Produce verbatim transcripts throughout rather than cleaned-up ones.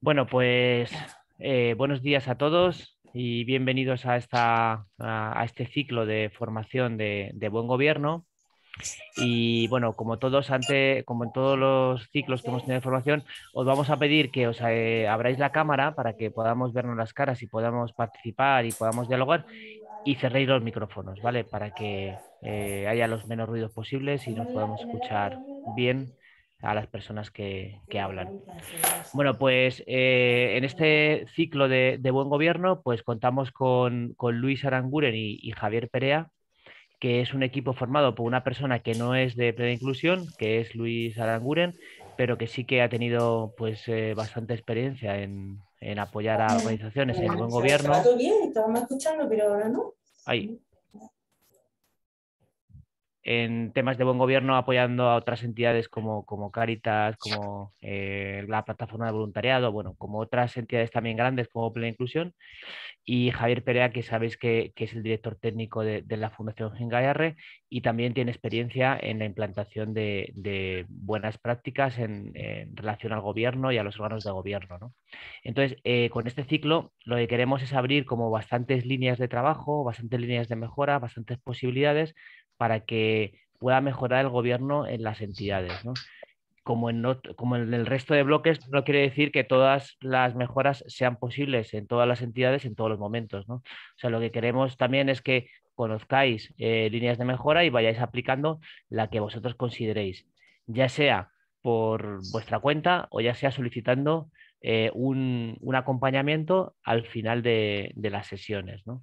Bueno, pues eh, buenos días a todos y bienvenidos a, esta, a, a este ciclo de formación de, de buen gobierno. Y bueno, como todos antes, como en todos los ciclos que hemos tenido de formación, os vamos a pedir que os eh, abráis la cámara para que podamos vernos las caras y podamos participar y podamos dialogar, y cerréis los micrófonos, ¿vale? Para que eh, haya los menos ruidos posibles y nos podamos escuchar bien a las personas que, que hablan. Bueno, pues eh, en este ciclo de, de buen gobierno, pues contamos con, con Luis Aranguren y, y Javier Perea, que es un equipo formado por una persona que no es de Plena Inclusión, que es Luis Aranguren, pero que sí que ha tenido pues eh, bastante experiencia en, en apoyar a organizaciones, en buen gobierno. Todo bien, estábamos escuchando, pero ahora no. Ahí. En temas de buen gobierno, apoyando a otras entidades como, como Caritas, como eh, la plataforma de voluntariado, bueno, como otras entidades también grandes como Plena Inclusión. Y Javier Perea, que sabéis que, que es el director técnico de, de la Fundación Gil Gayarre, y también tiene experiencia en la implantación de, de buenas prácticas en, en relación al gobierno y a los órganos de gobierno, ¿no? Entonces, eh, con este ciclo lo que queremos es abrir como bastantes líneas de trabajo, bastantes líneas de mejora, bastantes posibilidades para que pueda mejorar el gobierno en las entidades, ¿no? Como en, otro, como en el resto de bloques, no quiere decir que todas las mejoras sean posibles en todas las entidades en todos los momentos, ¿no? O sea, lo que queremos también es que conozcáis eh, líneas de mejora y vayáis aplicando la que vosotros consideréis, ya sea por vuestra cuenta o ya sea solicitando eh, un, un acompañamiento al final de, de las sesiones, ¿no?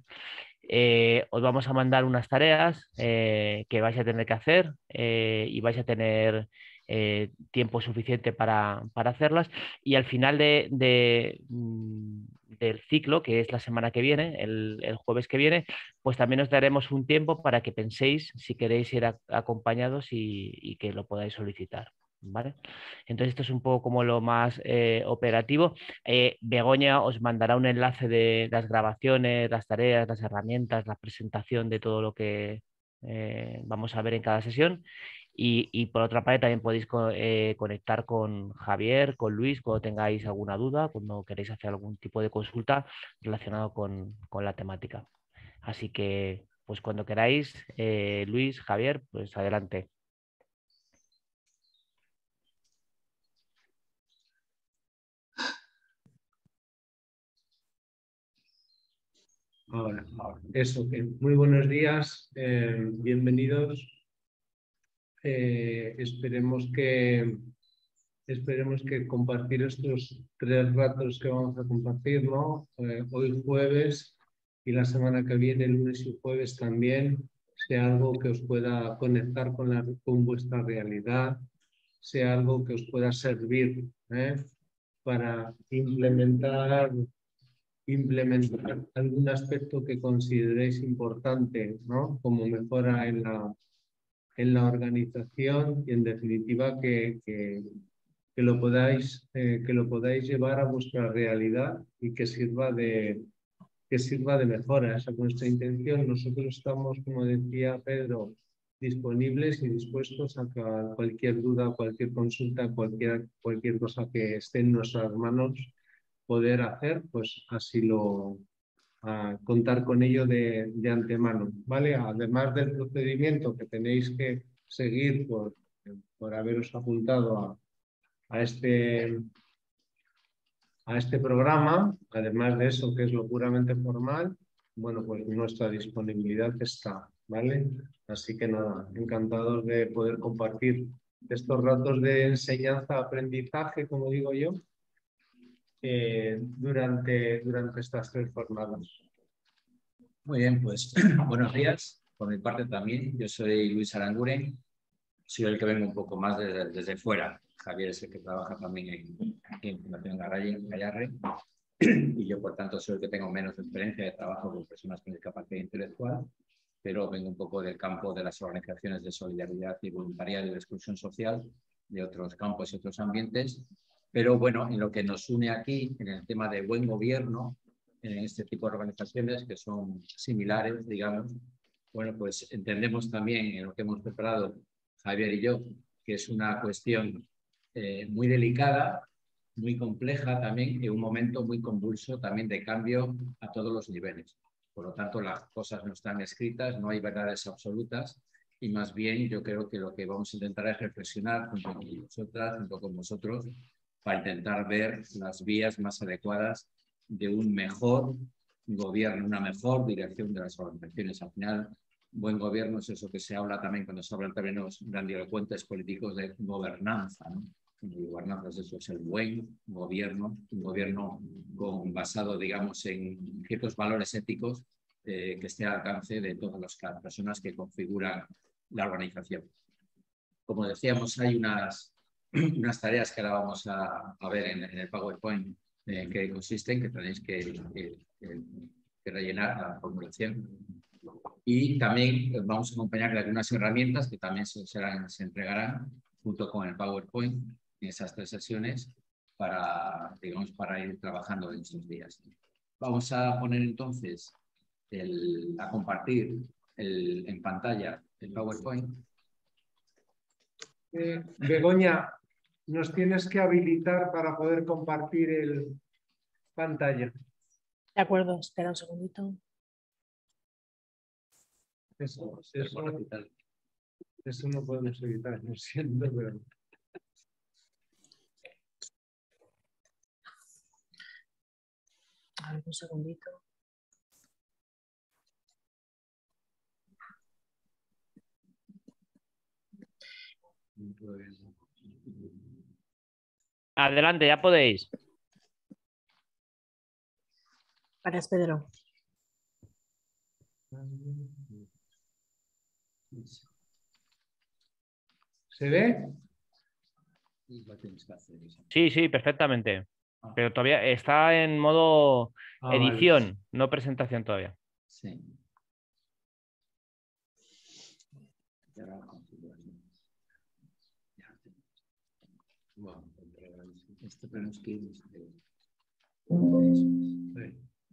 Eh, os vamos a mandar unas tareas eh, que vais a tener que hacer eh, y vais a tener Eh, tiempo suficiente para, para hacerlas, y al final de, de, del ciclo, que es la semana que viene, el, el jueves que viene, pues también os daremos un tiempo para que penséis si queréis ir a, acompañados y, y que lo podáis solicitar, ¿vale? Entonces esto es un poco como lo más eh, operativo. eh, Begoña os mandará un enlace de las grabaciones, las tareas, las herramientas, la presentación de todo lo que eh, vamos a ver en cada sesión. Y, y por otra parte también podéis co eh, conectar con Javier, con Luis, cuando tengáis alguna duda, cuando queréis hacer algún tipo de consulta relacionado con, con la temática. Así que, pues cuando queráis, eh, Luis, Javier, pues adelante. Ahora, eso, muy buenos días, eh, bienvenidos. Eh, esperemos que esperemos que compartir estos tres ratos que vamos a compartir, ¿no? Eh, hoy jueves y la semana que viene, lunes y jueves también, sea algo que os pueda conectar con, la, con vuestra realidad, sea algo que os pueda servir ¿eh? para implementar, implementar algún aspecto que consideréis importante, ¿no? Como mejora en la en la organización, y en definitiva que, que, que, lo podáis, eh, que lo podáis llevar a vuestra realidad y que sirva de, que sirva de mejora. Esa es nuestra intención. Nosotros estamos, como decía Pedro, disponibles y dispuestos a cualquier duda, cualquier consulta, cualquier, cualquier cosa que esté en nuestras manos poder hacer, pues así lo... a contar con ello de, de antemano, ¿vale? Además del procedimiento que tenéis que seguir por, por haberos apuntado a, a, este, a este programa, además de eso que es lo puramente formal, bueno, pues nuestra disponibilidad está, ¿vale? Así que nada, encantados de poder compartir estos ratos de enseñanza-aprendizaje, como digo yo, Eh, durante, durante estas tres jornadas. Muy bien, pues buenos días por mi parte también. Yo soy Luis Aranguren, soy el que vengo un poco más desde, desde fuera. Javier es el que trabaja también en, aquí en Fundación Gayarre, y yo por tanto soy el que tengo menos experiencia de trabajo con personas con discapacidad intelectual, pero vengo un poco del campo de las organizaciones de solidaridad y voluntariado y de exclusión social, de otros campos y otros ambientes. Pero bueno, en lo que nos une aquí, en el tema de buen gobierno, en este tipo de organizaciones que son similares, digamos, bueno, pues entendemos también en lo que hemos preparado Javier y yo, que es una cuestión eh, muy delicada, muy compleja también, en un momento muy convulso también de cambio a todos los niveles. Por lo tanto, las cosas no están escritas, no hay verdades absolutas y más bien yo creo que lo que vamos a intentar es reflexionar junto con vosotras, junto con vosotros, para intentar ver las vías más adecuadas de un mejor gobierno, una mejor dirección de las organizaciones. Al final, buen gobierno es eso que se habla también cuando se hablan también los grandilocuentes políticos de gobernanza, ¿no? Gobernanza es eso, es el buen gobierno, un gobierno con, basado, digamos, en ciertos valores éticos eh, que esté al alcance de todas las personas que configuran la organización. Como decíamos, hay unas, unas tareas que ahora vamos a, a ver en, en el PowerPoint eh, que consisten, que tenéis que, que, que, que rellenar la formulación. Y también vamos a acompañar de algunas herramientas que también se, serán, se entregarán junto con el PowerPoint en esas tres sesiones para, digamos, para ir trabajando en estos días. Vamos a poner entonces, el, a compartir el, en pantalla el PowerPoint. Eh, Begoña, nos tienes que habilitar para poder compartir el pantalla. De acuerdo, espera un segundito. Eso, eso, eso no podemos evitar, lo siento, pero... A ver, un segundito. Adelante, ya podéis. Gracias, Pedro. ¿Se ve? Sí, sí, perfectamente. Pero todavía está en modo ah, edición, vale. No presentación todavía. Sí.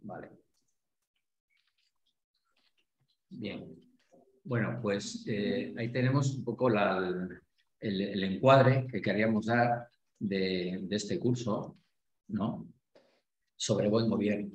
Vale. Bien. Bueno, pues eh, ahí tenemos un poco la, el, el encuadre que queríamos dar de, de este curso, ¿no? Sobre buen gobierno.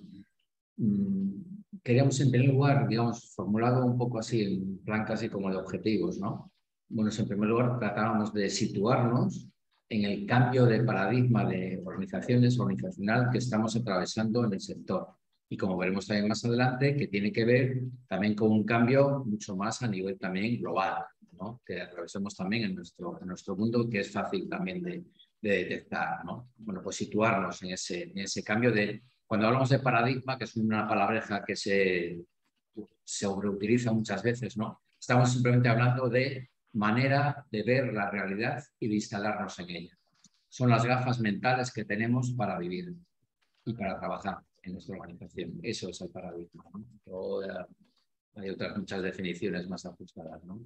Queríamos en primer lugar, digamos, formulado un poco así, en plan casi como de objetivos, ¿no? Bueno, en primer lugar tratábamos de situarnos en el cambio de paradigma de organizaciones, organizacional que estamos atravesando en el sector. Y como veremos también más adelante, que tiene que ver también con un cambio mucho más a nivel también global, ¿no? Que atravesamos también en nuestro, en nuestro mundo, que es fácil también de... de detectar, ¿no? Bueno, pues situarnos en ese, en ese cambio de... Cuando hablamos de paradigma, que es una palabreja que se, se sobreutiliza muchas veces, ¿no? Estamos simplemente hablando de manera de ver la realidad y de instalarnos en ella. Son las gafas mentales que tenemos para vivir y para trabajar en nuestra organización. Eso es el paradigma, ¿no? Toda, hay otras muchas definiciones más ajustadas, ¿no?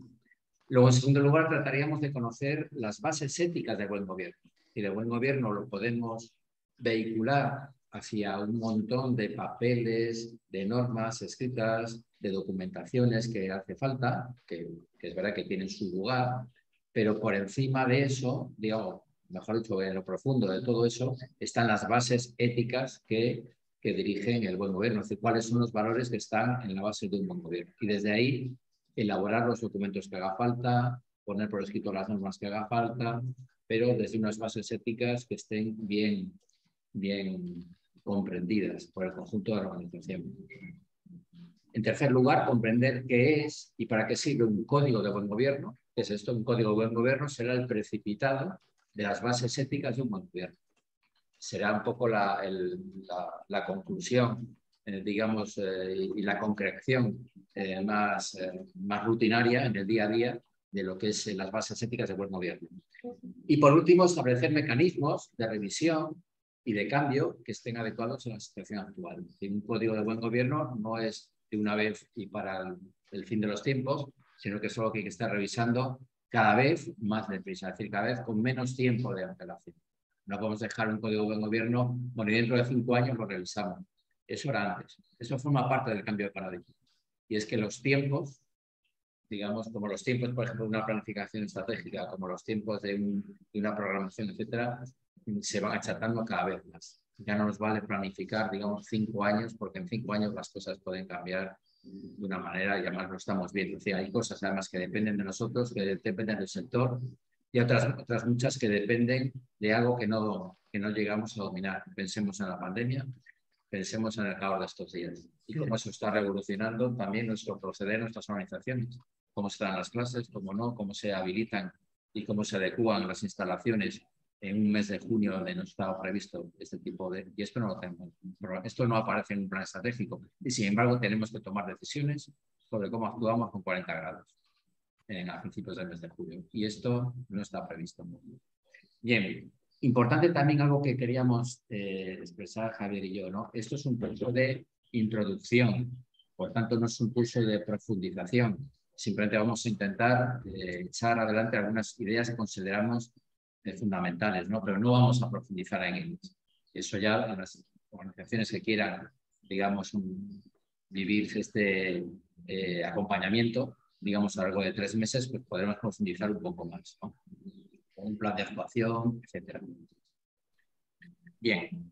Luego, en segundo lugar, trataríamos de conocer las bases éticas de buen gobierno. Y de buen gobierno lo podemos vehicular hacia un montón de papeles, de normas escritas, de documentaciones que hace falta, que, que es verdad que tienen su lugar, pero por encima de eso, digamos, mejor dicho, en lo profundo de todo eso, están las bases éticas que, que dirigen el buen gobierno, es decir, cuáles son los valores que están en la base de un buen gobierno. Y desde ahí, elaborar los documentos que haga falta, poner por escrito las normas que haga falta, pero desde unas bases éticas que estén bien, bien comprendidas por el conjunto de la organización. En tercer lugar, comprender qué es y para qué sirve un código de buen gobierno. ¿Qué es esto? Un código de buen gobierno será el precipitado de las bases éticas de un buen gobierno. Será un poco la, el, la, la conclusión, eh, digamos, eh, y la concreción eh, más, eh, más rutinaria en el día a día de lo que es las bases éticas de buen gobierno. Y por último, establecer mecanismos de revisión y de cambio que estén adecuados a la situación actual. Un código de buen gobierno no es de una vez y para el fin de los tiempos, sino que es algo que hay que estar revisando cada vez más deprisa, es decir, cada vez con menos tiempo de antelación. No podemos dejar un código de buen gobierno, bueno, y dentro de cinco años lo revisamos. Eso era antes. Eso forma parte del cambio de paradigma. Y es que los tiempos digamos, como los tiempos, por ejemplo, una planificación estratégica, como los tiempos de, un, de una programación, etcétera, se van achatando cada vez más. Ya no nos vale planificar, digamos, cinco años, porque en cinco años las cosas pueden cambiar de una manera y además lo estamos viendo. O sea, hay cosas además que dependen de nosotros, que dependen del sector, y otras, otras muchas que dependen de algo que no, que no llegamos a dominar. Pensemos en la pandemia, pensemos en el caos de estos días y cómo eso está revolucionando también nuestro proceder, nuestras organizaciones, cómo se dan las clases, cómo no, cómo se habilitan y cómo se adecúan las instalaciones en un mes de junio donde no estaba previsto este tipo de... Y esto no lo tenemos. Esto no aparece en un plan estratégico. Y sin embargo tenemos que tomar decisiones sobre cómo actuamos con cuarenta grados en, a principios del mes de julio. Y esto no está previsto. Bien, importante también algo que queríamos eh, expresar Javier y yo, ¿no? Esto es un curso de introducción, por tanto no es un curso de profundización. Simplemente vamos a intentar eh, echar adelante algunas ideas que consideramos fundamentales, ¿no? Pero no vamos a profundizar en ellos. Eso ya en las organizaciones que quieran, digamos, un, vivir este eh, acompañamiento, digamos, a lo largo de tres meses, pues podremos profundizar un poco más, ¿no? Un plan de actuación, etcétera. Bien.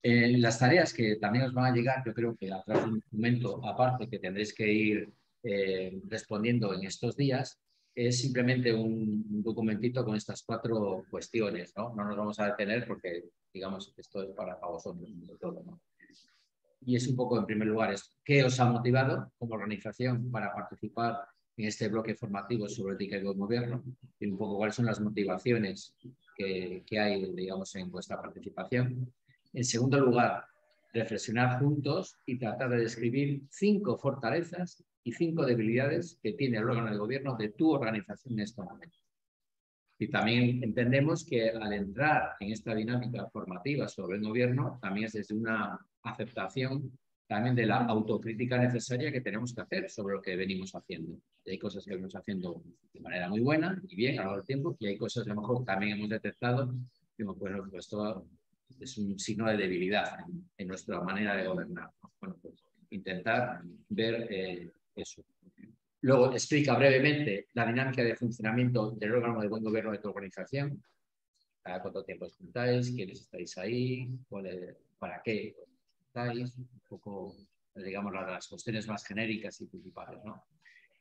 Eh, las tareas que también os van a llegar, yo creo que a través de un documento aparte que tendréis que ir eh, respondiendo en estos días, es simplemente un documentito con estas cuatro cuestiones, ¿no? No nos vamos a detener porque, digamos, esto es para, para vosotros, sobre todo, ¿no? Y es un poco, en primer lugar, es qué os ha motivado como organización para participar en este bloque formativo sobre ética y buen gobierno, y un poco cuáles son las motivaciones que, que hay, digamos, en vuestra participación. En segundo lugar, reflexionar juntos y tratar de describir cinco fortalezas y cinco debilidades que tiene el órgano de gobierno de tu organización en este momento. Y también entendemos que al entrar en esta dinámica formativa sobre el gobierno, también es desde una aceptación también de la autocrítica necesaria que tenemos que hacer sobre lo que venimos haciendo. Y hay cosas que venimos haciendo de manera muy buena y bien a lo largo del tiempo, y hay cosas que a lo mejor también hemos detectado, y bueno, pues esto es un signo de debilidad en, en nuestra manera de gobernar. Bueno, pues intentar ver eh, eso. Luego explica brevemente la dinámica de funcionamiento del órgano de buen gobierno de tu organización. Cada cuánto tiempo os juntáis, quiénes estáis ahí, cuál es, para qué estáis, un poco, digamos, las cuestiones más genéricas y principales, ¿no?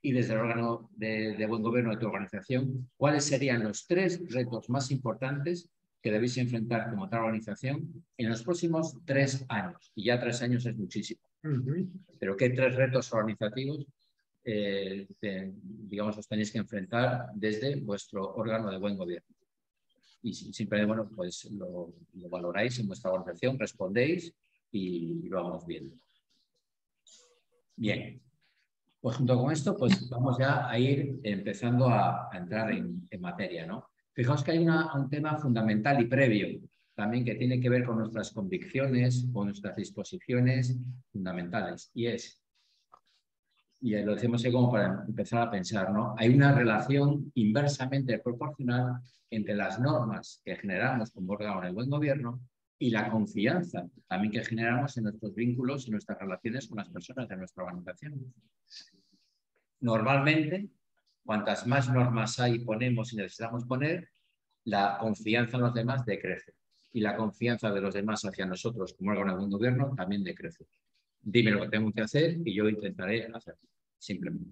Y desde el órgano de, de buen gobierno de tu organización, ¿cuáles serían los tres retos más importantes que debéis enfrentar como tal organización en los próximos tres años? Y ya tres años es muchísimo. Uh-huh. Pero ¿qué tres retos organizativos, eh, de, digamos, os tenéis que enfrentar desde vuestro órgano de buen gobierno? Y siempre, bueno, pues lo, lo valoráis en vuestra organización, respondéis y lo vamos viendo. Bien. Pues junto con esto, pues vamos ya a ir empezando a, a entrar en, en materia, ¿no? Fijaos que hay una, un tema fundamental y previo, también que tiene que ver con nuestras convicciones, con nuestras disposiciones fundamentales, y es, y lo decimos ahí como para empezar a pensar, ¿no? Hay una relación inversamente proporcional entre las normas que generamos como órgano del buen gobierno y la confianza también que generamos en nuestros vínculos y nuestras relaciones con las personas de nuestra organización. Normalmente, cuantas más normas hay, ponemos y necesitamos poner, la confianza en los demás decrece. Y la confianza de los demás hacia nosotros como órgano de buen gobierno también decrece. Dime lo que tengo que hacer y yo intentaré hacerlo, simplemente.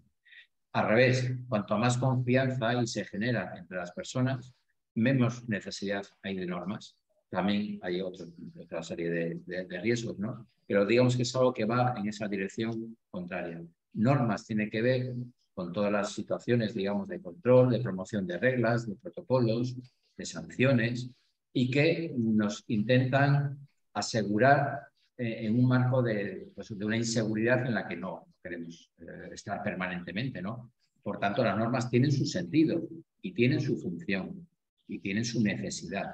Al revés, cuanto más confianza hay y se genera entre las personas, menos necesidad hay de normas. También hay otro, otra serie de, de, de riesgos, ¿no? Pero digamos que es algo que va en esa dirección contraria. Normas tiene que ver con todas las situaciones, digamos, de control, de promoción de reglas, de protocolos, de sanciones, y que nos intentan asegurar eh, en un marco de, pues, de una inseguridad en la que no queremos eh, estar permanentemente, ¿no? Por tanto, las normas tienen su sentido y tienen su función y tienen su necesidad.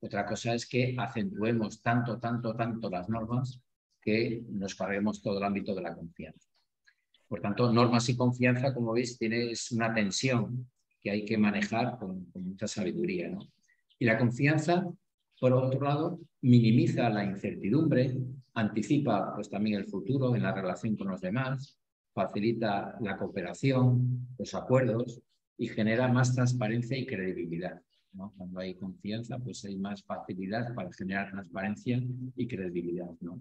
Otra cosa es que acentuemos tanto, tanto, tanto las normas que nos carguemos todo el ámbito de la confianza. Por tanto, normas y confianza, como veis, tiene, es una tensión que hay que manejar con, con mucha sabiduría, ¿no? Y la confianza, por otro lado, minimiza la incertidumbre, anticipa pues, también el futuro en la relación con los demás, facilita la cooperación, los acuerdos y genera más transparencia y credibilidad, ¿no? Cuando hay confianza, pues hay más facilidad para generar transparencia y credibilidad, ¿no?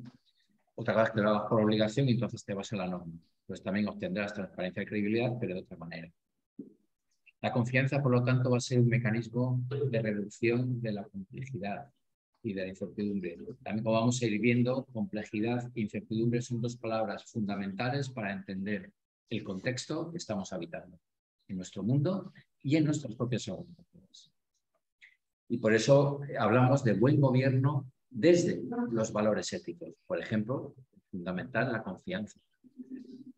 Otra cosa es que lo hagas por obligación y entonces te vas a la norma. Pues también obtendrás transparencia y credibilidad, pero de otra manera. La confianza, por lo tanto, va a ser un mecanismo de reducción de la complejidad y de la incertidumbre. También, como vamos a ir viendo, complejidad e incertidumbre son dos palabras fundamentales para entender el contexto que estamos habitando en nuestro mundo y en nuestras propias organizaciones. Y por eso hablamos de buen gobierno desde los valores éticos. Por ejemplo, fundamental la confianza,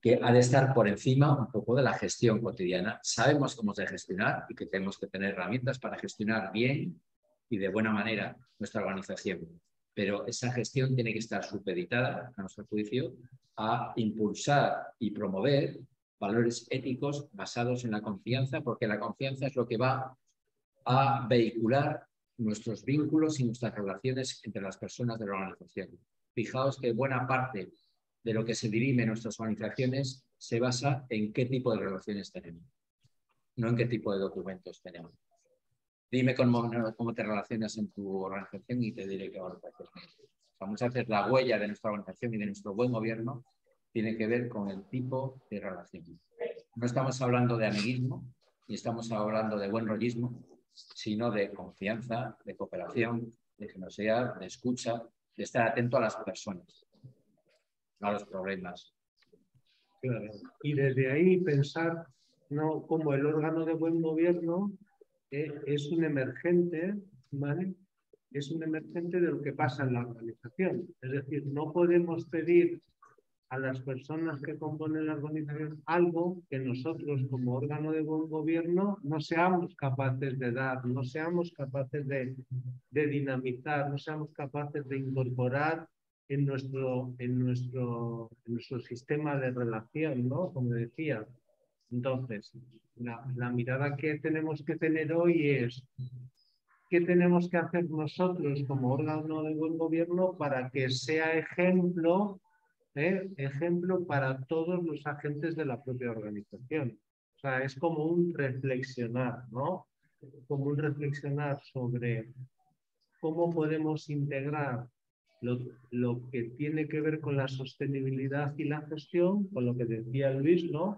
que ha de estar por encima un poco de la gestión cotidiana. Sabemos cómo se gestiona y que tenemos que tener herramientas para gestionar bien y de buena manera nuestra organización. Pero esa gestión tiene que estar supeditada, a nuestro juicio, a impulsar y promover valores éticos basados en la confianza, porque la confianza es lo que va a vehicular nuestros vínculos y nuestras relaciones entre las personas de la organización. Fijaos que buena parte de lo que se dirime en nuestras organizaciones se basa en qué tipo de relaciones tenemos, no en qué tipo de documentos tenemos. Dime cómo, cómo te relacionas en tu organización y te diré qué organización es. O sea, muchas veces la huella de nuestra organización y de nuestro buen gobierno tiene que ver con el tipo de relación. No estamos hablando de amiguismo, ni estamos hablando de buen rollismo, sino de confianza, de cooperación, de generosidad, de escucha, de estar atento a las personas, a los problemas. Claro. Y desde ahí pensar, ¿no?, como el órgano de buen gobierno eh, es un emergente, ¿vale? Es un emergente de lo que pasa en la organización. Es decir, no podemos pedir a las personas que componen la organización algo que nosotros como órgano de buen gobierno no seamos capaces de dar, no seamos capaces de, de dinamizar, no seamos capaces de incorporar en nuestro, en nuestro, en nuestro sistema de relación, ¿no? Como decía. Entonces, la, la mirada que tenemos que tener hoy es qué tenemos que hacer nosotros como órgano de buen gobierno para que sea ejemplo, ¿eh? ejemplo para todos los agentes de la propia organización. O sea, es como un reflexionar, ¿no? Como un reflexionar sobre cómo podemos integrar Lo, lo que tiene que ver con la sostenibilidad y la gestión, con lo que decía Luis, ¿no?,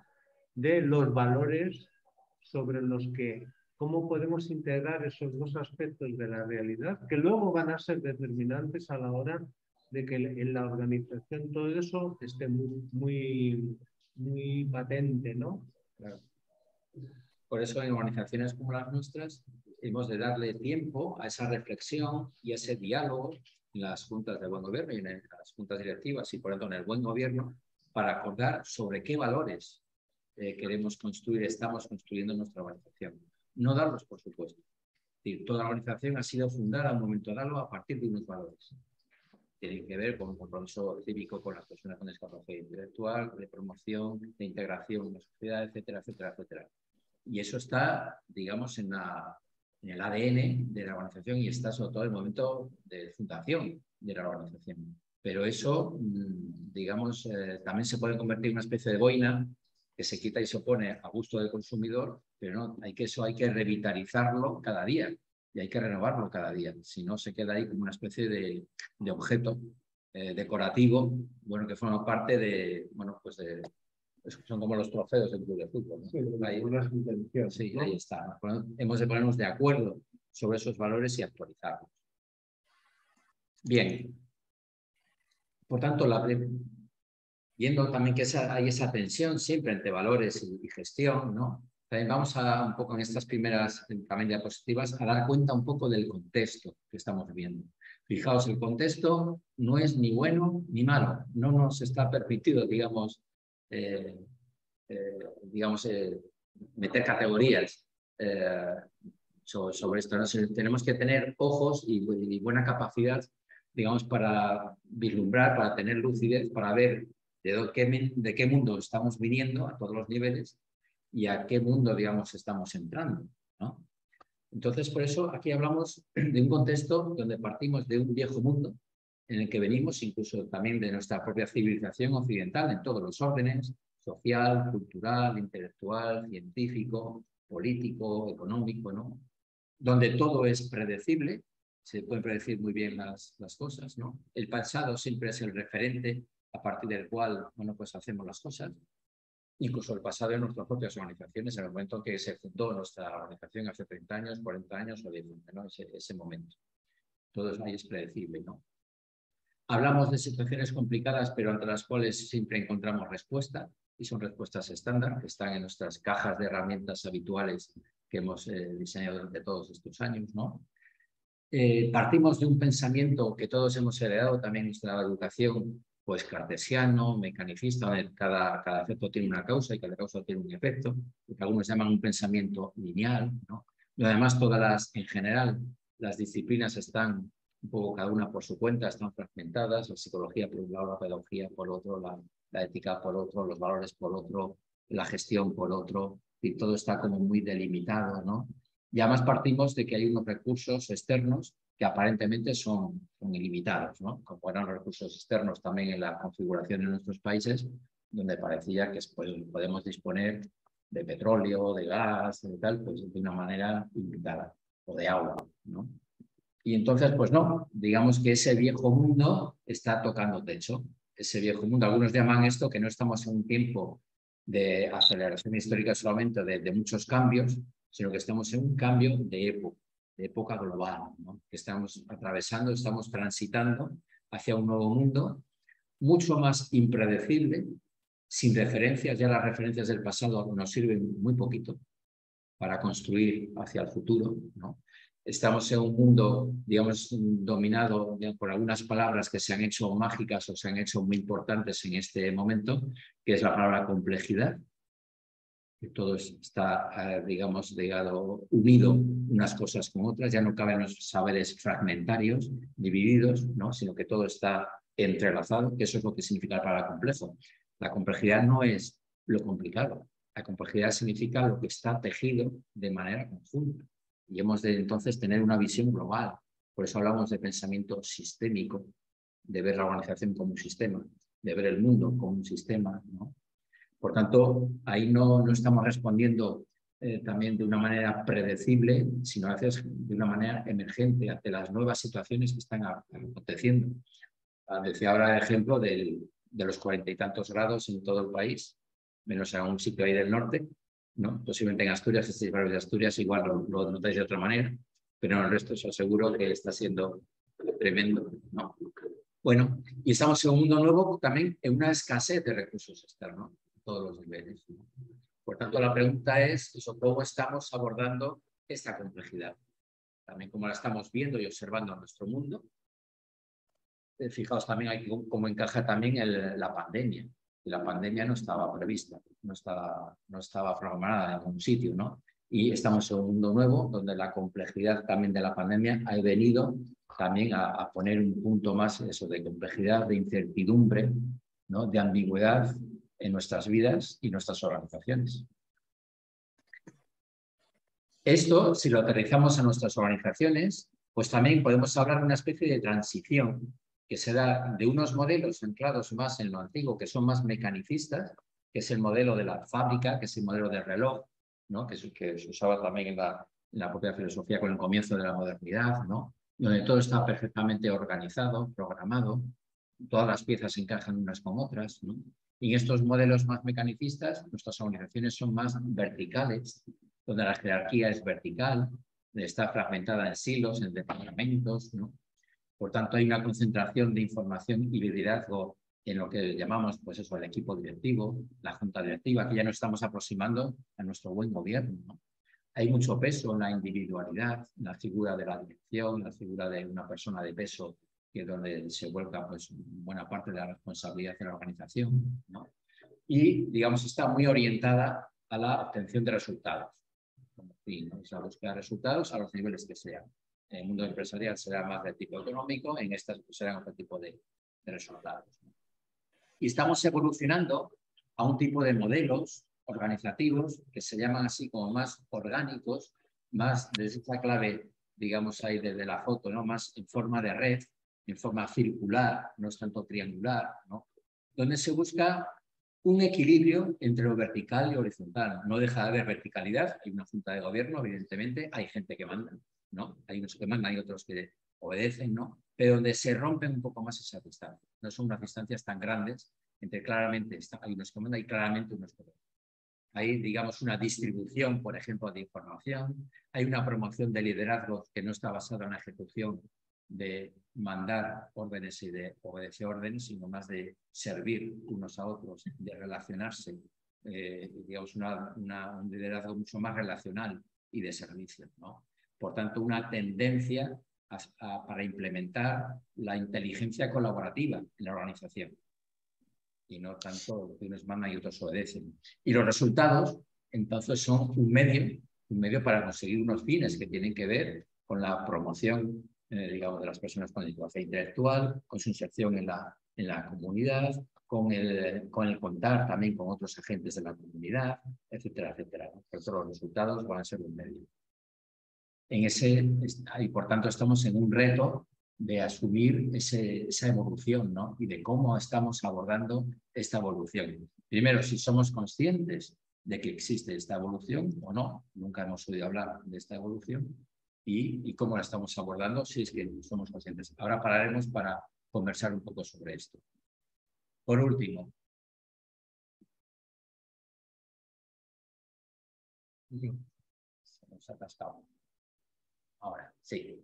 de los valores sobre los que, cómo podemos integrar esos dos aspectos de la realidad, que luego van a ser determinantes a la hora de que en la organización todo eso esté muy, muy, muy patente, ¿no? Claro. Por eso en organizaciones como las nuestras hemos de darle tiempo a esa reflexión y a ese diálogo en las juntas de buen gobierno y en las juntas directivas y por tanto en el buen gobierno, para acordar sobre qué valores eh, queremos construir, estamos construyendo nuestra organización. No darlos, por supuesto. Es decir, toda la organización ha sido fundada en un momento dado a partir de unos valores. Tienen que ver con un compromiso cívico con las personas con discapacidad intelectual, de promoción, de integración en la sociedad, etcétera, etcétera, etcétera. Y eso está, digamos, en la... en el A D N de la organización y está sobre todo en el momento de fundación de la organización. Pero eso, digamos, eh, también se puede convertir en una especie de boina que se quita y se pone a gusto del consumidor, pero no, hay que, eso hay que revitalizarlo cada día y hay que renovarlo cada día. Si no, se queda ahí como una especie de, de objeto eh, decorativo, bueno, que forma parte de, bueno, pues de... son como los trofeos del club de fútbol, ¿no? Sí, ahí, ¿no? Sí, ahí está. Hemos de ponernos de acuerdo sobre esos valores y actualizarlos. Bien. Por tanto, la, viendo también que esa, hay esa tensión siempre entre valores y, y gestión, ¿no? También vamos a, un poco en estas primeras también diapositivas, a dar cuenta un poco del contexto que estamos viviendo. Fijaos, el contexto no es ni bueno ni malo. No nos está permitido, digamos, Eh, eh, digamos, eh, meter categorías eh, sobre, sobre esto, ¿no? Tenemos que tener ojos y, y buena capacidad, digamos, para vislumbrar, para tener lucidez, para ver de qué, de qué mundo estamos viniendo a todos los niveles y a qué mundo, digamos, estamos entrando, ¿no? Entonces, por eso aquí hablamos de un contexto donde partimos de un viejo mundo en el que venimos, incluso también de nuestra propia civilización occidental en todos los órdenes, social, cultural, intelectual, científico, político, económico, ¿no? Donde todo es predecible, se pueden predecir muy bien las, las cosas, ¿no? El pasado siempre es el referente a partir del cual, bueno, pues hacemos las cosas. Incluso el pasado de nuestras propias organizaciones, en el momento que se fundó nuestra organización hace treinta años, cuarenta años o diez años, ¿no? Ese, ese momento. Todo ahí es predecible, ¿no? Hablamos de situaciones complicadas, pero ante las cuales siempre encontramos respuesta, y son respuestas estándar, que están en nuestras cajas de herramientas habituales que hemos eh, diseñado durante todos estos años, ¿no? Eh, partimos de un pensamiento que todos hemos heredado también en nuestra educación, pues cartesiano, mecanicista, donde cada, cada efecto tiene una causa y cada causa tiene un efecto, que algunos llaman un pensamiento lineal, ¿no? Y además todas las, en general, las disciplinas están un poco cada una por su cuenta, están fragmentadas, la psicología por un lado, la pedagogía por otro, la, la ética por otro, los valores por otro, la gestión por otro, y todo está como muy delimitado, ¿no? Y además partimos de que hay unos recursos externos que aparentemente son, son ilimitados, ¿no? Como eran los recursos externos también en la configuración de nuestros países, donde parecía que pues, podemos disponer de petróleo, de gas, de tal, pues de una manera ilimitada, o de agua, ¿no? Y entonces, pues no, digamos que ese viejo mundo está tocando techo, ese viejo mundo. Algunos llaman esto que no estamos en un tiempo de aceleración histórica solamente, de, de muchos cambios, sino que estamos en un cambio de época. de época global, ¿no? Que estamos atravesando, estamos transitando hacia un nuevo mundo mucho más impredecible, sin referencias. Ya las referencias del pasado nos sirven muy poquito para construir hacia el futuro, ¿no? Estamos en un mundo, digamos, dominado por algunas palabras que se han hecho mágicas o se han hecho muy importantes en este momento, que es la palabra complejidad. Todo está, digamos, ligado, unido unas cosas con otras, ya no caben los saberes fragmentarios, divididos, ¿no? Sino que todo está entrelazado, que eso es lo que significa la palabra complejo. La complejidad no es lo complicado, la complejidad significa lo que está tejido de manera conjunta, y hemos de entonces tener una visión global. Por eso hablamos de pensamiento sistémico, de ver la organización como un sistema, de ver el mundo como un sistema, ¿no? Por tanto, ahí no, no estamos respondiendo eh, también de una manera predecible, sino a veces de una manera emergente ante las nuevas situaciones que están aconteciendo. Decía ahora el ejemplo del, de los cuarenta y tantos grados en todo el país, menos en un sitio ahí del norte, ¿no? Posiblemente en Asturias, si estáis varios de Asturias, igual lo, lo notáis de otra manera, pero en el resto os aseguro que está siendo tremendo, ¿no? Bueno, y estamos en un mundo nuevo también en una escasez de recursos externos, todos los niveles, ¿no? Por tanto, la pregunta es eso, ¿cómo estamos abordando esta complejidad? También cómo la estamos viendo y observando en nuestro mundo. Eh, fijaos también aquí cómo encaja también el, la pandemia. La pandemia no estaba prevista, no estaba, no estaba programada en algún sitio, ¿no? Y estamos en un mundo nuevo donde la complejidad también de la pandemia ha venido también a, a poner un punto más eso de complejidad, de incertidumbre, ¿no? De ambigüedad en nuestras vidas y nuestras organizaciones. Esto, si lo aterrizamos a nuestras organizaciones, pues también podemos hablar de una especie de transición que se da de unos modelos centrados más en lo antiguo, que son más mecanicistas, que es el modelo de la fábrica, que es el modelo del reloj, ¿no? Que, que se usaba también en la, en la propia filosofía con el comienzo de la modernidad, ¿no? Donde todo está perfectamente organizado, programado, todas las piezas encajan unas con otras, ¿no? Y en estos modelos más mecanicistas, nuestras organizaciones son más verticales, donde la jerarquía es vertical, está fragmentada en silos, en departamentos, ¿no? Por tanto, hay una concentración de información y de liderazgo en lo que llamamos, pues eso, el equipo directivo, la junta directiva, que ya nos estamos aproximando a nuestro buen gobierno, ¿no? Hay mucho peso en la individualidad, en la figura de la dirección, en la figura de una persona de peso, que es donde se vuelca pues, buena parte de la responsabilidad de la organización, ¿no? Y, digamos, está muy orientada a la obtención de resultados. Como fin, ¿no? Es la búsqueda de resultados a los niveles que sean. En el mundo empresarial será más del tipo económico, en estas serán otro tipo de, de resultados, ¿no? Y estamos evolucionando a un tipo de modelos organizativos que se llaman así como más orgánicos, más desde esa clave, digamos, ahí desde la foto, ¿no? Más en forma de red, en forma circular, no es tanto triangular, ¿no? Donde se busca un equilibrio entre lo vertical y horizontal. No deja de haber verticalidad, hay una junta de gobierno, evidentemente, hay gente que manda, ¿no? Hay unos que mandan, hay otros que obedecen, ¿no? Pero donde se rompen un poco más esas distancias. No son unas distancias tan grandes entre claramente hay unos que mandan y claramente unos que mandan. Hay, digamos, una distribución, por ejemplo, de información, hay una promoción de liderazgos que no está basada en la ejecución de mandar órdenes y de obedecer órdenes, sino más de servir unos a otros, de relacionarse, eh, digamos, una, una, un liderazgo mucho más relacional y de servicio, ¿no? Por tanto, una tendencia a, a, para implementar la inteligencia colaborativa en la organización. Y no tanto que unos mandan y otros obedecen. Y los resultados, entonces, son un medio, un medio para conseguir unos fines que tienen que ver con la promoción, eh, digamos, de las personas con discapacidad intelectual, con su inserción en la, en la comunidad, con el, con el contar también con otros agentes de la comunidad, etcétera, etcétera. Por eso los resultados van a ser un medio. En ese, y por tanto estamos en un reto de asumir ese, esa evolución, ¿no? Y de cómo estamos abordando esta evolución. Primero, si somos conscientes de que existe esta evolución o no, nunca hemos oído hablar de esta evolución, y, y cómo la estamos abordando, si es que somos conscientes. Ahora pararemos para conversar un poco sobre esto. Por último, se nos ha atascado. Ahora, sí.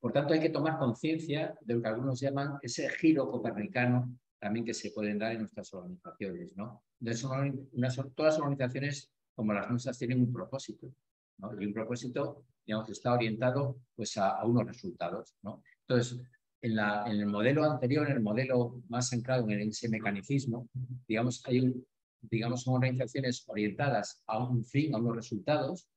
Por tanto, hay que tomar conciencia de lo que algunos llaman ese giro copernicano también que se pueden dar en nuestras organizaciones, ¿no? Entonces, unas, todas las organizaciones como las nuestras tienen un propósito, ¿no? Y un propósito, digamos, que está orientado pues, a, a unos resultados, ¿no? Entonces, en, la, en el modelo anterior, en el modelo más anclado en ese mecanicismo, digamos, hay un, digamos, son organizaciones orientadas a un fin, a unos resultados,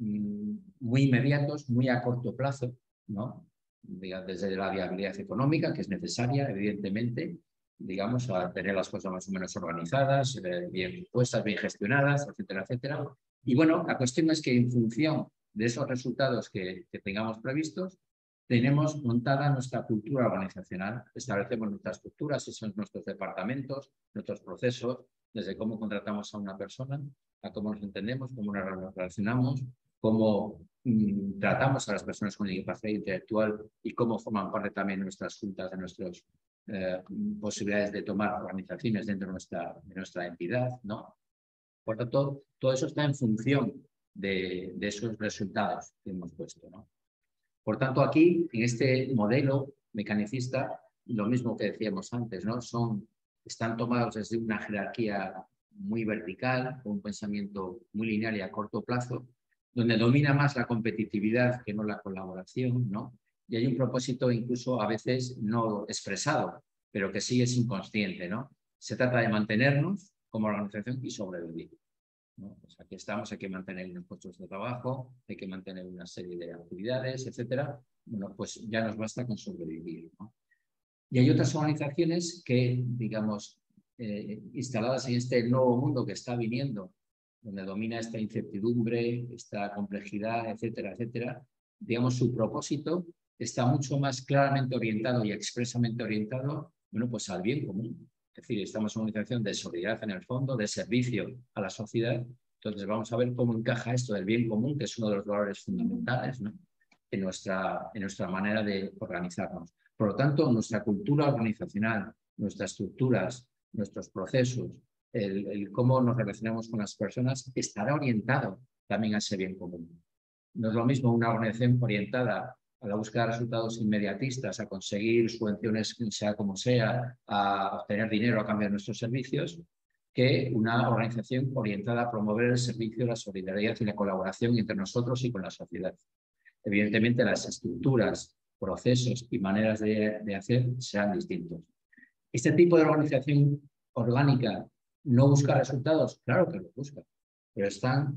muy inmediatos, muy a corto plazo, ¿no? Desde la viabilidad económica, que es necesaria, evidentemente, digamos, a tener las cosas más o menos organizadas, eh, bien puestas, bien gestionadas, etcétera, etcétera. Y bueno, la cuestión es que en función de esos resultados que, que tengamos previstos, tenemos montada nuestra cultura organizacional, establecemos nuestras estructuras, esos son nuestros departamentos, nuestros procesos, desde cómo contratamos a una persona, a cómo nos entendemos, cómo nos relacionamos, cómo mmm, tratamos a las personas con discapacidad intelectual y cómo forman parte también nuestras juntas, de nuestras eh, posibilidades de tomar organizaciones dentro de nuestra, de nuestra entidad, ¿no? Por tanto, todo eso está en función de, de esos resultados que hemos puesto, ¿no? Por tanto, aquí, en este modelo mecanicista, lo mismo que decíamos antes, ¿no? Son, están tomados desde una jerarquía muy vertical, con un pensamiento muy lineal y a corto plazo, donde domina más la competitividad que no la colaboración, ¿no? Y hay un propósito incluso a veces no expresado, pero que sí es inconsciente, ¿no? Se trata de mantenernos como organización y sobrevivir, ¿no? Pues aquí estamos, hay que mantener unos puestos de trabajo, hay que mantener una serie de actividades, etcétera. Bueno, pues ya nos basta con sobrevivir, ¿no? Y hay otras organizaciones que, digamos, eh, instaladas en este nuevo mundo que está viniendo, donde domina esta incertidumbre, esta complejidad, etcétera, etcétera, digamos, su propósito está mucho más claramente orientado y expresamente orientado, bueno, pues al bien común. Es decir, estamos en una organización de solidaridad en el fondo, de servicio a la sociedad. Entonces, vamos a ver cómo encaja esto del bien común, que es uno de los valores fundamentales, ¿no? en, nuestra, en nuestra manera de organizarnos. Por lo tanto, nuestra cultura organizacional, nuestras estructuras, nuestros procesos, El, el cómo nos relacionamos con las personas estará orientado también a ese bien común. No es lo mismo una organización orientada a la búsqueda de resultados inmediatistas, a conseguir subvenciones sea como sea, a obtener dinero a cambio de nuestros servicios, que una organización orientada a promover el servicio, la solidaridad y la colaboración entre nosotros y con la sociedad. Evidentemente, las estructuras, procesos y maneras de, de hacer serán distintos. Este tipo de organización orgánica ¿no busca resultados? Claro que los busca, pero están,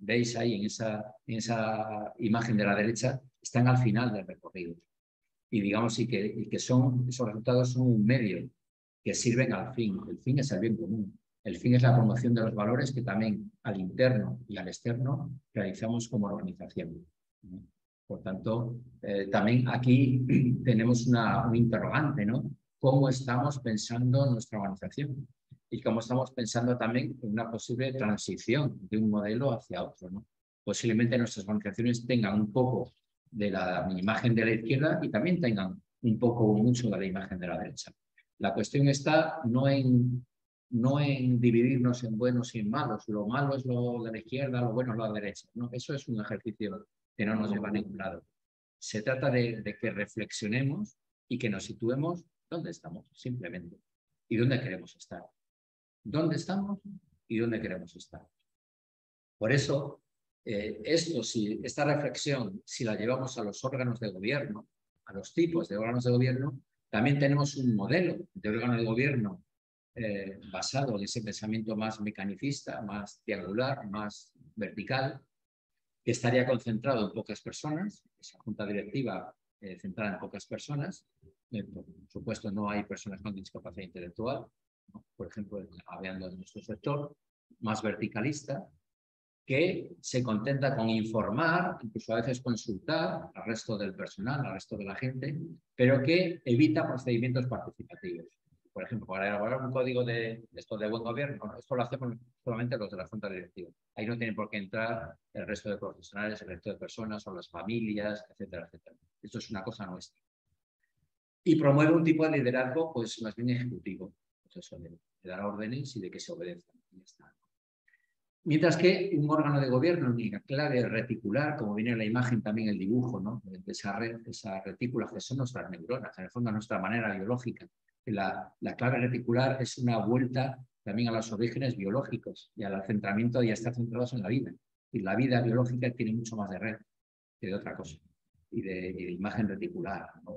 veis ahí en esa, en esa imagen de la derecha, están al final del recorrido. Y digamos, y que, y que son, esos resultados son un medio que sirven al fin. El fin es el bien común. El fin es la promoción de los valores que también al interno y al externo realizamos como organización. Por tanto, eh, también aquí tenemos una, un interrogante, ¿no? cómo estamos pensando nuestra organización y cómo estamos pensando también en una posible transición de un modelo hacia otro, ¿no? Posiblemente nuestras organizaciones tengan un poco de la imagen de la izquierda y también tengan un poco o mucho de la imagen de la derecha. La cuestión está no en, no en dividirnos en buenos y en malos. Lo malo es lo de la izquierda, lo bueno es lo de la derecha, ¿no? Eso es un ejercicio que no nos lleva a ningún lado. Se trata de, de que reflexionemos y que nos situemos dónde estamos, simplemente, y dónde queremos estar. ¿Dónde estamos y dónde queremos estar? Por eso, eh, esto, si, esta reflexión, si la llevamos a los órganos de gobierno, a los tipos de órganos de gobierno, también tenemos un modelo de órgano de gobierno eh, basado en ese pensamiento más mecanicista, más triangular, más vertical, que estaría concentrado en pocas personas, esa junta directiva eh, centrada en pocas personas. Eh, por supuesto, no hay personas con discapacidad intelectual, ¿no? Por ejemplo, hablando de nuestro sector, más verticalista, que se contenta con informar, incluso a veces consultar al resto del personal, al resto de la gente, pero que evita procedimientos participativos. Por ejemplo, para elaborar un código de, de esto de buen gobierno, esto lo hacemos solamente los de la junta directiva. Ahí no tienen por qué entrar el resto de profesionales, el resto de personas o las familias, etcétera, etcétera. Esto es una cosa nuestra. Y promueve un tipo de liderazgo, pues más bien ejecutivo, pues eso de, de dar órdenes y de que se obedezcan. Y ya está. Mientras que un órgano de gobierno, ni clave reticular, como viene en la imagen también el dibujo, ¿no? Esa red, esas retículas que son nuestras neuronas, en el fondo nuestra manera biológica. La, la clave reticular es una vuelta también a los orígenes biológicos y al centramiento y a estar centrados en la vida. Y la vida biológica tiene mucho más de red que de otra cosa, y de, y de imagen reticular, ¿no?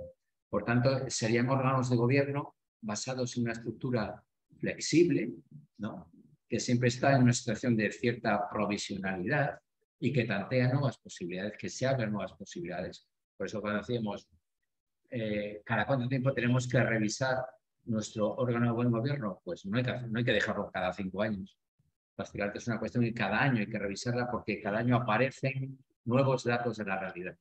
Por tanto, serían órganos de gobierno basados en una estructura flexible, ¿no?, que siempre está en una situación de cierta provisionalidad y que tantea nuevas posibilidades, que se abren nuevas posibilidades. Por eso cuando decíamos, eh, ¿cada cuánto tiempo tenemos que revisar nuestro órgano de buen gobierno? Pues no hay que, no hay que dejarlo cada cinco años. Prácticamente es una cuestión que cada año hay que revisarla porque cada año aparecen nuevos datos de la realidad.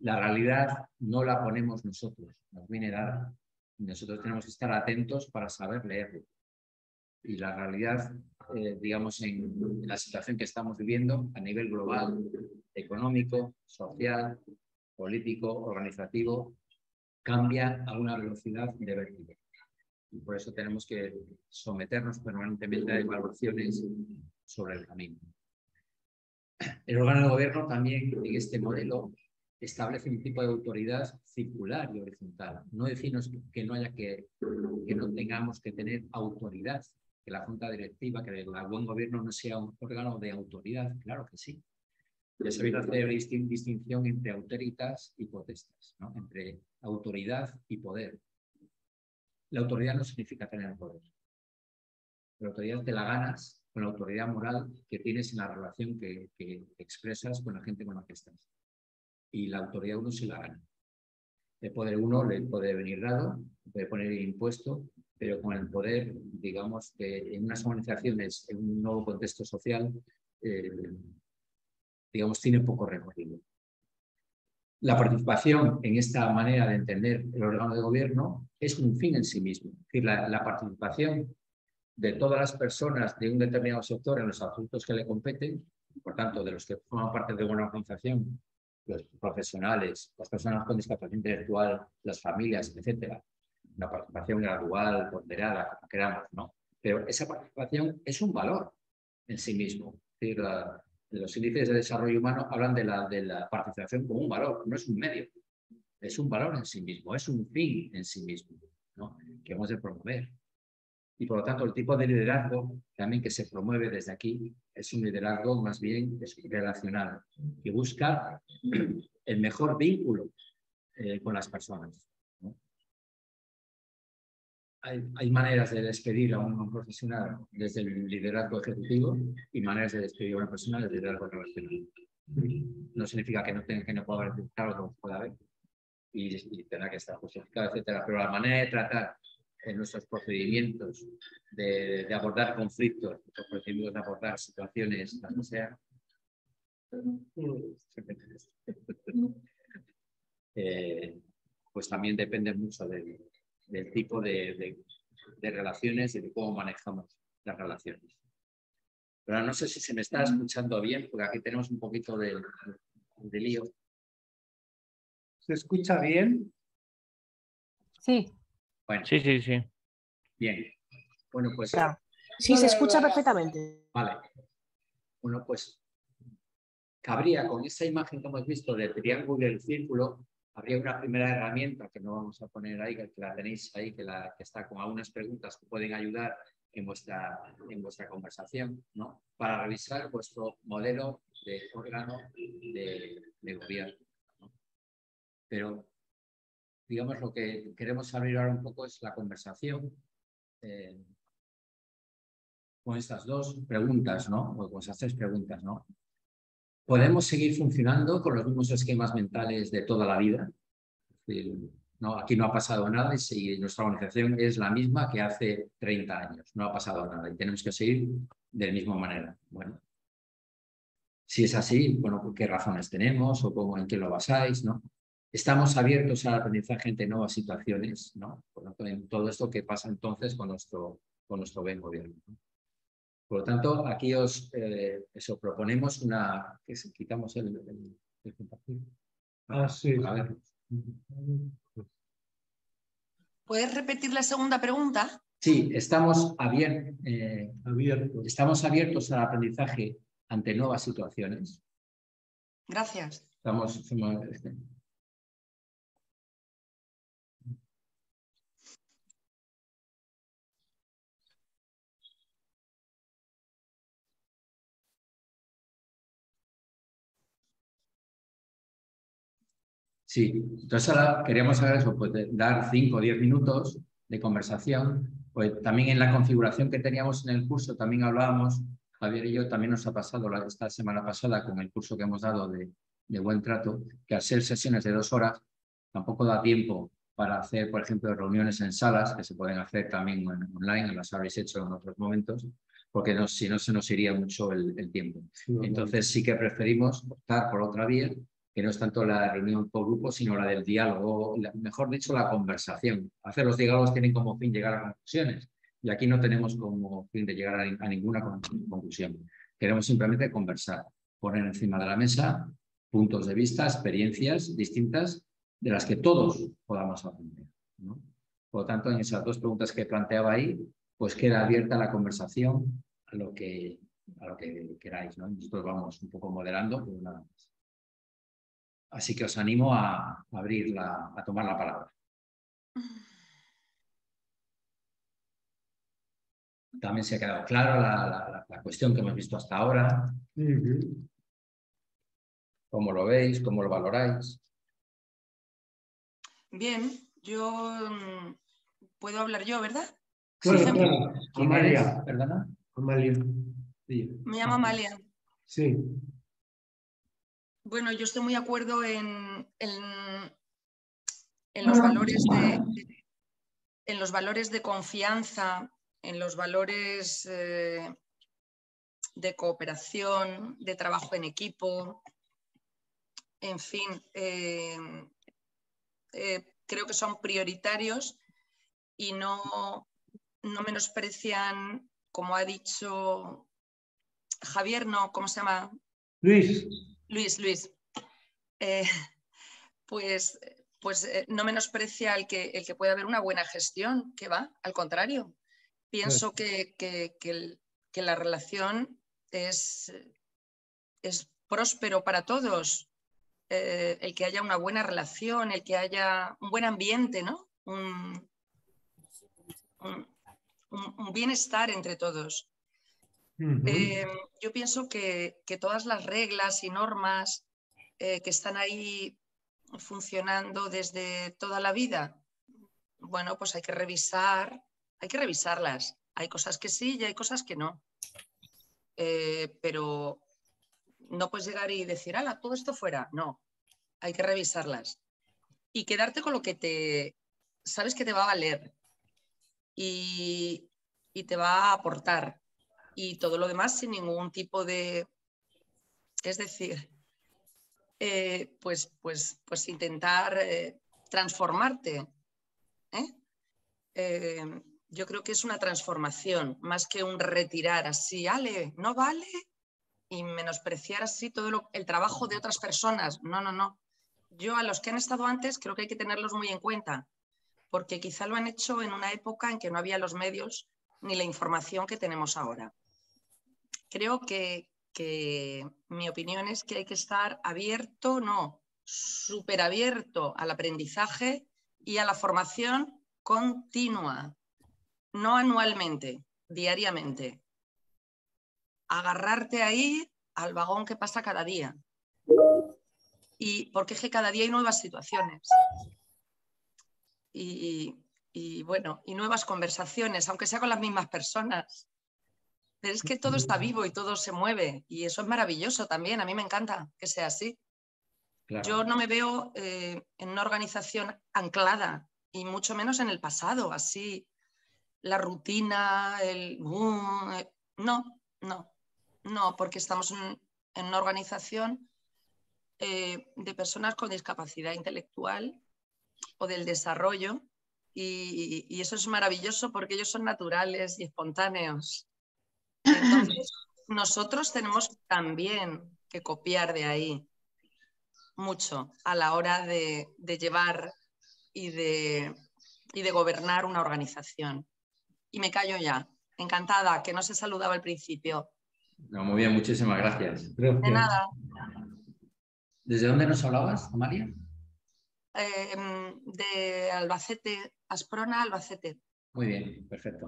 La realidad no la ponemos nosotros, nos viene dada. Nosotros tenemos que estar atentos para saber leerlo. Y la realidad, eh, digamos, en la situación que estamos viviendo a nivel global, económico, social, político, organizativo, cambia a una velocidad de vértigo. Y por eso tenemos que someternos permanentemente a evaluaciones sobre el camino. El órgano de gobierno también, en este modelo, establece un tipo de autoridad circular y horizontal. No decimos que no haya que, que no tengamos que tener autoridad, que la junta directiva, que el buen gobierno no sea un órgano de autoridad, claro que sí. Ya sabéis hacer distin distinción entre autoritas y potestas, ¿no?, entre autoridad y poder. La autoridad no significa tener poder. La autoridad te la ganas con la autoridad moral que tienes en la relación que, que expresas con la gente con la que estás. Y la autoridad uno se la gana. El poder uno le puede venir dado, puede poner impuesto, pero con el poder, digamos que en unas organizaciones, en un nuevo contexto social, eh, digamos, tiene poco recorrido. La participación en esta manera de entender el órgano de gobierno es un fin en sí mismo. Es decir, la, la participación de todas las personas de un determinado sector en los asuntos que le competen, por tanto, de los que forman parte de una organización, los profesionales, las personas con discapacidad intelectual, las familias, etcétera. Una participación gradual, ponderada, como queramos, ¿no? Pero esa participación es un valor en sí mismo. Es decir, la, los índices de desarrollo humano hablan de la, de la participación como un valor, no es un medio. Es un valor en sí mismo, es un fin en sí mismo, ¿no?, que hemos de promover. Y por lo tanto, el tipo de liderazgo también que se promueve desde aquí es un liderazgo más bien relacional, que busca el mejor vínculo eh, con las personas, ¿no? Hay, hay maneras de despedir a un profesional desde el liderazgo ejecutivo y maneras de despedir a una persona desde el liderazgo relacional. No significa que no tenga que no pueda haber claro que pueda haber y, y tendrá que estar justificado, etcétera. Pero la manera de tratar en nuestros procedimientos de, de abordar conflictos, nuestros procedimientos de abordar situaciones, las que sean. eh, pues también depende mucho de, del tipo de, de, de relaciones y de cómo manejamos las relaciones. Pero no sé si se me está escuchando bien, porque aquí tenemos un poquito de, de lío. ¿Se escucha bien? Sí. Bueno. Sí, sí, sí. Bien. Bueno, pues... Claro. Sí, se escucha perfectamente. Vale. Bueno, pues cabría, con esa imagen que hemos visto del triángulo y del círculo, habría una primera herramienta que no vamos a poner ahí, que la tenéis ahí, que, la, que está con algunas preguntas que pueden ayudar en vuestra, en vuestra conversación, ¿no? Para revisar vuestro modelo de órgano de, de gobierno, ¿no? Pero, digamos, lo que queremos abrir ahora un poco es la conversación eh, con estas dos preguntas, ¿no? O con esas tres preguntas, ¿no? ¿Podemos seguir funcionando con los mismos esquemas mentales de toda la vida? No, aquí no ha pasado nada y nuestra organización es la misma que hace treinta años. No ha pasado nada y tenemos que seguir de la misma manera. Bueno, si es así, bueno, ¿qué razones tenemos o cómo, en qué lo basáis, no? Estamos abiertos al aprendizaje ante nuevas situaciones, ¿no? Por lo tanto, en todo esto que pasa entonces con nuestro, con nuestro buen gobierno, ¿no? Por lo tanto, aquí os eh, eso, proponemos una... ¿Qué es? Quitamos el, el, el compartir. Ah, sí. A ver. ¿Puedes repetir la segunda pregunta? Sí, estamos, abier, eh, abiertos. estamos abiertos al aprendizaje ante nuevas situaciones. Gracias. Estamos... estamos este, Sí, entonces ahora queríamos saber eso, pues dar cinco o diez minutos de conversación. Pues también en la configuración que teníamos en el curso, también hablábamos, Javier y yo, también nos ha pasado la, esta semana pasada con el curso que hemos dado de, de Buen Trato, que al ser sesiones de dos horas, tampoco da tiempo para hacer, por ejemplo, reuniones en salas, que se pueden hacer también online, las habréis hecho en otros momentos, porque no, si no se nos iría mucho el, el tiempo. Entonces sí que preferimos optar por otra vía, que no es tanto la reunión por grupo, sino la del diálogo, la, mejor dicho, la conversación. Hacer los diálogos tienen como fin llegar a conclusiones, y aquí no tenemos como fin de llegar a, a ninguna conclusión. Queremos simplemente conversar, poner encima de la mesa puntos de vista, experiencias distintas de las que todos podamos aprender, ¿no? Por lo tanto, en esas dos preguntas que planteaba ahí, pues queda abierta la conversación a lo que, a lo que queráis, ¿no? Nosotros vamos un poco moderando, pero nada más. Así que os animo a abrir la, a tomar la palabra. También se ha quedado clara la, la, la cuestión que hemos visto hasta ahora. ¿Cómo lo veis? ¿Cómo lo valoráis? Bien, yo puedo hablar yo, ¿verdad? Claro, sí, claro. Amalia, ¿perdona? Amalia. Sí. Me llamo Amalia. Sí. Bueno, yo estoy muy de acuerdo en, en, en, los valores de, en los valores de confianza, en los valores eh, de cooperación, de trabajo en equipo, en fin, eh, eh, creo que son prioritarios y no, no menosprecian, como ha dicho Javier, ¿no? ¿Cómo se llama? Luis. Luis, Luis, eh, pues, pues eh, no menosprecia el que, el que pueda haber una buena gestión, que va, al contrario. Pienso que, que, que, el, que la relación es, es próspero para todos, eh, el que haya una buena relación, el que haya un buen ambiente, ¿no? Un, un, un bienestar entre todos. Eh, yo pienso que, que todas las reglas y normas eh, que están ahí funcionando desde toda la vida, bueno, pues hay que revisar, hay que revisarlas. Hay cosas que sí y hay cosas que no. Eh, pero no puedes llegar y decir, ala, todo esto fuera. No, hay que revisarlas. Y quedarte con lo que te sabes que te va a valer y, y te va a aportar. Y todo lo demás sin ningún tipo de... Es decir, eh, pues, pues, pues intentar eh, transformarte, ¿eh? eh, yo creo que es una transformación, más que un retirar así, ale, no vale, y menospreciar así todo lo, el trabajo de otras personas. No, no, no. Yo a los que han estado antes creo que hay que tenerlos muy en cuenta, porque quizá lo han hecho en una época en que no había los medios ni la información que tenemos ahora. Creo que, que mi opinión es que hay que estar abierto, no, súper abierto al aprendizaje y a la formación continua, no anualmente, diariamente. Agarrarte ahí al vagón que pasa cada día. Y porque es que cada día hay nuevas situaciones y, y, bueno, y nuevas conversaciones, aunque sea con las mismas personas. Pero es que todo está vivo y todo se mueve y eso es maravilloso también. A mí me encanta que sea así. Claro. Yo no me veo eh, en una organización anclada y mucho menos en el pasado, así la rutina, el... Uh, no, no, no, porque estamos en, en una organización... Eh, de personas con discapacidad intelectual o del desarrollo y, y eso es maravilloso porque ellos son naturales y espontáneos. Entonces, nosotros tenemos también que copiar de ahí mucho a la hora de, de llevar y de, y de gobernar una organización. Y me callo ya. Encantada, que no se saludaba al principio. No, muy bien, muchísimas gracias. gracias. De nada. ¿Desde dónde nos hablabas, Amalia? Eh, de Albacete, Asprona, Albacete. Muy bien, perfecto.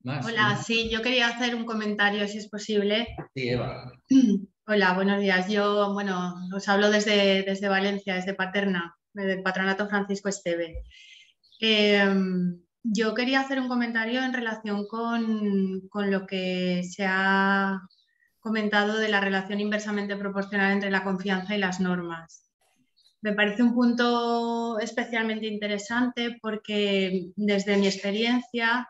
¿Más? Hola, sí, yo quería hacer un comentario, si es posible. Sí, Eva. Hola, buenos días. Yo, bueno, os hablo desde, desde Valencia, desde Paterna, del Patronato Francisco Esteve. Eh, yo quería hacer un comentario en relación con, con lo que se ha... comentado de la relación inversamente proporcional entre la confianza y las normas. Me parece un punto especialmente interesante porque desde mi experiencia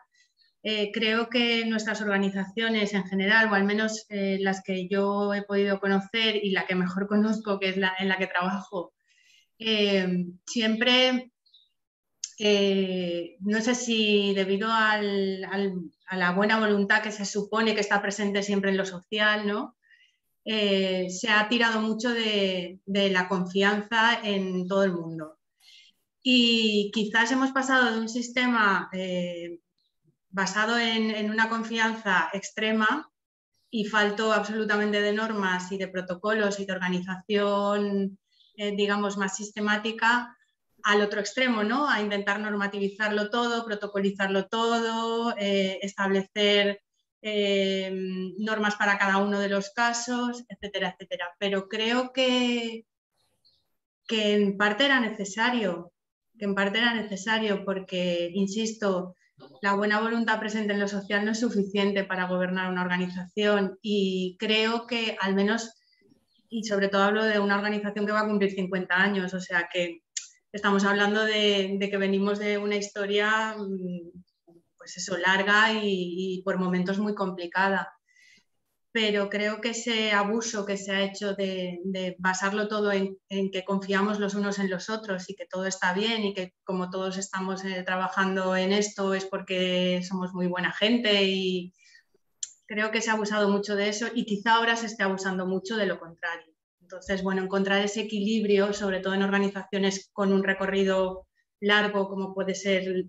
eh, creo que nuestras organizaciones en general, o al menos eh, las que yo he podido conocer y la que mejor conozco, que es la en la que trabajo, eh, siempre, eh, no sé si debido al... al a la buena voluntad que se supone que está presente siempre en lo social, ¿no? Eh, se ha tirado mucho de, de la confianza en todo el mundo. Y quizás hemos pasado de un sistema eh, basado en, en una confianza extrema y falto absolutamente de normas y de protocolos y de organización, eh, digamos, más sistemática, al otro extremo, ¿no? A intentar normativizarlo todo, protocolizarlo todo, eh, establecer eh, normas para cada uno de los casos, etcétera, etcétera. Pero creo que, que en parte era necesario, que en parte era necesario porque, insisto, la buena voluntad presente en lo social no es suficiente para gobernar una organización y creo que al menos, y sobre todo hablo de una organización que va a cumplir cincuenta años, o sea que estamos hablando de, de que venimos de una historia, pues eso, larga y, y por momentos muy complicada. Pero creo que ese abuso que se ha hecho de, de basarlo todo en, en que confiamos los unos en los otros y que todo está bien y que como todos estamos eh, trabajando en esto es porque somos muy buena gente y creo que se ha abusado mucho de eso y quizá ahora se esté abusando mucho de lo contrario. Entonces, bueno, encontrar ese equilibrio, sobre todo en organizaciones con un recorrido largo como puede ser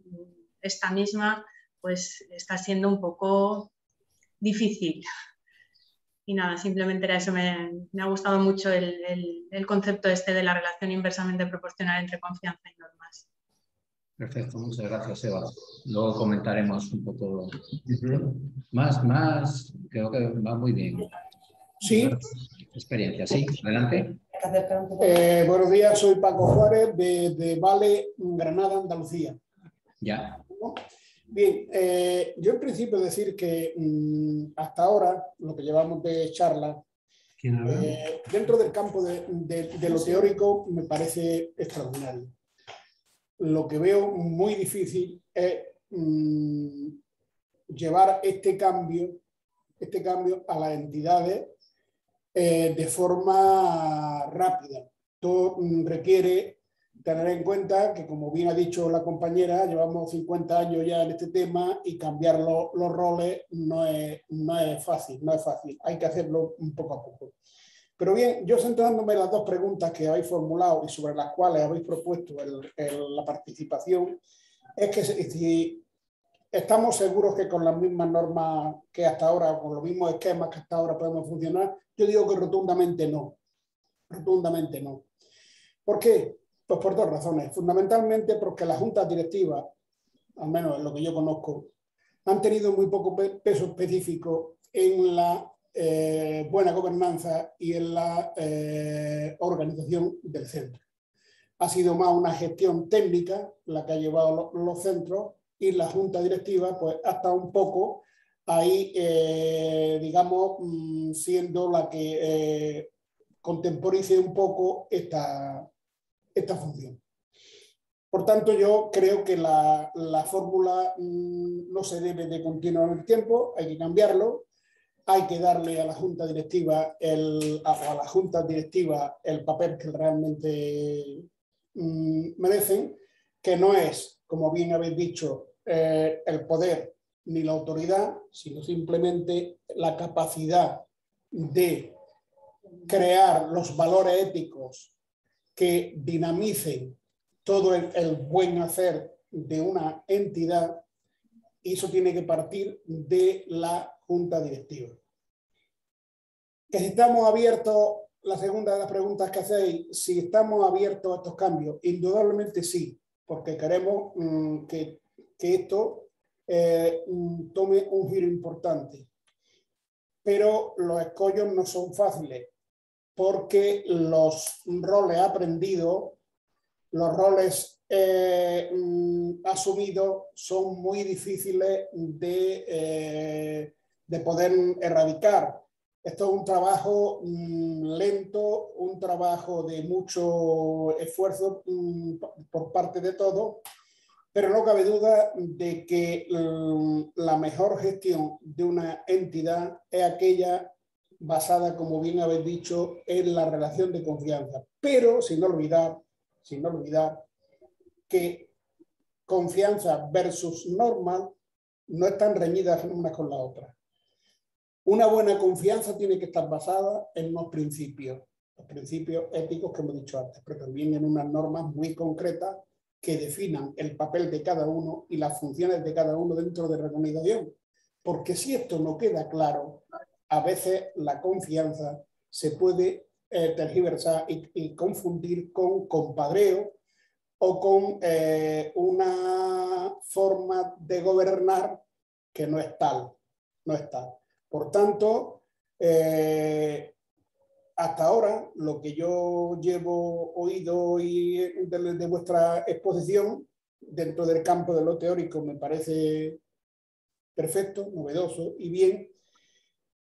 esta misma, pues está siendo un poco difícil. Y nada, simplemente era eso. Me, me ha gustado mucho el, el, el concepto este de la relación inversamente proporcional entre confianza y normas. Perfecto, muchas gracias, Eva. Luego comentaremos un poco más, más. Creo que va muy bien. Sí. Experiencia, sí, adelante. Eh, buenos días, soy Paco Juárez de, de Vale, Granada, Andalucía. Ya. Bien, eh, yo en principio decir que mmm, hasta ahora, lo que llevamos de charla, eh, dentro del campo de, de, de lo teórico me parece extraordinario. Lo que veo muy difícil es mmm, llevar este cambio, este cambio a las entidades Eh, de forma rápida. Todo requiere tener en cuenta que, como bien ha dicho la compañera, llevamos cincuenta años ya en este tema y cambiar lo, los roles no es, no es fácil, no es fácil. Hay que hacerlo poco a poco. Pero bien, yo centrándome en las dos preguntas que habéis formulado y sobre las cuales habéis propuesto el, el, la participación, es que si estamos seguros que con las mismas normas que hasta ahora, con los mismos esquemas que hasta ahora podemos funcionar, yo digo que rotundamente no, rotundamente no. ¿Por qué? Pues por dos razones. Fundamentalmente porque las juntas directivas, al menos en lo que yo conozco, han tenido muy poco peso específico en la Eh, buena gobernanza y en la eh, organización del centro. Ha sido más una gestión técnica la que ha llevado lo, los centros, y la junta directiva pues ha estado un poco ahí, eh, digamos, mmm, siendo la que eh, contemporice un poco esta, esta función. Por tanto, yo creo que la, la fórmula mmm, no se debe de continuar en el tiempo, hay que cambiarlo. Hay que darle a la Junta Directiva el, a, a la Junta Directiva el papel que realmente mmm, merecen, que no es, como bien habéis dicho, eh, el poder ni la autoridad, sino simplemente la capacidad de crear los valores éticos que dinamicen todo el, el buen hacer de una entidad, y eso tiene que partir de la Junta Directiva. Que si estamos abiertos, la segunda de las preguntas que hacéis, si estamos abiertos a estos cambios, indudablemente sí, porque queremos mmm, que, que esto eh, tome un giro importante. Pero los escollos no son fáciles, porque los roles aprendidos, los roles eh, asumidos son muy difíciles de... Eh, de poder erradicar. Esto es un trabajo mmm, lento, un trabajo de mucho esfuerzo mmm, por parte de todos, pero no cabe duda de que mmm, la mejor gestión de una entidad es aquella basada, como bien habéis dicho, en la relación de confianza. Pero sin olvidar, sin olvidar que confianza versus norma no están reñidas una con la otra. Una buena confianza tiene que estar basada en unos principios, los principios éticos que hemos dicho antes, pero también en unas normas muy concretas que definan el papel de cada uno y las funciones de cada uno dentro de la organización. Porque si esto no queda claro, a veces la confianza se puede eh, tergiversar y, y confundir con compadreo o con eh, una forma de gobernar que no es tal, no es tal. Por tanto, eh, hasta ahora, lo que yo llevo oído y de, de vuestra exposición, dentro del campo de lo teórico, me parece perfecto, novedoso y bien,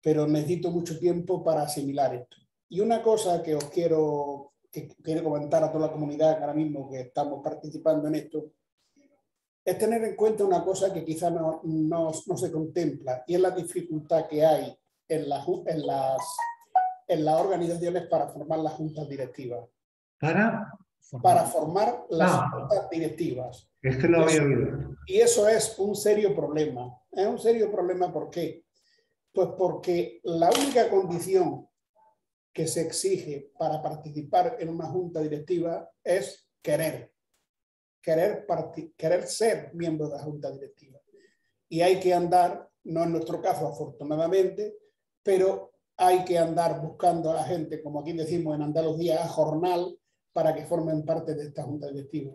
pero necesito mucho tiempo para asimilar esto. Y una cosa que os quiero, que quiero comentar a toda la comunidad ahora mismo que estamos participando en esto, es tener en cuenta una cosa que quizá no, no, no se contempla, y es la dificultad que hay en, la, en, las, en las organizaciones para formar las juntas directivas. ¿Para? Formar. Para formar las ah, juntas directivas. Es que lo había oído. Y eso es un serio problema. Es un serio problema, ¿por qué? Pues porque la única condición que se exige para participar en una junta directiva es querer. Querer, querer ser miembro de la Junta Directiva. Y hay que andar, no en nuestro caso afortunadamente, pero hay que andar buscando a la gente, como aquí decimos en Andalucía, a jornal, para que formen parte de esta Junta Directiva.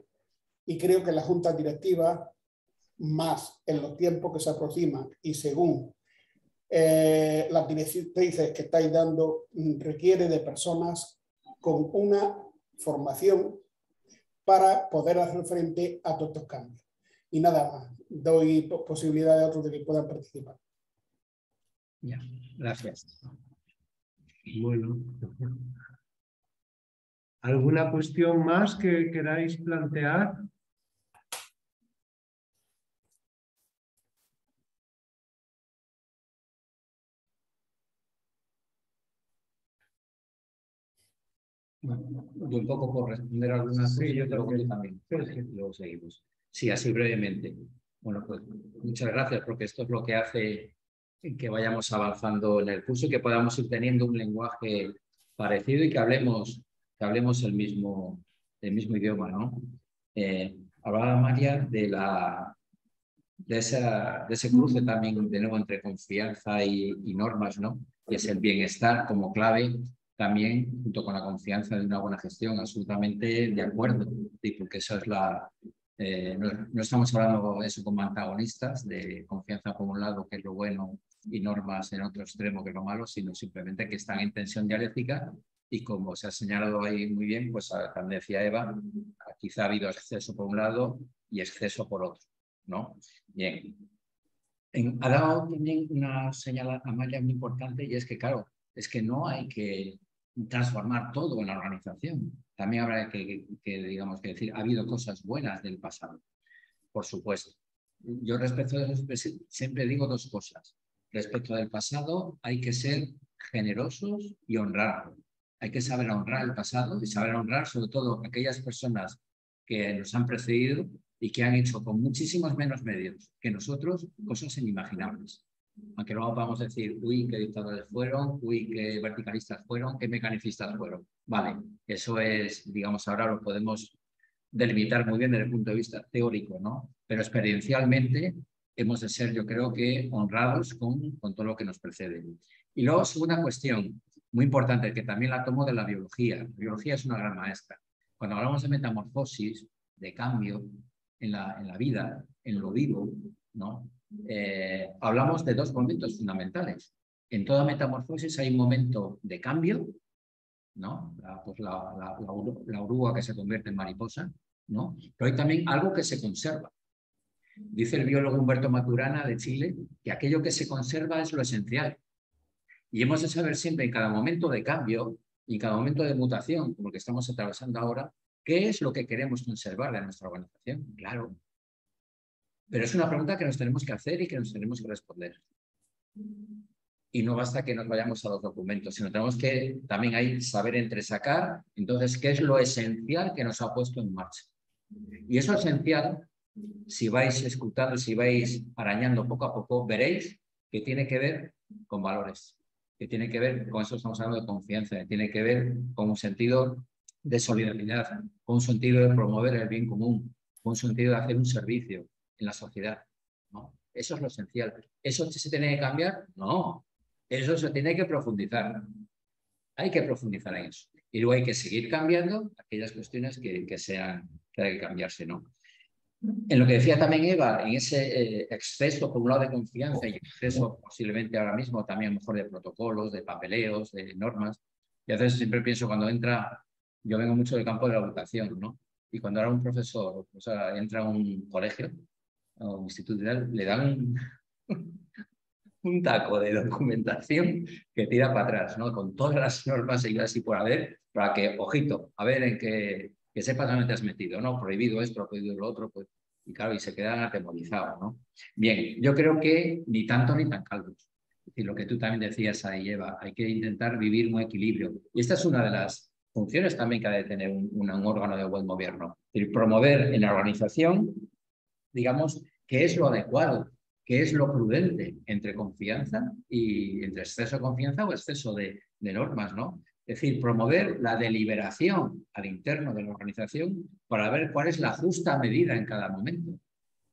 Y creo que la Junta Directiva, más en los tiempos que se aproximan y según eh, las directrices que estáis dando, requiere de personas con una formación para poder hacer frente a todos estos cambios. Y nada más, doy posibilidad a otros de que puedan participar. Ya, gracias. Bueno, ¿alguna cuestión más que queráis plantear? Bueno, yo un poco por responder a algunas de ellas, luego también, luego seguimos. Sí, así brevemente. Bueno, pues muchas gracias, porque esto es lo que hace que vayamos avanzando en el curso y que podamos ir teniendo un lenguaje parecido y que hablemos, que hablemos el, mismo, el mismo idioma, ¿no? Eh, hablaba María de, la, de, esa, de ese cruce también, de nuevo, entre confianza y, y normas, ¿no? Y es el bienestar como clave. También, junto con la confianza de una buena gestión, absolutamente de acuerdo, y porque eso es la... Eh, no, no estamos hablando de eso como antagonistas, de confianza por un lado, que es lo bueno, y normas en otro extremo, que es lo malo, sino simplemente que están en tensión dialéctica, y como se ha señalado ahí muy bien, pues también decía Eva, quizá ha habido exceso por un lado y exceso por otro, ¿no? Bien. En, ha dado también una señal a María muy importante, y es que, claro, es que no hay que transformar todo en la organización. También habrá que, que, digamos, que decir, ha habido cosas buenas del pasado, por supuesto. Yo respecto de eso siempre digo dos cosas. Respecto del pasado, hay que ser generosos y honrarlo. Hay que saber honrar el pasado y saber honrar sobre todo aquellas personas que nos han precedido y que han hecho con muchísimos menos medios que nosotros cosas inimaginables. Aunque no vamos a decir, uy, qué dictadores fueron, uy, qué verticalistas fueron, qué mecanicistas fueron. Vale, eso es, digamos, ahora lo podemos delimitar muy bien desde el punto de vista teórico, ¿no? Pero experiencialmente hemos de ser, yo creo que, honrados con, con todo lo que nos precede. Y luego, segunda cuestión, muy importante, que también la tomo de la biología. La biología es una gran maestra. Cuando hablamos de metamorfosis, de cambio en la, en la vida, en lo vivo, ¿no? Eh, hablamos de dos momentos fundamentales. En toda metamorfosis hay un momento de cambio, ¿no? La, pues la, la, la, ur la oruga que se convierte en mariposa, ¿no? Pero hay también algo que se conserva. Dice el biólogo Humberto Maturana de Chile que aquello que se conserva es lo esencial. Y hemos de saber siempre en cada momento de cambio y en cada momento de mutación, como el que estamos atravesando ahora, qué es lo que queremos conservar de nuestra organización. Claro. Pero es una pregunta que nos tenemos que hacer y que nos tenemos que responder. Y no basta que nos vayamos a los documentos, sino tenemos que también ahí saber entresacar, entonces, qué es lo esencial que nos ha puesto en marcha. Y eso esencial, si vais escrutando, si vais arañando poco a poco, veréis que tiene que ver con valores, que tiene que ver, con eso estamos hablando de confianza, que tiene que ver con un sentido de solidaridad, con un sentido de promover el bien común, con un sentido de hacer un servicio en la sociedad, ¿no? Eso es lo esencial. ¿Eso se tiene que cambiar? No. Eso se tiene que profundizar. Hay que profundizar en eso. Y luego hay que seguir cambiando aquellas cuestiones que, que sean, que hay que cambiarse, ¿no? En lo que decía también Eva, en ese eh, exceso por un lado de confianza y exceso posiblemente ahora mismo también a lo mejor de protocolos, de papeleos, de normas. Y a veces siempre pienso cuando entra, yo vengo mucho del campo de la votación, ¿no? Y cuando ahora un profesor, o sea, entra a un colegio, o institucional, le dan un, un taco de documentación que tira para atrás, ¿no? Con todas las normas seguidas y por haber, para que, ojito, a ver en qué, que sepas dónde te has metido, ¿no? Prohibido esto, prohibido lo otro, pues, y claro, y se quedan atemorizados, ¿no? Bien, yo creo que ni tanto ni tan calvos. Y lo que tú también decías ahí, Eva, hay que intentar vivir un equilibrio. Y esta es una de las funciones también que ha de tener un, un, un órgano de buen gobierno, el promover en la organización, digamos, qué es lo adecuado, qué es lo prudente entre confianza y entre exceso de confianza o exceso de, de normas, ¿no? Es decir, promover la deliberación al interno de la organización para ver cuál es la justa medida en cada momento,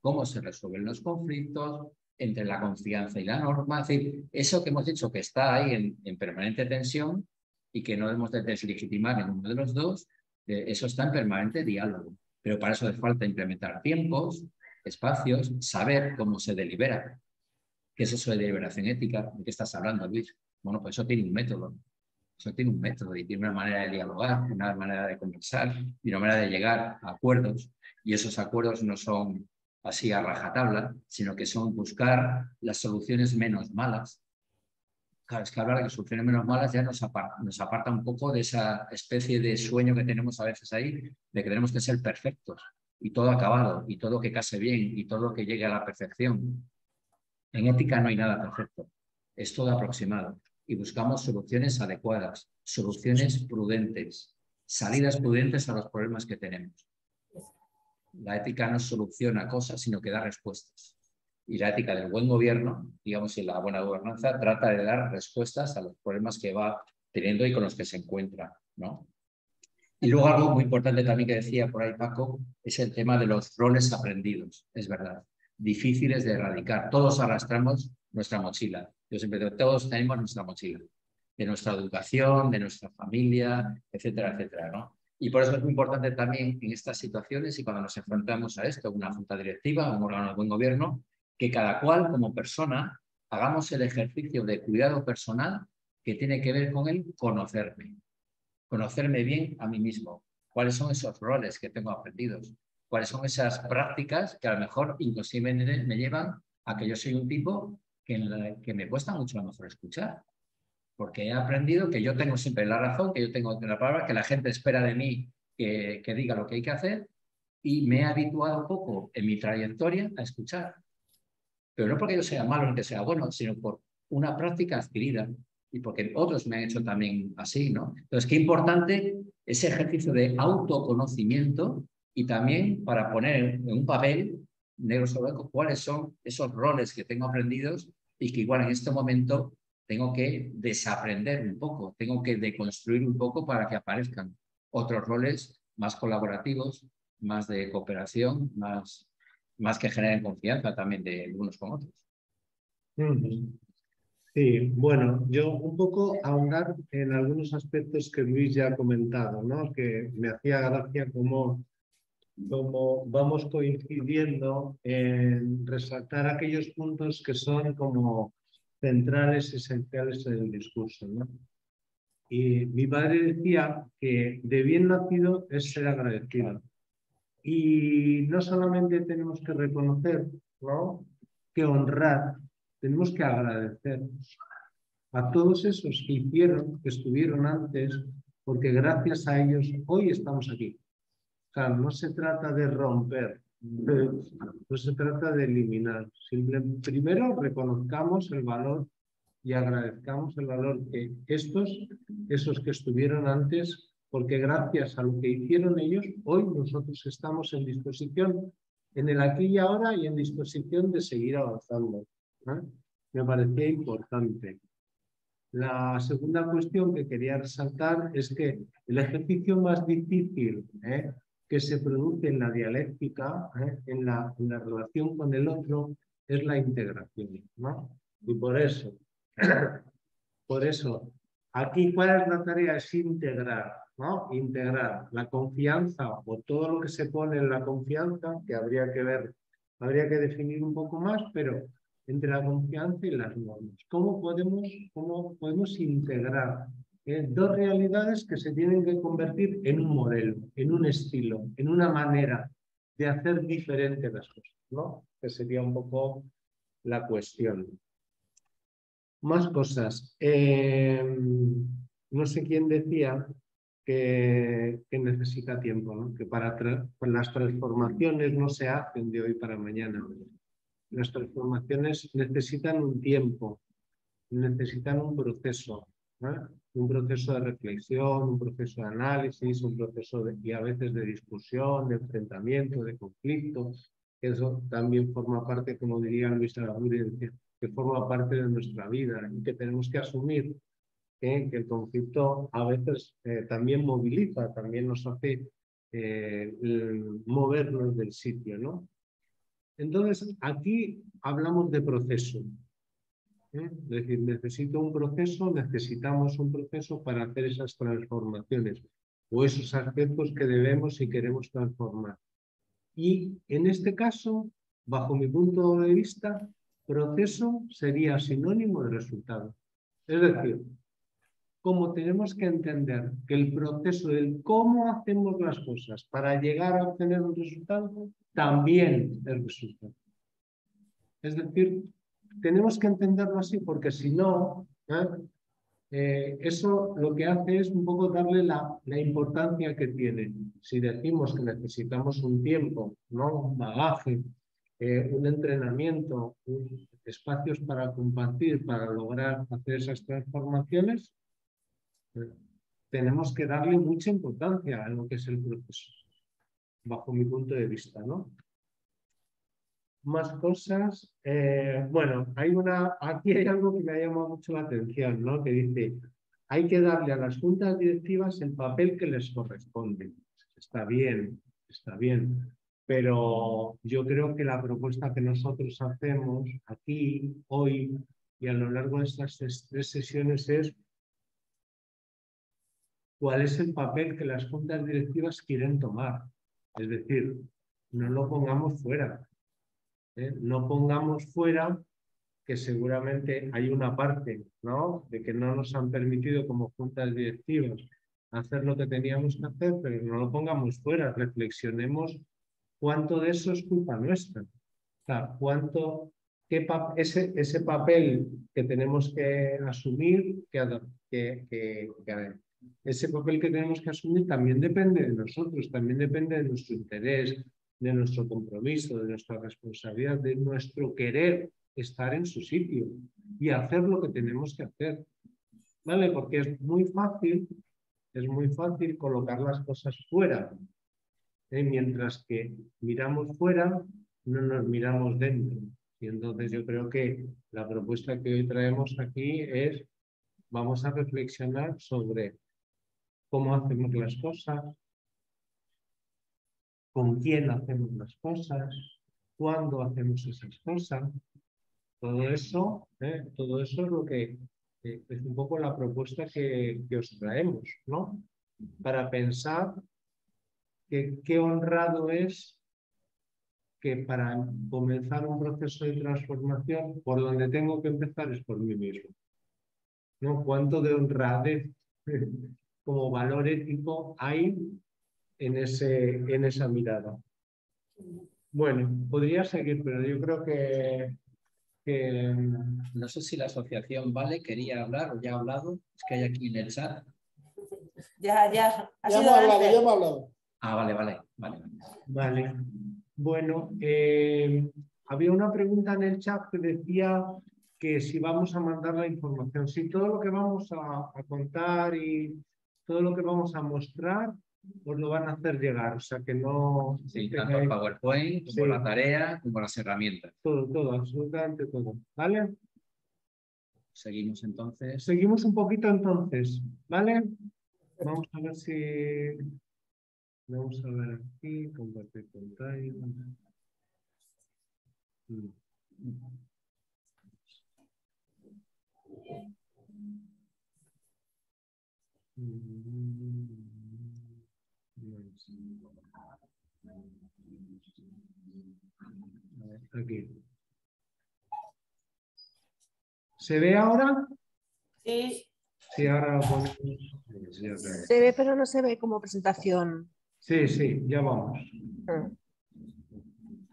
cómo se resuelven los conflictos entre la confianza y la norma, es decir, eso que hemos dicho que está ahí en, en permanente tensión y que no hemos de deslegitimar en uno de los dos, eh, eso está en permanente diálogo, pero para eso hace falta implementar tiempos, espacios, saber cómo se delibera. ¿Qué es eso de deliberación ética? ¿De qué estás hablando, Luis? Bueno, pues eso tiene un método. Eso tiene un método y tiene una manera de dialogar, una manera de conversar y una manera de llegar a acuerdos. Y esos acuerdos no son así a rajatabla, sino que son buscar las soluciones menos malas. Claro, es que hablar de soluciones menos malas ya nos aparta, nos aparta un poco de esa especie de sueño que tenemos a veces ahí, de que tenemos que ser perfectos. Y todo acabado, y todo que case bien, y todo que llegue a la perfección. En ética no hay nada perfecto, es todo aproximado. Y buscamos soluciones adecuadas, soluciones prudentes, salidas prudentes a los problemas que tenemos. La ética no soluciona cosas, sino que da respuestas. Y la ética del buen gobierno, digamos, y la buena gobernanza, trata de dar respuestas a los problemas que va teniendo y con los que se encuentra, ¿no? Y luego algo muy importante también que decía por ahí Paco, es el tema de los roles aprendidos, es verdad, difíciles de erradicar. Todos arrastramos nuestra mochila. Yo siempre digo, todos tenemos nuestra mochila, de nuestra educación, de nuestra familia, etcétera, etcétera, ¿no? Y por eso es muy importante también en estas situaciones y cuando nos enfrentamos a esto, una junta directiva, un órgano de buen gobierno, que cada cual como persona hagamos el ejercicio de cuidado personal que tiene que ver con el conocerme. Conocerme bien a mí mismo. ¿Cuáles son esos roles que tengo aprendidos? ¿Cuáles son esas prácticas que a lo mejor inclusive me llevan a que yo soy un tipo que, en la que me cuesta mucho a lo mejor escuchar? Porque he aprendido que yo tengo siempre la razón, que yo tengo la palabra, que la gente espera de mí que, que diga lo que hay que hacer y me he habituado un poco en mi trayectoria a escuchar. Pero no porque yo sea malo ni que sea bueno, sino por una práctica adquirida y porque otros me han hecho también así, ¿no? Entonces, qué importante ese ejercicio de autoconocimiento y también para poner en un papel negro sobre blanco cuáles son esos roles que tengo aprendidos y que igual en este momento tengo que desaprender un poco, tengo que deconstruir un poco para que aparezcan otros roles más colaborativos, más de cooperación, más, más que generen confianza también de unos con otros. Sí, bueno, yo un poco ahondar en algunos aspectos que Luis ya ha comentado, ¿no? Que me hacía gracia como, como vamos coincidiendo en resaltar aquellos puntos que son como centrales, esenciales en el discurso, ¿no? Y mi padre decía que de bien nacido es ser agradecido. Y no solamente tenemos que reconocer, ¿no?, que honrar, tenemos que agradecer a todos esos que hicieron, que estuvieron antes, porque gracias a ellos hoy estamos aquí. O sea, no se trata de romper, no se trata de eliminar. Simplemente, primero reconozcamos el valor y agradezcamos el valor que estos, esos que estuvieron antes, porque gracias a lo que hicieron ellos, hoy nosotros estamos en disposición, en el aquí y ahora, y en disposición de seguir avanzando, ¿eh? Me parecía importante. La segunda cuestión que quería resaltar es que el ejercicio más difícil, ¿eh?, que se produce en la dialéctica, ¿eh?, en, la, en la relación con el otro, es la integración, ¿no? Y por eso, por eso, aquí cuál es la tarea, es integrar, ¿no? Integrar la confianza o todo lo que se pone en la confianza, que habría que ver, habría que definir un poco más, pero entre la confianza y las normas. ¿Cómo podemos, cómo podemos integrar Eh, dos realidades que se tienen que convertir en un modelo, en un estilo, en una manera de hacer diferente las cosas, ¿no? Que sería un poco la cuestión. Más cosas. Eh, no sé quién decía que, que necesita tiempo, ¿no? Que para tra- pues las transformaciones no se hacen de hoy para mañana. Las transformaciones necesitan un tiempo, necesitan un proceso, ¿no? Un proceso de reflexión, un proceso de análisis, un proceso de, y a veces de discusión, de enfrentamiento, de conflicto. Eso también forma parte, como diría Luis Aranguren, que forma parte de nuestra vida y que tenemos que asumir, ¿eh?, que el conflicto a veces eh, también moviliza, también nos hace eh, movernos del sitio, ¿no? Entonces, aquí hablamos de proceso. ¿Eh? Es decir, necesito un proceso, necesitamos un proceso para hacer esas transformaciones o esos aspectos que debemos y queremos transformar. Y en este caso, bajo mi punto de vista, proceso sería sinónimo de resultado. Es decir, como tenemos que entender que el proceso del cómo hacemos las cosas para llegar a obtener un resultado, también es resultado. Es decir, tenemos que entenderlo así porque si no, ¿eh? Eh, eso lo que hace es un poco darle la, la importancia que tiene. Si decimos que necesitamos un tiempo, ¿no?, un bagaje, eh, un entrenamiento, un, espacios para compartir, para lograr hacer esas transformaciones, eh, tenemos que darle mucha importancia a lo que es el proceso, bajo mi punto de vista, ¿no? Más cosas. Eh, bueno, hay una, aquí hay algo que me ha llamado mucho la atención, ¿no? Que dice, hay que darle a las juntas directivas el papel que les corresponde. Está bien, está bien. Pero yo creo que la propuesta que nosotros hacemos aquí, hoy y a lo largo de estas tres sesiones es cuál es el papel que las juntas directivas quieren tomar. Es decir, no lo pongamos fuera. ¿eh? No pongamos fuera que seguramente hay una parte, ¿no?, de que no nos han permitido como juntas directivas hacer lo que teníamos que hacer, pero no lo pongamos fuera. Reflexionemos cuánto de eso es culpa nuestra. O sea, cuánto, qué pa ese, ese papel que tenemos que asumir, que, que, que, que ese papel que tenemos que asumir también depende de nosotros, también depende de nuestro interés, de nuestro compromiso, de nuestra responsabilidad, de nuestro querer estar en su sitio y hacer lo que tenemos que hacer, ¿vale? Porque es muy fácil, es muy fácil colocar las cosas fuera, ¿eh? Mientras que miramos fuera, no nos miramos dentro. Y entonces yo creo que la propuesta que hoy traemos aquí es, vamos a reflexionar sobre cómo hacemos las cosas, con quién hacemos las cosas, cuándo hacemos esas cosas. Todo eso, ¿eh? Todo eso es lo que eh, es un poco la propuesta que, que os traemos, ¿no? Para pensar que qué honrado es que para comenzar un proceso de transformación, por donde tengo que empezar es por mí mismo, ¿no? Cuánto de honradez como valor ético hay en, ese, en esa mirada. Bueno, podría seguir, pero yo creo que, que... No sé si la asociación Vale quería hablar o ya ha hablado. Es que hay aquí en el chat. Ya, ya. Ha ya me ha hablado, ya me ha hablado. Ah, vale, vale. Vale. Vale. Bueno, eh, había una pregunta en el chat que decía que si vamos a mandar la información, si todo lo que vamos a, a contar y todo lo que vamos a mostrar, pues lo van a hacer llegar. O sea que no... Sí, tanto el PowerPoint, como la tarea, como las herramientas. Todo, todo, absolutamente todo. ¿Vale? Seguimos entonces. Seguimos un poquito entonces, ¿vale? Vamos a ver si... Vamos a ver aquí, compartir pantalla. Aquí. ¿Se ve ahora? Sí. Sí, ahora lo ponemos. Se ve, pero no se ve como presentación. Sí, sí, ya vamos.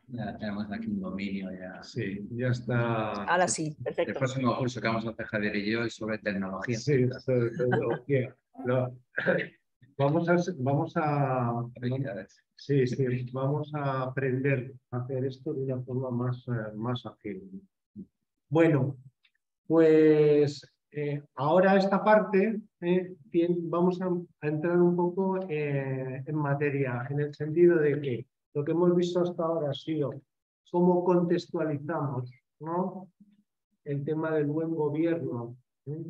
Ya tenemos aquí un dominio ya. Sí, ya está. Ahora sí, perfecto. El próximo curso que vamos a hacer Javier y yo es sobre tecnología. Sí, sobre tecnología. No. Vamos a, vamos a, sí, sí, vamos a aprender a hacer esto de una forma más, más ágil. Bueno, pues eh, ahora esta parte eh, vamos a, a entrar un poco eh, en materia, en el sentido de que lo que hemos visto hasta ahora ha sido cómo contextualizamos, ¿no?, el tema del buen gobierno, ¿eh?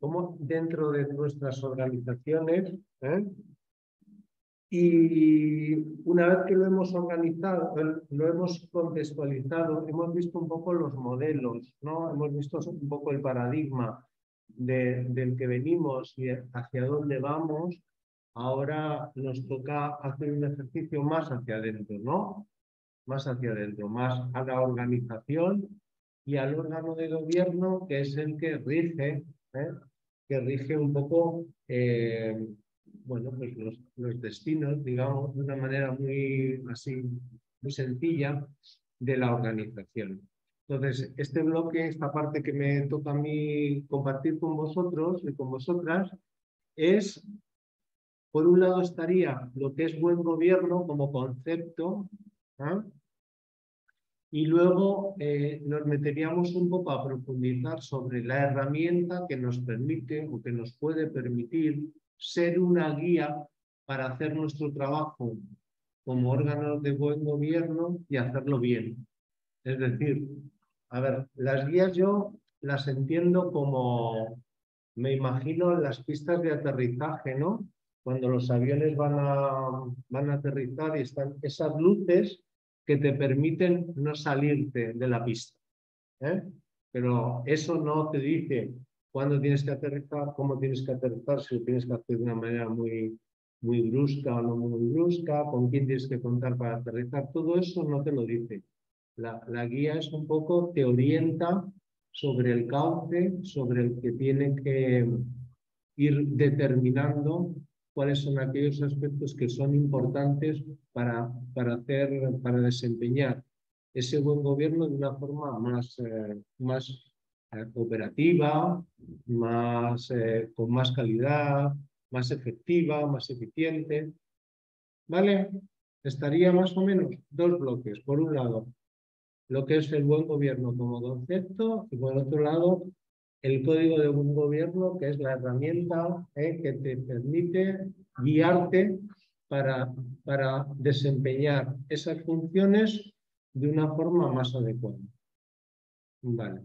Como dentro de nuestras organizaciones, ¿eh? Y una vez que lo hemos organizado, lo hemos contextualizado, hemos visto un poco los modelos, ¿no? Hemos visto un poco el paradigma de, del que venimos y hacia dónde vamos. Ahora nos toca hacer un ejercicio más hacia adentro, ¿no? Más hacia adentro, más a la organización y al órgano de gobierno, que es el que rige, ¿eh? que rige un poco eh, bueno, pues los, los destinos, digamos, de una manera muy, así, muy sencilla de la organización. Entonces, este bloque, esta parte que me toca a mí compartir con vosotros y con vosotras, es, por un lado estaría lo que es buen gobierno como concepto, ¿eh? Y luego eh, nos meteríamos un poco a profundizar sobre la herramienta que nos permite o que nos puede permitir ser una guía para hacer nuestro trabajo como órganos de buen gobierno y hacerlo bien. Es decir, a ver, las guías yo las entiendo como, me imagino, las pistas de aterrizaje, ¿no? Cuando los aviones van a, van a aterrizar y están esas luces que te permiten no salirte de la pista, ¿eh? Pero eso no te dice cuándo tienes que aterrizar, cómo tienes que aterrizar, si lo tienes que hacer de una manera muy, muy brusca o no muy brusca, con quién tienes que contar para aterrizar, todo eso no te lo dice. La, la guía es un poco, te orienta sobre el cauce, sobre el que tiene que ir determinando cuáles son aquellos aspectos que son importantes para, para, hacer, para desempeñar ese buen gobierno de una forma más, eh, más eh, operativa, más, eh, con más calidad, más efectiva, más eficiente. ¿Vale? Estaría más o menos dos bloques. Por un lado, lo que es el buen gobierno como concepto, y por otro lado, el código de buen gobierno, que es la herramienta eh, que te permite guiarte para, para desempeñar esas funciones de una forma más adecuada. Vale.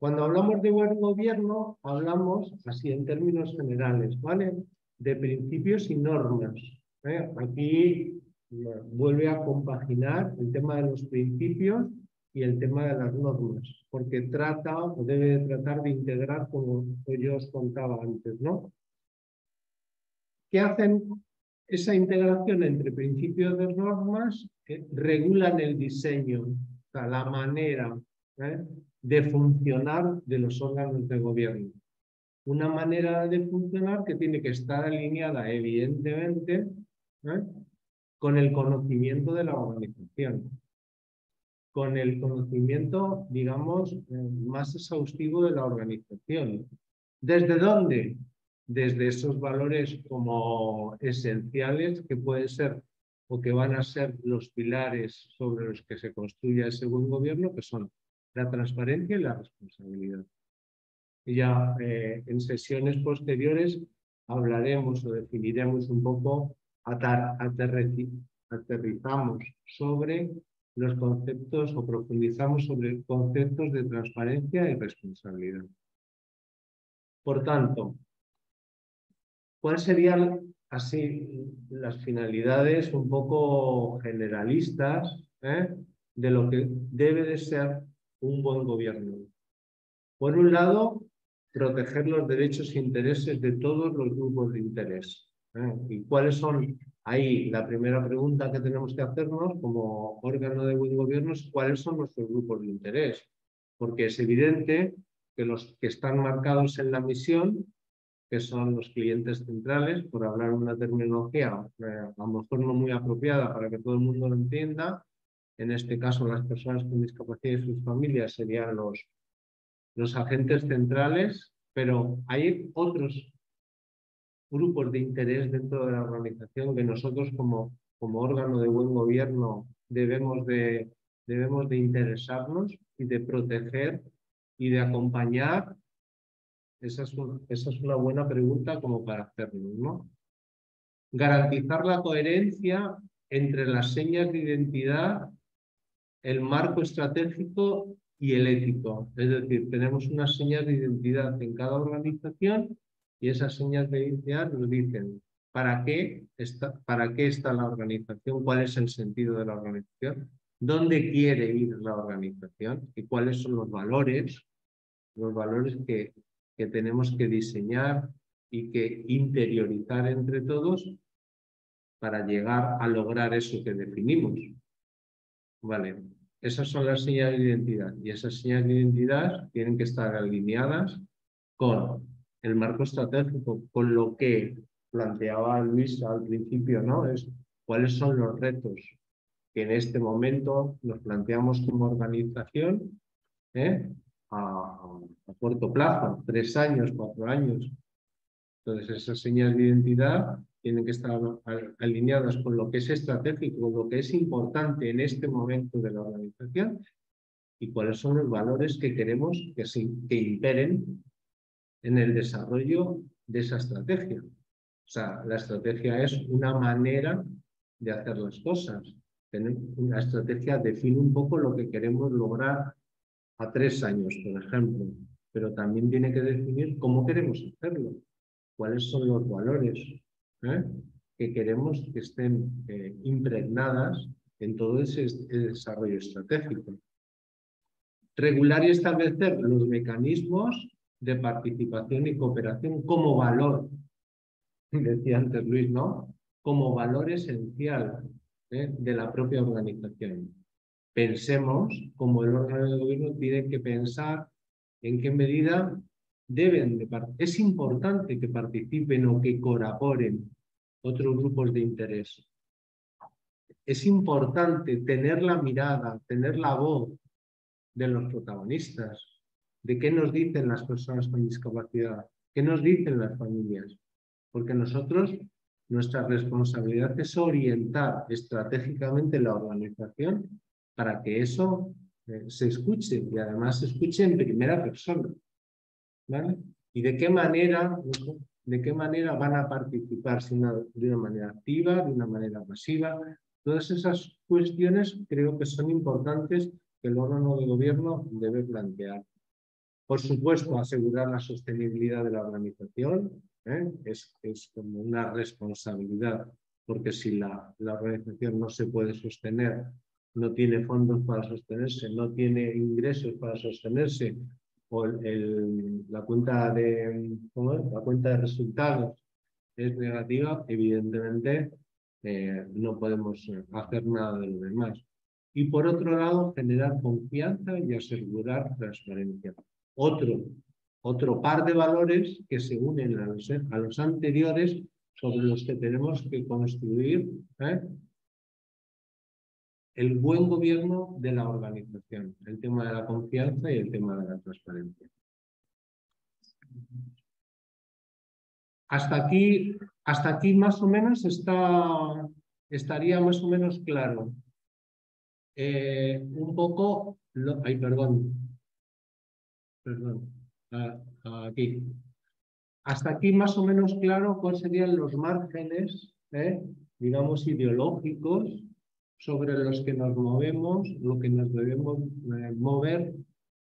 Cuando hablamos de buen gobierno, hablamos así en términos generales, ¿vale? De principios y normas. ¿eh? Aquí bueno, vuelve a compaginar el tema de los principios y el tema de las normas, porque trata o debe de tratar de integrar, como yo os contaba antes, ¿no? ¿Qué hacen esa integración entre principios de normas? Eh, regulan el diseño, o sea, la manera ¿eh? de funcionar de los órganos de gobierno. Una manera de funcionar que tiene que estar alineada, evidentemente, ¿eh? con el conocimiento de la organización, con el conocimiento, digamos, más exhaustivo de la organización. ¿Desde dónde? Desde esos valores como esenciales que pueden ser o que van a ser los pilares sobre los que se construya ese buen gobierno, que son la transparencia y la responsabilidad. Y ya eh, en sesiones posteriores hablaremos o definiremos un poco, atar, aterri, aterrizamos sobre los conceptos o profundizamos sobre conceptos de transparencia y responsabilidad. Por tanto, ¿cuáles serían así las finalidades un poco generalistas ¿eh? de lo que debe de ser un buen gobierno? Por un lado, proteger los derechos e intereses de todos los grupos de interés. ¿eh? ¿Y cuáles son? Ahí la primera pregunta que tenemos que hacernos como órgano de buen gobierno es cuáles son nuestros grupos de interés, porque es evidente que los que están marcados en la misión, que son los clientes centrales, por hablar una terminología eh, a lo mejor no muy apropiada para que todo el mundo lo entienda, en este caso las personas con discapacidad y sus familias serían los, los agentes centrales, pero hay otros grupos de interés dentro de la organización que nosotros como, como órgano de buen gobierno debemos de, debemos de interesarnos y de proteger y de acompañar. Esa es, un, esa es una buena pregunta como para hacerlo, ¿no? Garantizar la coherencia entre las señas de identidad, el marco estratégico y el ético. Es decir, tenemos unas señas de identidad en cada organización y esas señas de identidad nos dicen para qué está, para qué está la organización, cuál es el sentido de la organización, dónde quiere ir la organización y cuáles son los valores, los valores que, que tenemos que diseñar y que interiorizar entre todos para llegar a lograr eso que definimos. Vale, esas son las señas de identidad y esas señas de identidad tienen que estar alineadas con el marco estratégico, con lo que planteaba Luis al principio, ¿no? Es cuáles son los retos que en este momento nos planteamos como organización ¿eh? a, a corto plazo, tres años, cuatro años. Entonces, esas señas de identidad tienen que estar alineadas con lo que es estratégico, con lo que es importante en este momento de la organización y cuáles son los valores que queremos que, se, que imperen en el desarrollo de esa estrategia. O sea, la estrategia es una manera de hacer las cosas. Tener una estrategia define un poco lo que queremos lograr a tres años, por ejemplo, pero también tiene que definir cómo queremos hacerlo, cuáles son los valores ¿eh? que queremos que estén eh, impregnadas en todo ese, ese desarrollo estratégico. Regular y establecer los mecanismos de participación y cooperación como valor, decía antes Luis, ¿no? Como valor esencial ¿eh? de la propia organización. Pensemos, como el órgano de gobierno tiene que pensar en qué medida deben de es importante que participen o que colaboren otros grupos de interés. Es importante tener la mirada, tener la voz de los protagonistas, de qué nos dicen las personas con discapacidad, qué nos dicen las familias, porque nosotros, nuestra responsabilidad es orientar estratégicamente la organización para que eso eh, se escuche y además se escuche en primera persona, ¿vale? Y de qué manera, de qué manera van a participar, si una, de una manera activa, de una manera pasiva. Todas esas cuestiones creo que son importantes que el órgano de gobierno debe plantear. Por supuesto, asegurar la sostenibilidad de la organización ¿eh? es, es como una responsabilidad, porque si la, la organización no se puede sostener, no tiene fondos para sostenerse, no tiene ingresos para sostenerse, o el, la, cuenta de, ¿cómo es? la cuenta de resultados es negativa, evidentemente eh, no podemos hacer nada de lo demás. Y por otro lado, generar confianza y asegurar transparencia. Otro, otro par de valores que se unen a los, a los anteriores, sobre los que tenemos que construir ¿eh? el buen gobierno de la organización, el tema de la confianza y el tema de la transparencia. Hasta aquí, hasta aquí más o menos está, estaría más o menos claro. Eh, un poco, lo, ay, perdón, perdón, ah, aquí. Hasta aquí más o menos claro cuáles serían los márgenes, eh, digamos, ideológicos, sobre los que nos movemos, lo que nos debemos eh, mover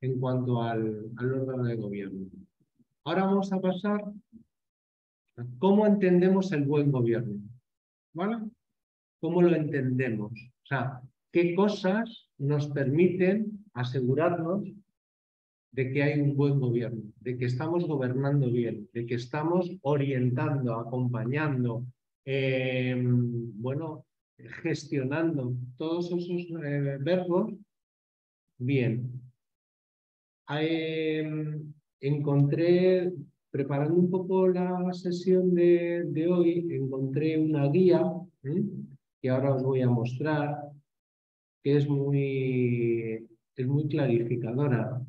en cuanto al, al órgano de gobierno. Ahora vamos a pasar a cómo entendemos el buen gobierno, ¿vale? ¿Cómo lo entendemos? O sea, qué cosas nos permiten asegurarnos de que hay un buen gobierno, de que estamos gobernando bien, de que estamos orientando, acompañando, eh, bueno... gestionando, todos esos eh, verbos, bien. Eh, encontré, preparando un poco la sesión de, de hoy, encontré una guía ¿eh? que ahora os voy a mostrar, que es muy, es muy clarificadora.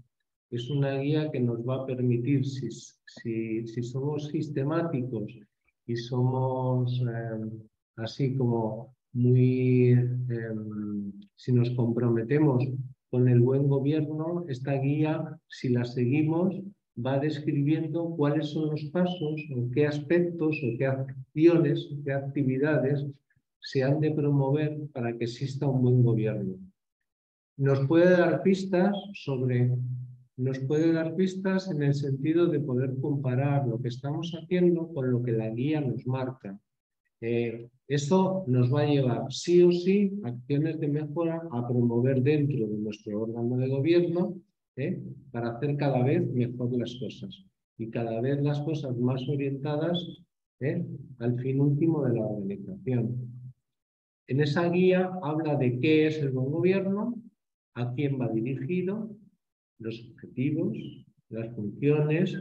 Es una guía que nos va a permitir, si, si, si somos sistemáticos y somos eh, así como... muy, eh, si nos comprometemos con el buen gobierno, esta guía, si la seguimos, va describiendo cuáles son los pasos, o qué aspectos, o qué acciones, qué actividades se han de promover para que exista un buen gobierno. Nos puede dar pistas sobre, nos puede dar pistas en el sentido de poder comparar lo que estamos haciendo con lo que la guía nos marca. Eh, Eso nos va a llevar sí o sí acciones de mejora a promover dentro de nuestro órgano de gobierno ¿eh? para hacer cada vez mejor las cosas y cada vez las cosas más orientadas ¿eh? al fin último de la organización. En esa guía habla de qué es el buen gobierno, a quién va dirigido, los objetivos, las funciones,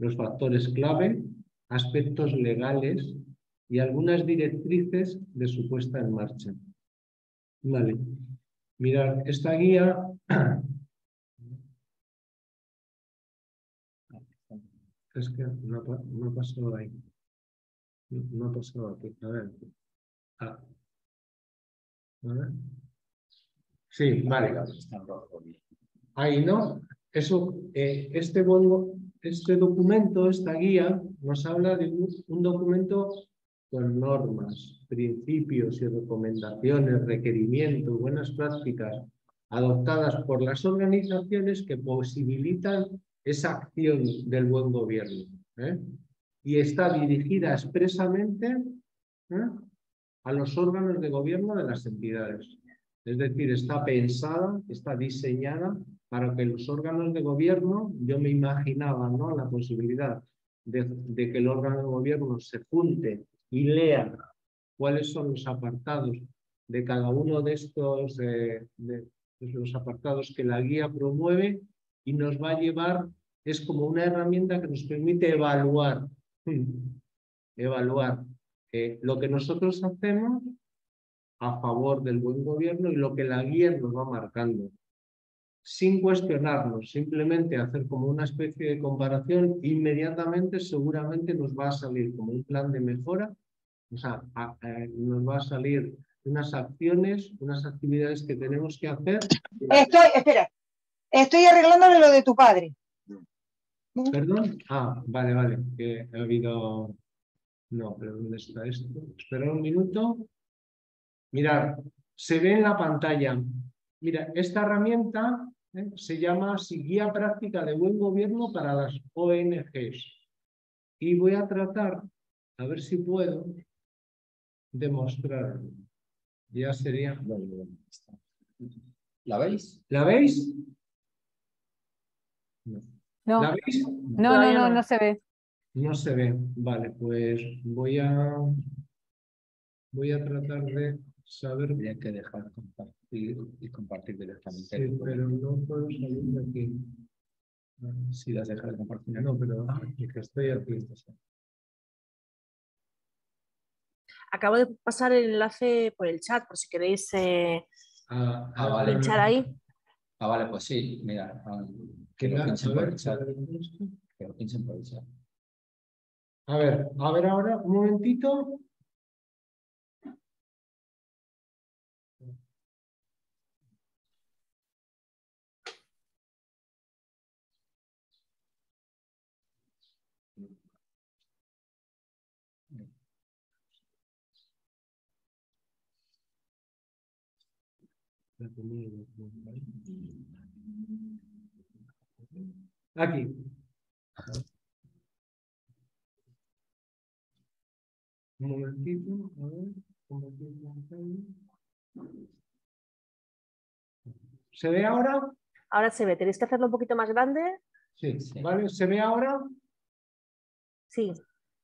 los factores clave, aspectos legales y algunas directrices de su puesta en marcha. Vale. Mirad, esta guía... Es que no, no pasó ahí. No, no ha pasado aquí. A ver. Ah. A ver. Sí, vale. Ahí no. Eso, eh, este, este documento, esta guía, nos habla de un, un documento con normas, principios y recomendaciones, requerimientos, buenas prácticas adoptadas por las organizaciones que posibilitan esa acción del buen gobierno, ¿eh? Y está dirigida expresamente, ¿eh?, a los órganos de gobierno de las entidades. Es decir, está pensada, está diseñada para que los órganos de gobierno, yo me imaginaba, ¿no?, la posibilidad de, de que el órgano de gobierno se junte y lea cuáles son los apartados de cada uno de estos, eh, de, de los apartados que la guía promueve, y nos va a llevar, es como una herramienta que nos permite evaluar, evaluar eh, lo que nosotros hacemos a favor del buen gobierno y lo que la guía nos va marcando, sin cuestionarnos, simplemente hacer como una especie de comparación. Inmediatamente seguramente nos va a salir como un plan de mejora, o sea, a, a, nos va a salir unas acciones, unas actividades que tenemos que hacer. Estoy, espera, estoy arreglándole lo de tu padre. ¿Perdón? Ah, vale, vale, que ha habido... No, pero ¿dónde está esto? Espera un minuto. Mirad, se ve en la pantalla. Mira, esta herramienta ¿eh? se llama así, Guía Práctica de Buen Gobierno para las O N Ges. Y voy a tratar, a ver si puedo, demostrar. Ya sería... ¿La veis? ¿La veis? No. No. ¿La veis? No, no, no, no se ve. No se ve. Vale, pues voy a... Voy a tratar de saber... Tendría que dejar compartir y compartir directamente. Sí, pero no puedo salir de aquí. Si las dejas de compartir. No, pero es que estoy aquí. Acabo de pasar el enlace por el chat, por si queréis eh, ah, ah, vale, pinchar ahí. Ah, vale, pues sí. Mira, que lo pinchen por el chat. Que lo pinchen por el chat. A ver, a ver ahora, un momentito... Aquí. Un momentito, a ver, un momentito. ¿Se ve ahora? Ahora se ve, tenéis que hacerlo un poquito más grande. Sí, sí. ¿Vale? ¿Se ve ahora? Sí.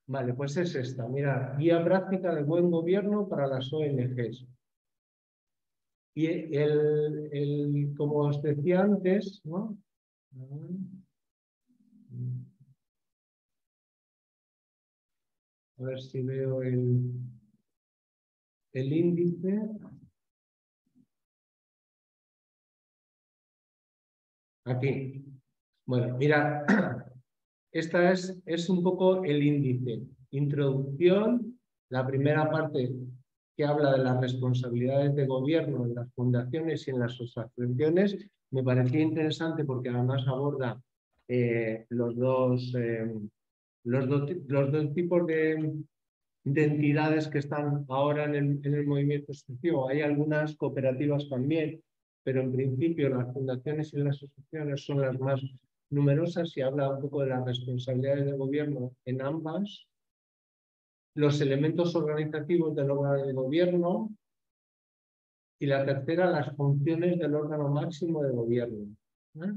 Vale, pues es esta, mira, Guía Práctica de Buen Gobierno para las O N Ges. Y el, el, como os decía antes, ¿no? A ver si veo el, el índice. Aquí. Bueno, mira, esta es, es un poco el índice. Introducción, la primera parte... que habla de las responsabilidades de gobierno en las fundaciones y en las asociaciones. Me parecía interesante porque además aborda eh, los, dos, eh, los, dos, los dos tipos de, de entidades que están ahora en el, en el movimiento asociativo. Hay algunas cooperativas también, pero en principio las fundaciones y las asociaciones son las más numerosas y habla un poco de las responsabilidades de gobierno en ambas. Los elementos organizativos del órgano de gobierno y la tercera, las funciones del órgano máximo de gobierno. ¿Eh?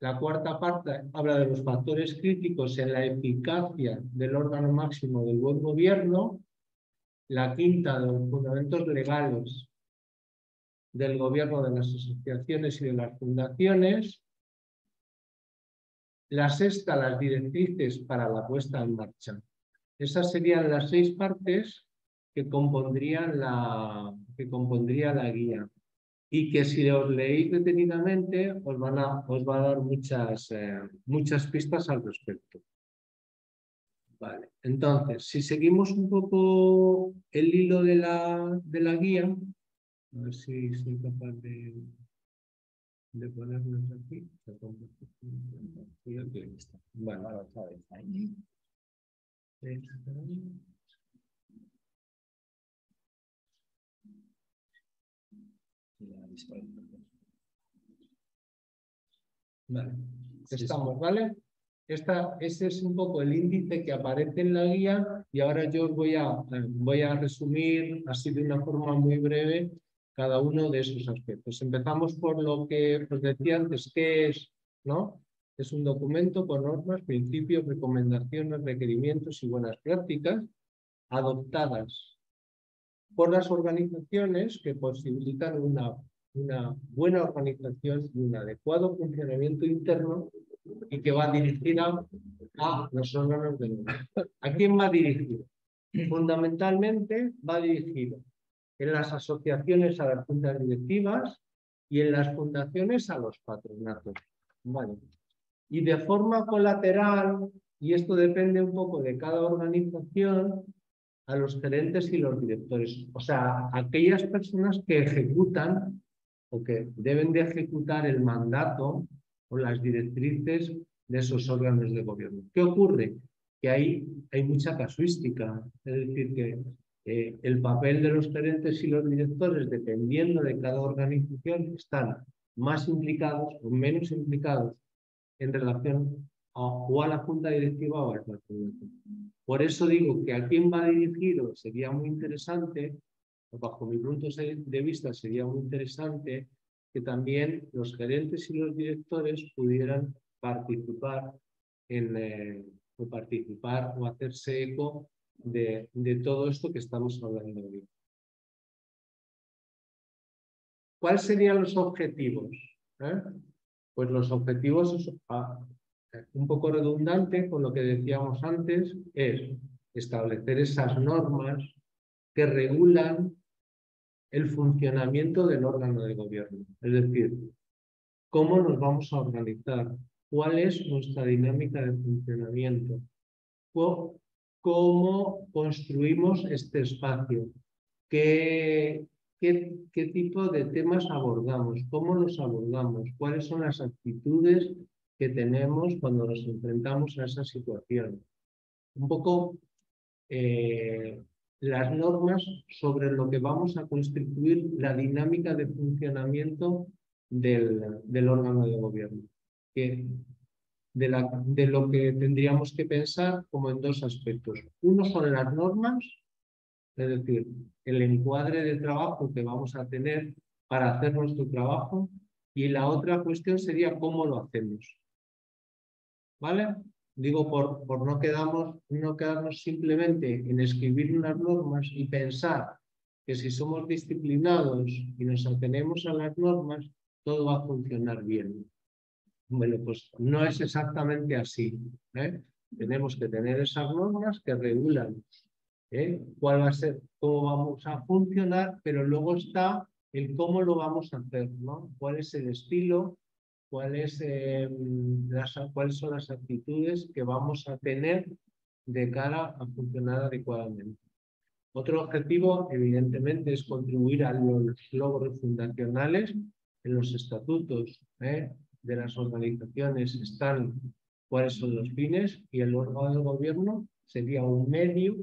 La cuarta parte habla de los factores críticos en la eficacia del órgano máximo del buen gobierno. La quinta, de los fundamentos legales del gobierno de las asociaciones y de las fundaciones. La sexta, las directrices para la puesta en marcha. Esas serían las seis partes que compondrían la, que compondría la guía y que si os leéis detenidamente os, van a, os va a dar muchas, eh, muchas pistas al respecto. Vale, entonces, si seguimos un poco el hilo de la, de la guía, a ver si soy capaz de, de ponernos aquí. Bueno, ahora otra vez. Vale, estamos, ¿vale? Esta, ese es un poco el índice que aparece en la guía y ahora yo os voy a, voy a resumir así de una forma muy breve cada uno de esos aspectos. Empezamos por lo que os decía antes, ¿qué es? ¿No? Es un documento con normas, principios, recomendaciones, requerimientos y buenas prácticas adoptadas por las organizaciones que posibilitan una, una buena organización y un adecuado funcionamiento interno y que va dirigida a los órganos de gobierno. ¿A quién va dirigido? Fundamentalmente va dirigido en las asociaciones a las juntas directivas y en las fundaciones a los patronatos. Vale. Y de forma colateral, y esto depende un poco de cada organización, a los gerentes y los directores. O sea, aquellas personas que ejecutan o que deben de ejecutar el mandato o las directrices de esos órganos de gobierno. ¿Qué ocurre? Que ahí hay mucha casuística, es decir, que eh, el papel de los gerentes y los directores, dependiendo de cada organización, están más implicados o menos implicados en relación a, o a la junta directiva o al patronato. Por eso digo que a quién va dirigido sería muy interesante, o bajo mi punto de vista sería muy interesante, que también los gerentes y los directores pudieran participar en, eh, o participar o hacerse eco de, de todo esto que estamos hablando hoy. ¿Cuáles serían los objetivos? ¿Eh? Pues los objetivos, ah, un poco redundante con lo que decíamos antes, es establecer esas normas que regulan el funcionamiento del órgano de gobierno. Es decir, cómo nos vamos a organizar, cuál es nuestra dinámica de funcionamiento, cómo construimos este espacio, qué, qué, qué tipo de temas abordamos, cómo los abordamos, cuáles son las actitudes que tenemos cuando nos enfrentamos a esa situación. Un poco eh, las normas sobre lo que vamos a constituir la dinámica de funcionamiento del, del órgano de gobierno, que de, la, de lo que tendríamos que pensar como en dos aspectos. Uno son las normas, es decir, el encuadre de trabajo que vamos a tener para hacer nuestro trabajo, y la otra cuestión sería cómo lo hacemos. ¿Vale? Digo, por, por no, quedamos, no quedarnos simplemente en escribir unas normas y pensar que si somos disciplinados y nos atenemos a las normas, todo va a funcionar bien. Bueno, pues no es exactamente así, ¿eh? Tenemos que tener esas normas que regulan, ¿eh? cuál va a ser, cómo vamos a funcionar, pero luego está el cómo lo vamos a hacer, ¿no? Cuál es el estilo, cuáles eh, cuáles son las actitudes que vamos a tener de cara a funcionar adecuadamente. Otro objetivo, evidentemente, es contribuir a los logros fundacionales. En los estatutos ¿eh? de las organizaciones están cuáles son los fines, y el órgano de gobierno sería un medio,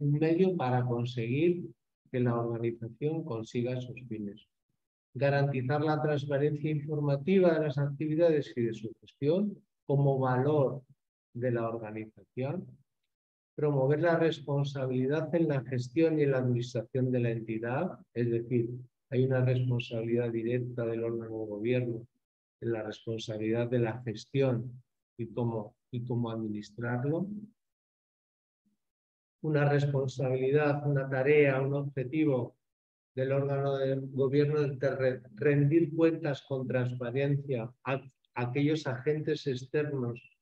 un medio para conseguir que la organización consiga esos fines. Garantizar la transparencia informativa de las actividades y de su gestión como valor de la organización. Promover la responsabilidad en la gestión y en la administración de la entidad, es decir, hay una responsabilidad directa del órgano de gobierno en la responsabilidad de la gestión y cómo, y cómo administrarlo. Una responsabilidad, una tarea, un objetivo del órgano de gobierno de rendir cuentas con transparencia a aquellos agentes externos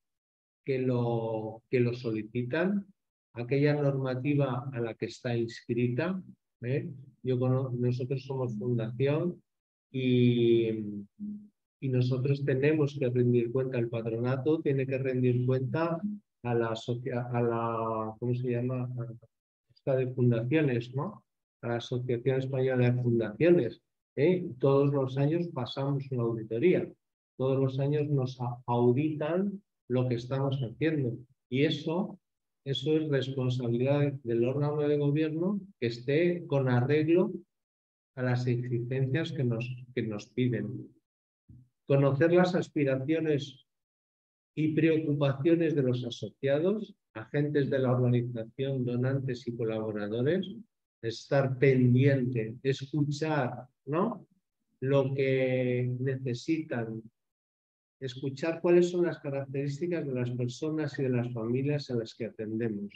que lo, que lo solicitan, aquella normativa a la que está inscrita. ¿eh? Yo conozco, nosotros somos fundación y, y nosotros tenemos que rendir cuenta, el patronato tiene que rendir cuenta a la, a la ¿cómo se llama? Esta de fundaciones, ¿no? A la Asociación Española de Fundaciones. ¿eh? Todos los años pasamos una auditoría. Todos los años nos auditan lo que estamos haciendo. Y eso, eso es responsabilidad del órgano de gobierno que esté con arreglo a las exigencias que nos, que nos piden. Conocer las aspiraciones y preocupaciones de los asociados, agentes de la organización, donantes y colaboradores. Estar pendiente, escuchar, ¿no? Lo que necesitan. Escuchar cuáles son las características de las personas y de las familias a las que atendemos.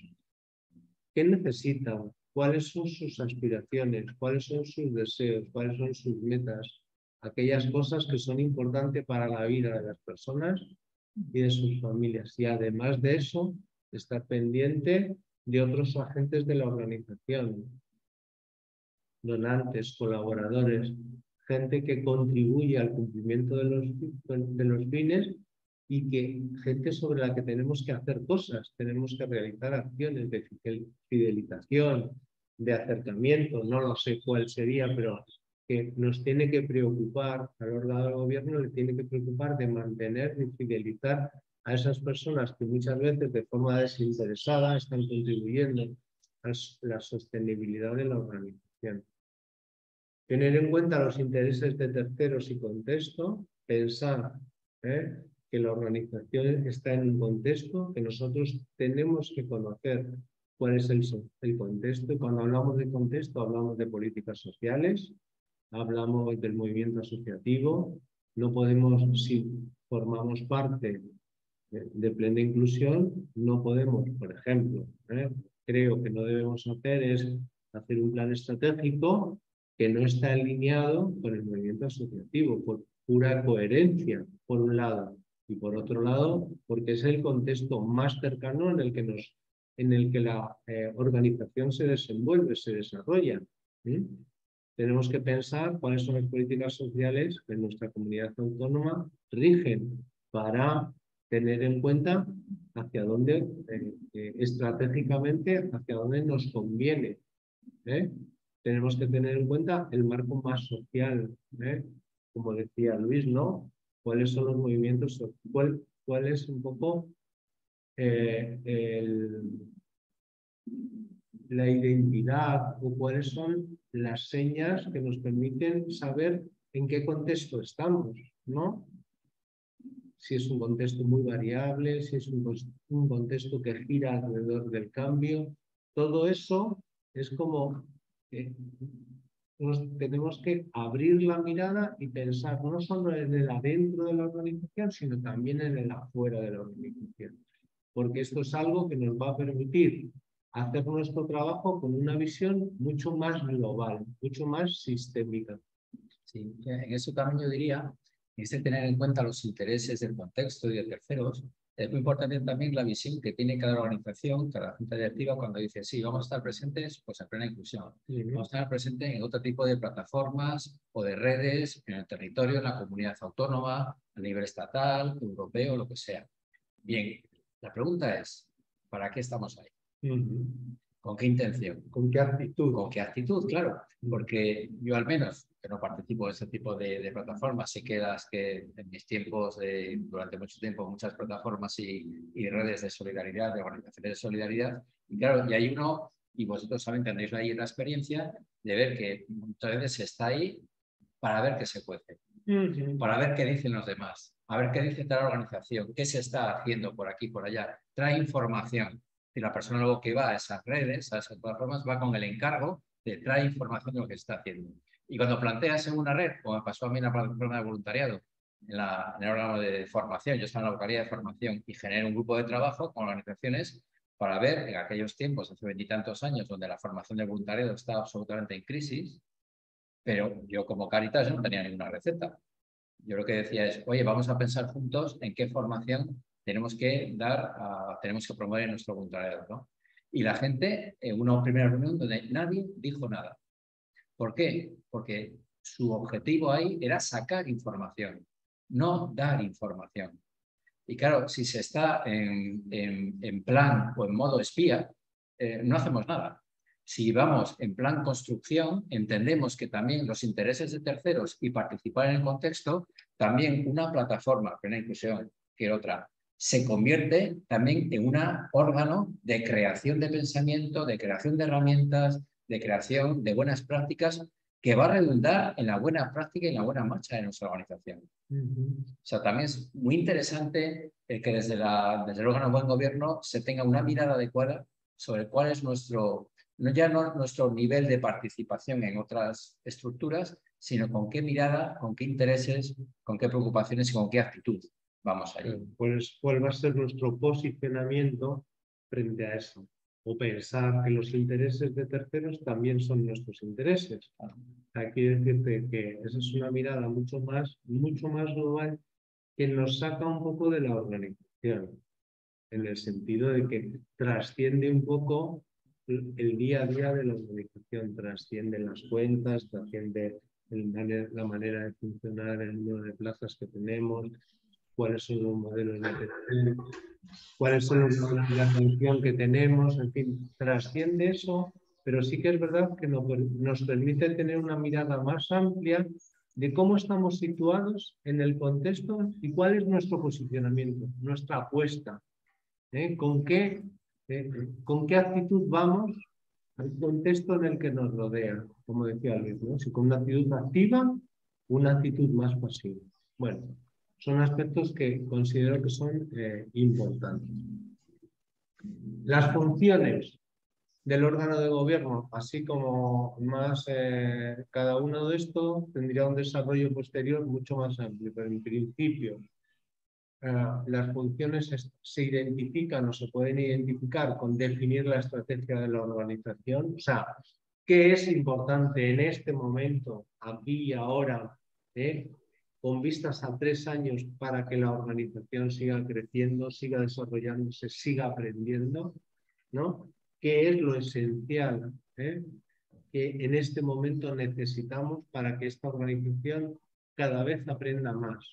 ¿Qué necesitan? ¿Cuáles son sus aspiraciones? ¿Cuáles son sus deseos? ¿Cuáles son sus metas? Aquellas cosas que son importantes para la vida de las personas y de sus familias. Y además de eso, estar pendiente de otros agentes de la organización, donantes, colaboradores, gente que contribuye al cumplimiento de los, de los fines y que, gente sobre la que tenemos que hacer cosas, tenemos que realizar acciones de fidelización, de acercamiento, no lo sé cuál sería, pero que nos tiene que preocupar, al órgano del gobierno le tiene que preocupar de mantener y fidelizar a esas personas que muchas veces de forma desinteresada están contribuyendo a la sostenibilidad de la organización. Tener en cuenta los intereses de terceros y contexto, pensar ¿eh? que la organización está en un contexto que nosotros tenemos que conocer cuál es el, el contexto. Y cuando hablamos de contexto hablamos de políticas sociales, hablamos del movimiento asociativo. No podemos, si formamos parte de plena inclusión, no podemos, por ejemplo, ¿eh? creo que no debemos hacer es hacer un plan estratégico que no está alineado con el movimiento asociativo, por pura coherencia, por un lado, y por otro lado, porque es el contexto más cercano en el que, nos, en el que la eh, organización se desenvuelve, se desarrolla. ¿eh? Tenemos que pensar cuáles son las políticas sociales que en nuestra comunidad autónoma rigen para tener en cuenta hacia dónde, eh, eh, estratégicamente, hacia dónde nos conviene. ¿eh? Tenemos que tener en cuenta el marco más social, ¿eh? como decía Luis, ¿no? ¿Cuáles son los movimientos? ¿Cuál, cuál es un poco eh, el, la identidad o cuáles son las señas que nos permiten saber en qué contexto estamos, ¿no? Si es un contexto muy variable, si es un, un contexto que gira alrededor del cambio. Todo eso es como eh, nos tenemos que abrir la mirada y pensar no solo en el adentro de la organización, sino también en el afuera de la organización. Porque esto es algo que nos va a permitir hacer nuestro trabajo con una visión mucho más global, mucho más sistémica. Sí, en eso también yo diría... Este tener en cuenta los intereses del contexto y de terceros. Es muy importante también la visión que tiene cada organización, cada junta directiva, cuando dice, sí, vamos a estar presentes pues, en plena inclusión. Sí, vamos a estar presentes en otro tipo de plataformas o de redes, en el territorio, en la comunidad autónoma, a nivel estatal, europeo, lo que sea. Bien, la pregunta es, ¿para qué estamos ahí? Uh-huh. ¿Con qué intención? ¿Con qué actitud? Con qué actitud, claro. Porque yo al menos, que no participo de ese tipo de, de plataformas, sí que las que en mis tiempos, de, durante mucho tiempo, muchas plataformas y, y redes de solidaridad, de organizaciones de solidaridad, y claro, y hay uno, y vosotros saben, tendréis ahí la experiencia de ver que muchas veces se está ahí para ver qué se cuece, uh-huh. para ver qué dicen los demás, a ver qué dice tal organización, qué se está haciendo por aquí, por allá, trae información. Y la persona luego que va a esas redes, a esas plataformas, va con el encargo de traer información de lo que está haciendo. Y cuando planteas en una red, como me pasó a mí en la plataforma de voluntariado, en, la, en el órgano de formación, yo estaba en la localidad de formación y generé un grupo de trabajo con organizaciones para ver en aquellos tiempos, hace veintitantos años, donde la formación de voluntariado estaba absolutamente en crisis, pero yo como Caritas yo no tenía ninguna receta. Yo lo que decía es, oye, vamos a pensar juntos en qué formación tenemos que dar, a, tenemos que promover nuestro voluntariado, ¿no? Y la gente, en una primera reunión donde nadie dijo nada. ¿Por qué? Porque su objetivo ahí era sacar información, no dar información. Y claro, si se está en, en, en plan o en modo espía, eh, no hacemos nada. Si vamos en plan construcción, entendemos que también los intereses de terceros y participar en el contexto, también una plataforma, Plena Inclusión, que otra, se convierte también en un órgano de creación de pensamiento, de creación de herramientas, de creación de buenas prácticas, que va a redundar en la buena práctica y en la buena marcha de nuestra organización. Uh-huh. O sea, también es muy interesante eh, que desde, la, desde el órgano Buen Gobierno se tenga una mirada adecuada sobre cuál es nuestro... No ya no nuestro nivel de participación en otras estructuras, sino con qué mirada, con qué intereses, con qué preocupaciones y con qué actitud vamos allí. Pues, ¿cuál va a ser nuestro posicionamiento frente a eso? O pensar que los intereses de terceros también son nuestros intereses. Aquí decirte que esa es una mirada mucho más, mucho más global que nos saca un poco de la organización, en el sentido de que trasciende un poco... El día a día de la organización trasciende las cuentas, trasciende el, la manera de funcionar, el número de plazas que tenemos, cuáles son los modelos de atención, cuáles son los modelos de atención que tenemos, en fin, trasciende eso, pero sí que es verdad que nos, nos permite tener una mirada más amplia de cómo estamos situados en el contexto y cuál es nuestro posicionamiento, nuestra apuesta, ¿eh? ¿Con qué? Eh, ¿Con qué actitud vamos al contexto en el que nos rodea? Como decía Luis, ¿no? Si con una actitud activa, una actitud más pasiva. Bueno, son aspectos que considero que son eh, importantes. Las funciones del órgano de gobierno, así como más eh, cada uno de estos, tendría un desarrollo posterior mucho más amplio, pero en principio... Uh, las funciones se identifican o se pueden identificar con definir la estrategia de la organización. O sea, ¿qué es importante en este momento, aquí y ahora, eh, con vistas a tres años para que la organización siga creciendo, siga desarrollándose, siga aprendiendo, ¿no? ¿Qué es lo esencial eh, que en este momento necesitamos para que esta organización cada vez aprenda más?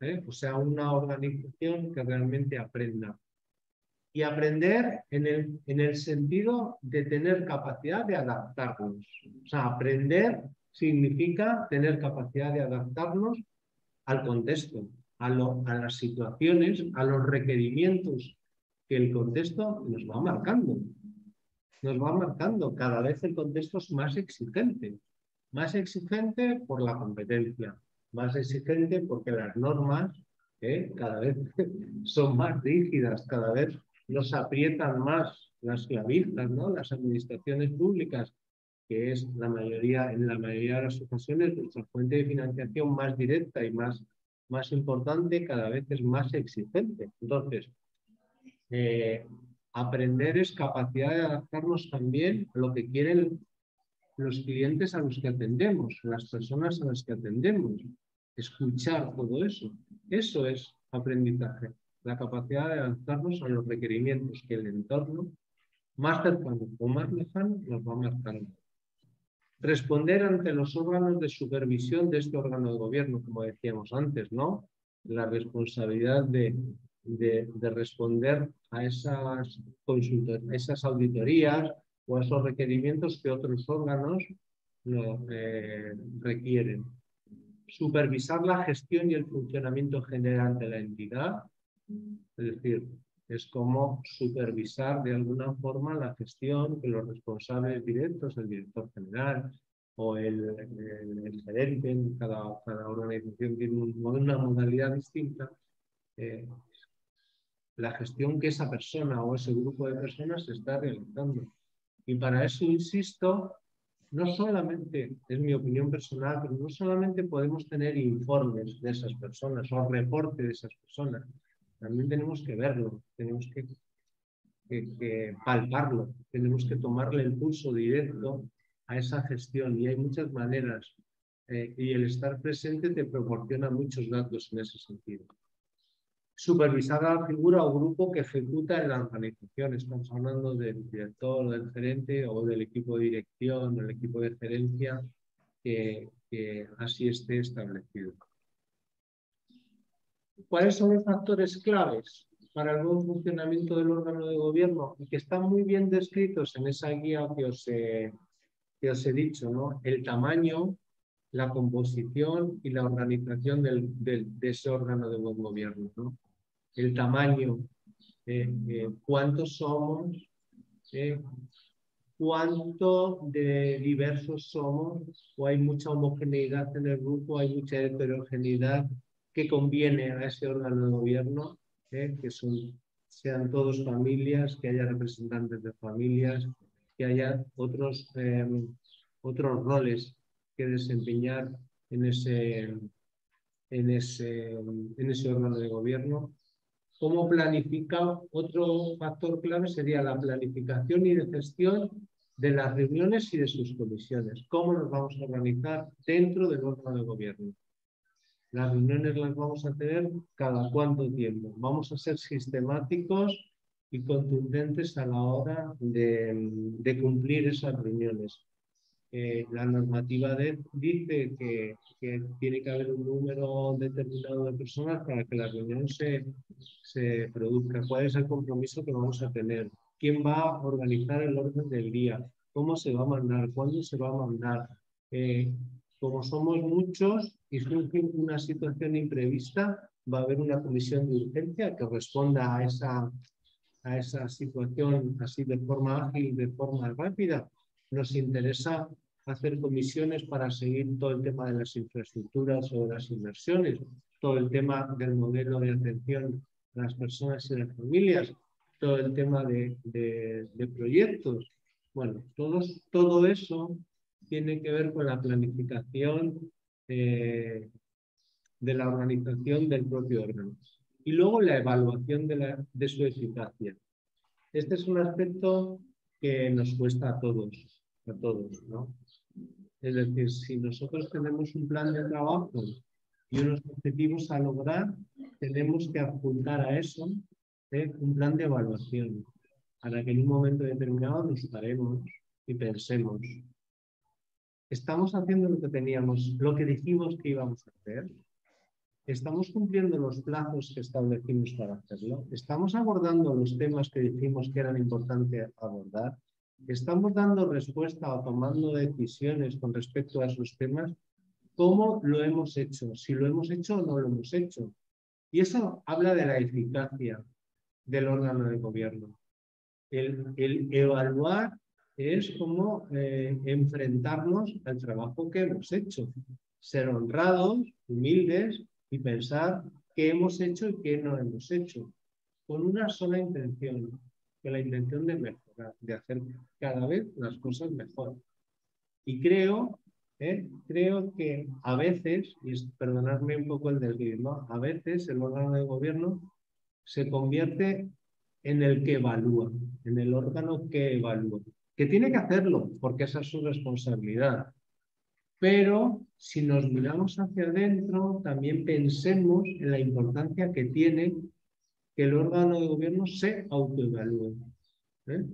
¿Eh? O sea, una organización que realmente aprenda. Y aprender en el, en el sentido de tener capacidad de adaptarnos. O sea, aprender significa tener capacidad de adaptarnos al contexto, a, lo, a las situaciones, a los requerimientos que el contexto nos va marcando. Nos va marcando. Cada vez el contexto es más exigente. Más exigente por la competencia. Más exigente porque las normas eh, cada vez son más rígidas, cada vez nos aprietan más las clavijas, ¿no? Las administraciones públicas, que es la mayoría, en la mayoría de las ocasiones nuestra fuente de financiación más directa y más, más importante, cada vez es más exigente. Entonces, eh, aprender es capacidad de adaptarnos también a lo que quieren los clientes a los que atendemos, las personas a las que atendemos, escuchar todo eso. Eso es aprendizaje, la capacidad de adaptarnos a los requerimientos que el entorno más cercano o más lejano nos va marcando. Responder ante los órganos de supervisión de este órgano de gobierno, como decíamos antes, ¿no? La responsabilidad de, de, de responder a esas consultas, a esas auditorías, o a esos requerimientos que otros órganos no, eh, requieren. Supervisar la gestión y el funcionamiento general de la entidad, es decir, es como supervisar de alguna forma la gestión que los responsables directos, el director general o el, el, el gerente, cada, cada organización tiene una modalidad distinta, eh, la gestión que esa persona o ese grupo de personas está realizando. Y para eso, insisto, no solamente, es mi opinión personal, pero no solamente podemos tener informes de esas personas o reporte de esas personas, también tenemos que verlo, tenemos que, que, que palparlo, tenemos que tomarle el pulso directo a esa gestión y hay muchas maneras eh, y el estar presente te proporciona muchos datos en ese sentido. Supervisar a la figura o grupo que ejecuta en la organización. Estamos hablando del director, del gerente o del equipo de dirección, del equipo de gerencia, que, que así esté establecido. ¿Cuáles son los factores claves para el buen funcionamiento del órgano de gobierno? Y que están muy bien descritos en esa guía que os he, que os he dicho, ¿no? El tamaño, la composición y la organización del, del, de ese órgano de buen gobierno, ¿no? El tamaño, eh, eh, cuántos somos, eh, cuánto de diversos somos, o hay mucha homogeneidad en el grupo, hay mucha heterogeneidad, que conviene a ese órgano de gobierno, eh, que son, sean todos familias, que haya representantes de familias, que haya otros, eh, otros roles que desempeñar en ese, en, ese, en ese órgano de gobierno. ¿Cómo planificar? Otro factor clave sería la planificación y de gestión de las reuniones y de sus comisiones. ¿Cómo nos vamos a organizar dentro del órgano de gobierno? Las reuniones las vamos a tener cada cuánto tiempo. Vamos a ser sistemáticos y contundentes a la hora de, de cumplir esas reuniones. Eh, la normativa de, dice que, que tiene que haber un número determinado de personas para que la reunión se, se produzca. ¿Cuál es el compromiso que vamos a tener? ¿Quién va a organizar el orden del día? ¿Cómo se va a mandar? ¿Cuándo se va a mandar? Eh, como somos muchos y surge una situación imprevista, va a haber una comisión de urgencia que responda a esa, a esa situación así de forma ágil, de forma rápida. Nos interesa hacer comisiones para seguir todo el tema de las infraestructuras o las inversiones, todo el tema del modelo de atención a las personas y las familias, todo el tema de, de, de proyectos. Bueno, todos, todo eso tiene que ver con la planificación eh, de la organización del propio órgano. Y luego la evaluación de, la, de su eficacia. Este es un aspecto que nos cuesta a todos, a todos, ¿no? Es decir, si nosotros tenemos un plan de trabajo y unos objetivos a lograr, tenemos que apuntar a eso, ¿eh? Un plan de evaluación, para que en un momento determinado nos paremos y pensemos, ¿estamos haciendo lo que teníamos, lo que dijimos que íbamos a hacer? ¿Estamos cumpliendo los plazos que establecimos para hacerlo? ¿Estamos abordando los temas que dijimos que eran importantes abordar? ¿Estamos dando respuesta o tomando decisiones con respecto a esos temas? ¿Cómo lo hemos hecho? ¿Si lo hemos hecho o no lo hemos hecho? Y eso habla de la eficacia del órgano de gobierno. El, el evaluar es como eh, enfrentarnos al trabajo que hemos hecho. Ser honrados, humildes, y pensar qué hemos hecho y qué no hemos hecho, con una sola intención, con la intención de mejorar, de hacer cada vez las cosas mejor. Y creo, ¿eh? creo que a veces, y perdonadme un poco el desliz, ¿no? A veces el órgano de gobierno se convierte en el que evalúa, en el órgano que evalúa, que tiene que hacerlo, porque esa es su responsabilidad. Pero si nos miramos hacia adentro, también pensemos en la importancia que tiene que el órgano de gobierno se autoevalúe, ¿eh?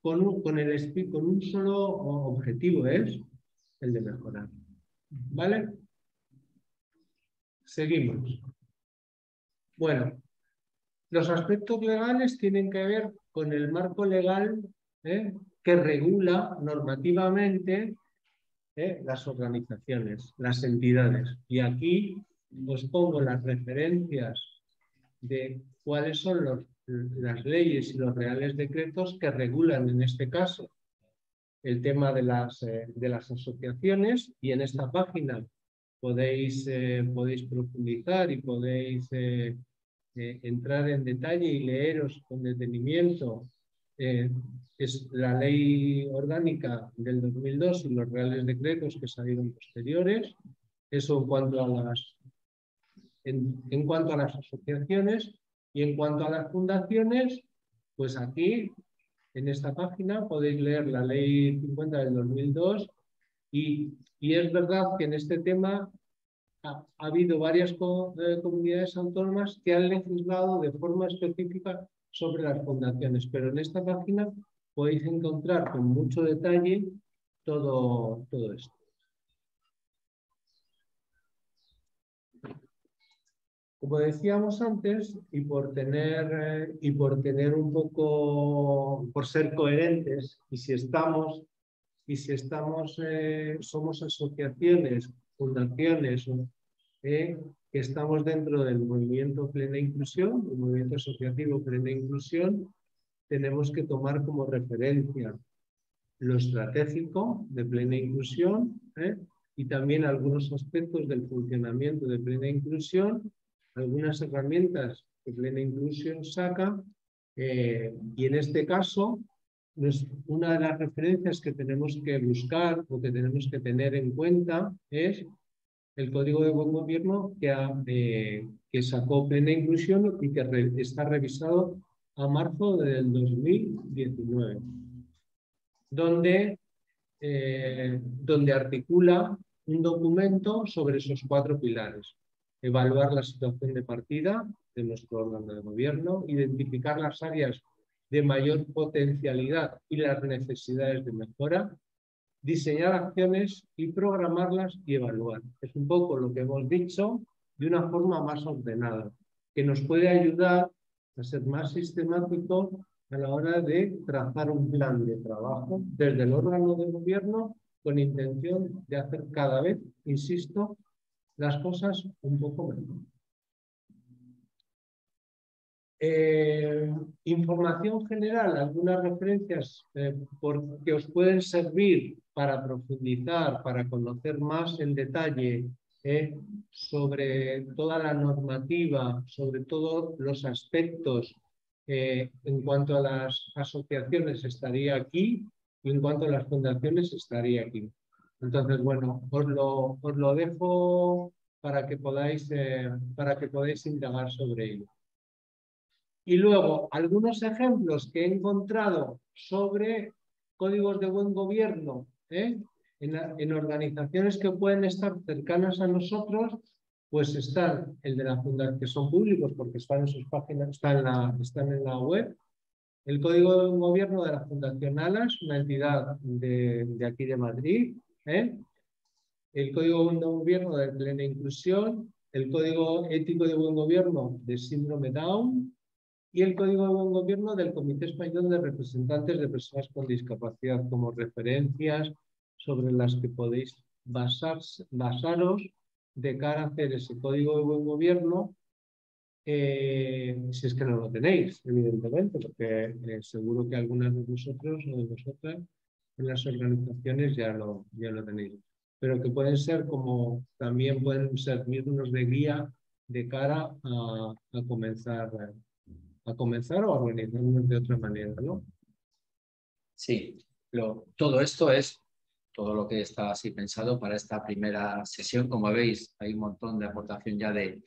Con, un, con, el, con un solo objetivo, es el de mejorar. ¿Vale? Seguimos. Bueno, los aspectos legales tienen que ver con el marco legal, ¿eh? que regula normativamente Eh, las organizaciones, las entidades. Y aquí os pongo las referencias de cuáles son los, las leyes y los reales decretos que regulan en este caso el tema de las, eh, de las asociaciones, y en esta página podéis, eh, podéis profundizar y podéis eh, eh, entrar en detalle y leeros con detenimiento eh, es la ley orgánica del dos mil dos y los reales decretos que salieron posteriores. Eso en cuanto a las, en, en cuanto a las asociaciones. Y en cuanto a las fundaciones, pues aquí, en esta página, podéis leer la ley cincuenta del dos mil dos. Y, y es verdad que en este tema ha, ha habido varias co- eh, comunidades autónomas que han legislado de forma específica sobre las fundaciones, pero en esta página podéis encontrar con mucho detalle todo, todo esto. Como decíamos antes, y por tener, eh, y por tener un poco, por ser coherentes, y si estamos, y si estamos eh, somos asociaciones, fundaciones, eh, que estamos dentro del movimiento Plena Inclusión, el movimiento asociativo Plena Inclusión, tenemos que tomar como referencia lo estratégico de Plena Inclusión eh, y también algunos aspectos del funcionamiento de Plena Inclusión, algunas herramientas que Plena Inclusión saca, eh, y en este caso, pues una de las referencias que tenemos que buscar o que tenemos que tener en cuenta es el Código de Buen Gobierno que, ha, eh, que sacó Plena Inclusión y que re, está revisado a marzo del dos mil diecinueve, donde, eh, donde articula un documento sobre esos cuatro pilares. Evaluar la situación de partida de nuestro órgano de gobierno, identificar las áreas de mayor potencialidad y las necesidades de mejora, diseñar acciones y programarlas y evaluar. Es un poco lo que hemos dicho de una forma más ordenada, que nos puede ayudar a ser más sistemáticos a la hora de trazar un plan de trabajo desde el órgano de gobierno con intención de hacer cada vez, insisto, las cosas un poco mejor. Eh, información general, algunas referencias eh, por, que os pueden servir para profundizar, para conocer más en detalle eh, sobre toda la normativa, sobre todos los aspectos eh, en cuanto a las asociaciones estaría aquí y en cuanto a las fundaciones estaría aquí. Entonces, bueno, os lo, os lo dejo para que podáis, eh, para que podáis indagar sobre ello. Y luego, algunos ejemplos que he encontrado sobre códigos de buen gobierno ¿eh? en, en organizaciones que pueden estar cercanas a nosotros, pues están el de la Fundación, que son públicos porque están en sus páginas, están en la, están en la web. El Código de Buen Gobierno de la Fundación Alas, una entidad de, de aquí de Madrid. ¿Eh? El Código de Buen Gobierno de Plena Inclusión, el Código Ético de Buen Gobierno de Síndrome Down y el Código de Buen Gobierno del Comité Español de Representantes de Personas con Discapacidad como referencias sobre las que podéis basarse, basaros de cara a hacer ese Código de Buen Gobierno, eh, si es que no lo tenéis, evidentemente, porque eh, seguro que algunas de vosotros o de vosotras en las organizaciones ya lo, ya lo tenéis, pero que pueden ser como, también pueden servirnos de guía de cara a, a, comenzar, a comenzar o a organizarnos de otra manera, ¿no? Sí, lo, todo esto es todo lo que está así pensado para esta primera sesión. Como veis, hay un montón de aportación ya de,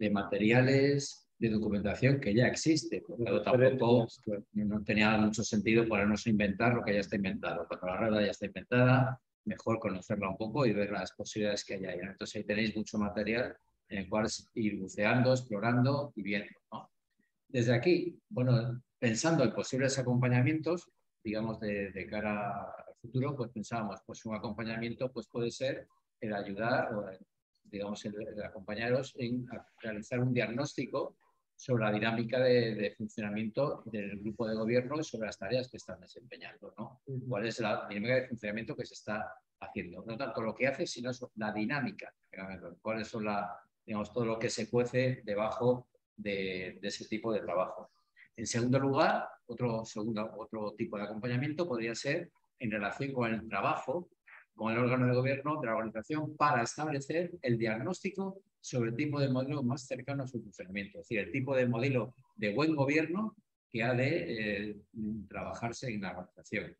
de materiales, de documentación que ya existe, por lo tanto tampoco no tenía mucho sentido ponernos a inventar lo que ya está inventado, cuando la rueda ya está inventada, mejor conocerla un poco y ver las posibilidades que hay ahí. Entonces ahí tenéis mucho material en el cual ir buceando, explorando y viendo, ¿no? Desde aquí, bueno, pensando en posibles acompañamientos, digamos de, de cara al futuro, pues pensábamos, pues un acompañamiento pues puede ser el ayudar o el, digamos el, el acompañaros en realizar un diagnóstico sobre la dinámica de, de funcionamiento del grupo de gobierno y sobre las tareas que están desempeñando, ¿no? ¿Cuál es la dinámica de funcionamiento que se está haciendo? No tanto lo que hace, sino la dinámica. ¿Cuáles son la, digamos, todo lo que se cuece debajo de, de ese tipo de trabajo? En segundo lugar, otro, segundo, otro tipo de acompañamiento podría ser en relación con el trabajo, con el órgano de gobierno de la organización para establecer el diagnóstico sobre el tipo de modelo más cercano a su funcionamiento, es decir, el tipo de modelo de buen gobierno que ha de eh, trabajarse en la organización,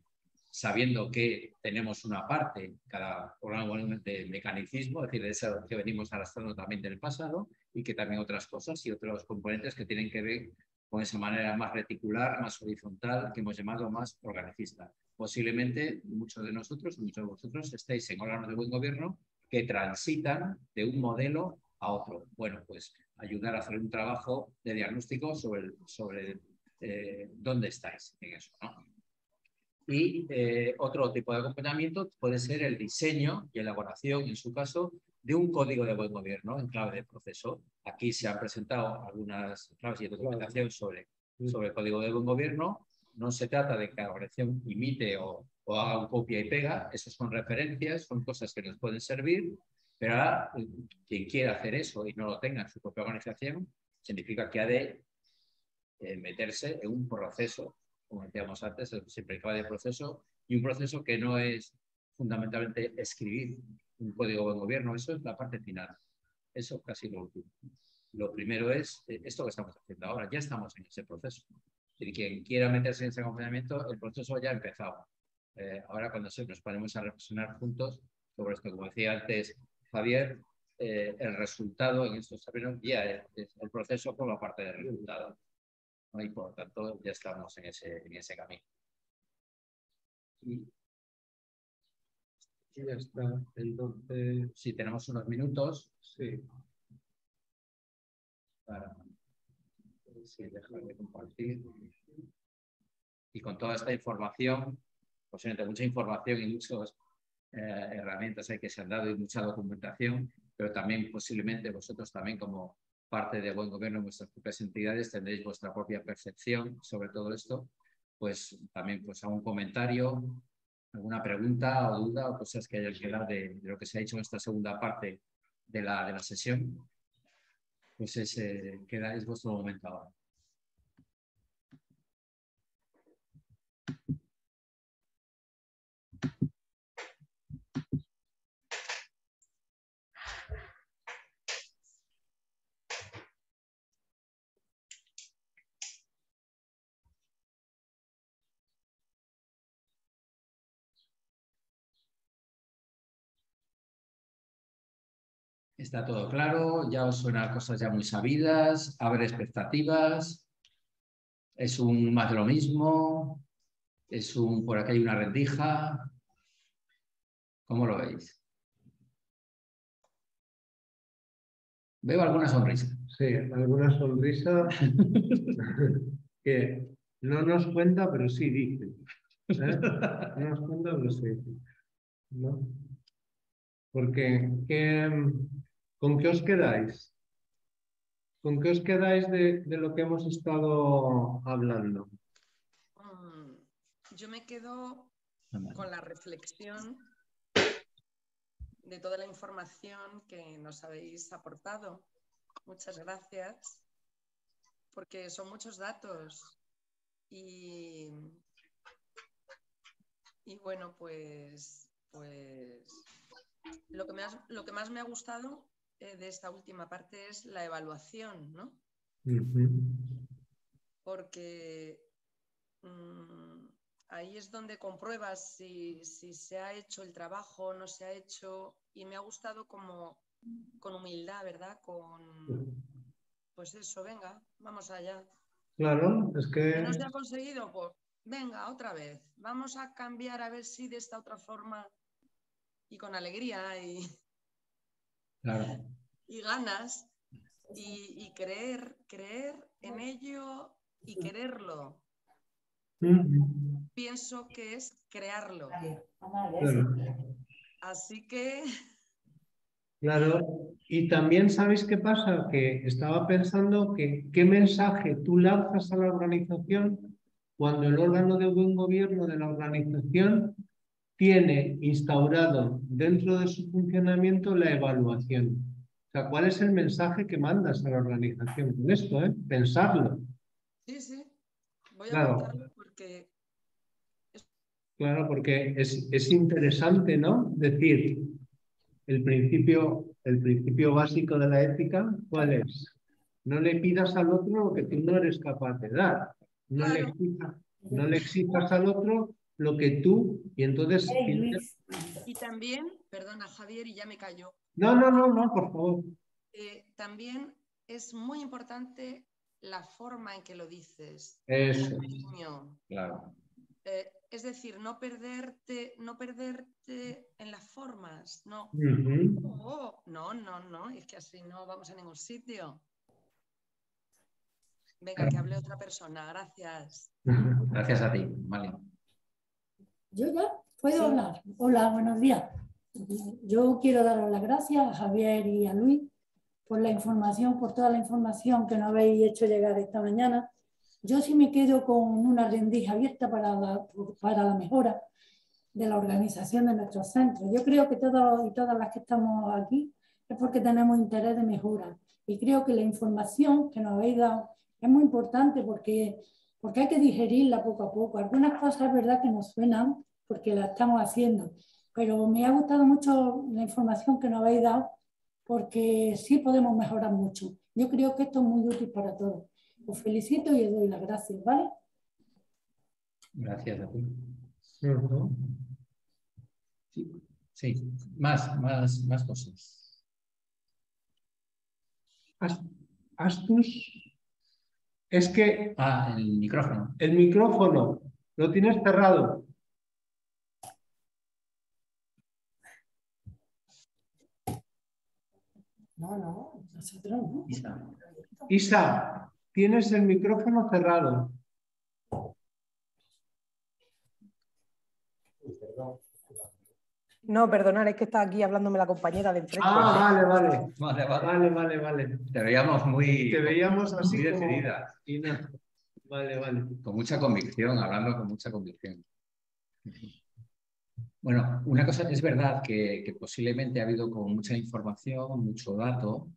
sabiendo que tenemos una parte, cada órgano de mecanicismo, es decir, de eso que venimos arrastrando también del pasado y que también otras cosas y otros componentes que tienen que ver con esa manera más reticular, más horizontal, que hemos llamado más organicista. Posiblemente muchos de nosotros, muchos de vosotros estáis en órganos de buen gobierno que transitan de un modelo a otro. Bueno, pues ayudar a hacer un trabajo de diagnóstico sobre, sobre eh, dónde estáis en eso, ¿no? Y eh, otro tipo de acompañamiento puede ser el diseño y elaboración, en su caso, de un código de buen gobierno en clave del proceso. Aquí se han presentado algunas claves y documentación sobre, sobre el código de buen gobierno. No se trata de que cada organización imite o, o haga un copia y pega. Esas son referencias, son cosas que nos pueden servir, pero ahora quien quiera hacer eso y no lo tenga en su propia organización, significa que ha de eh, meterse en un proceso, como decíamos antes, siempre clave de proceso, y un proceso que no es fundamentalmente escribir un código de gobierno. Eso es la parte final. Eso casi lo último. Lo primero es esto que estamos haciendo ahora. Ya estamos en ese proceso. Y quien quiera meterse en ese acompañamiento, el proceso ya ha empezado. Eh, ahora, cuando se nos ponemos a reflexionar juntos sobre esto, como decía antes Javier, eh, el resultado en estos términos ya es, es el proceso como parte del resultado, ¿no? Y por lo tanto, ya estamos en ese, en ese camino. Y ya está. Entonces, si tenemos unos minutos, sí. Para sí, dejar de compartir. Y con toda esta información, posiblemente mucha información y muchas eh, herramientas eh, que se han dado y mucha documentación, pero también posiblemente vosotros también como parte de buen gobierno en vuestras propias entidades tendréis vuestra propia percepción sobre todo esto, pues también pues algún comentario, alguna pregunta o duda o cosas que hayan quedado de, de lo que se ha hecho en esta segunda parte de la, de la sesión. Pues ese queda, es vuestro momento ahora. Está todo claro, ya os suenan cosas ya muy sabidas, haber expectativas, es un más de lo mismo, es un por aquí hay una rendija. ¿Cómo lo veis? Veo alguna sonrisa. Sí, alguna sonrisa que no nos cuenta, pero sí dice. ¿Eh? No nos cuenta, pero sí dice. ¿No? Porque, ¿qué, ¿con qué os quedáis? ¿Con qué os quedáis de, de lo que hemos estado hablando? Yo me quedo con la reflexión de toda la información que nos habéis aportado. Muchas gracias, porque son muchos datos. Y, y bueno, pues... pues Lo que, más, lo que más me ha gustado eh, de esta última parte es la evaluación, ¿no? Uh-huh. Porque mmm, ahí es donde compruebas si, si se ha hecho el trabajo, no se ha hecho, y me ha gustado como con humildad, ¿verdad? Con, pues eso, venga, vamos allá. Claro, es que... ¿No se ha conseguido? Pues venga, otra vez. Vamos a cambiar a ver si de esta otra forma... y con alegría y, claro. y ganas y, y creer, creer en ello y quererlo. Mm-hmm. Pienso que es crearlo. Claro. Así que... Claro, y también ¿sabéis qué pasa? Que estaba pensando que qué mensaje tú lanzas a la organización cuando el órgano de buen gobierno de la organización tiene instaurado dentro de su funcionamiento la evaluación. O sea, ¿cuál es el mensaje que mandas a la organización con esto? ¿eh? Pensarlo. Sí, sí. Voy a claro. Pensarlo porque... Claro, porque es, es interesante, ¿no? Decir, el principio, el principio básico de la ética, ¿cuál es? No le pidas al otro lo que tú no eres capaz de dar. No, claro. le, exijas, no le exijas al otro... lo que tú, y entonces... Hey, y también, perdona Javier, y ya me cayó. No, no, no, no, por favor. Eh, también es muy importante la forma en que lo dices. Eso. Claro. Eh, es decir, no perderte, no perderte en las formas, no. Uh-huh. oh, no, no, no, es que así no vamos a ningún sitio. Venga, claro. Que hable otra persona, gracias. Gracias a ti, vale. Yo ya puedo sí. hablar. Hola, buenos días. Yo quiero daros las gracias a Javier y a Luis por la información, por toda la información que nos habéis hecho llegar esta mañana. Yo sí me quedo con una rendija abierta para la, para la mejora de la organización de nuestros centros. Yo creo que todos y todas las que estamos aquí es porque tenemos interés de mejora. Y creo que la información que nos habéis dado es muy importante porque, porque hay que digerirla poco a poco. Algunas cosas es verdad que nos suenan porque las estamos haciendo, pero me ha gustado mucho la información que nos habéis dado porque sí podemos mejorar mucho. Yo creo que esto es muy útil para todos. Os felicito y os doy las gracias, ¿vale? Gracias a ti. Sí, sí. Más, más, más cosas. Astus, es que... Ah, el micrófono. El micrófono, lo tienes cerrado. No, no, nosotros no. Isa. Isa, tienes el micrófono cerrado. No, perdonad, es que está aquí hablándome la compañera de enfrente. Ah, vale, vale. Vale, vale, vale. vale. Te veíamos muy... Te veíamos así muy decidida. Como... Vale, vale. Con mucha convicción, hablando con mucha convicción. Bueno, una cosa es verdad que, que posiblemente ha habido como mucha información, mucho dato.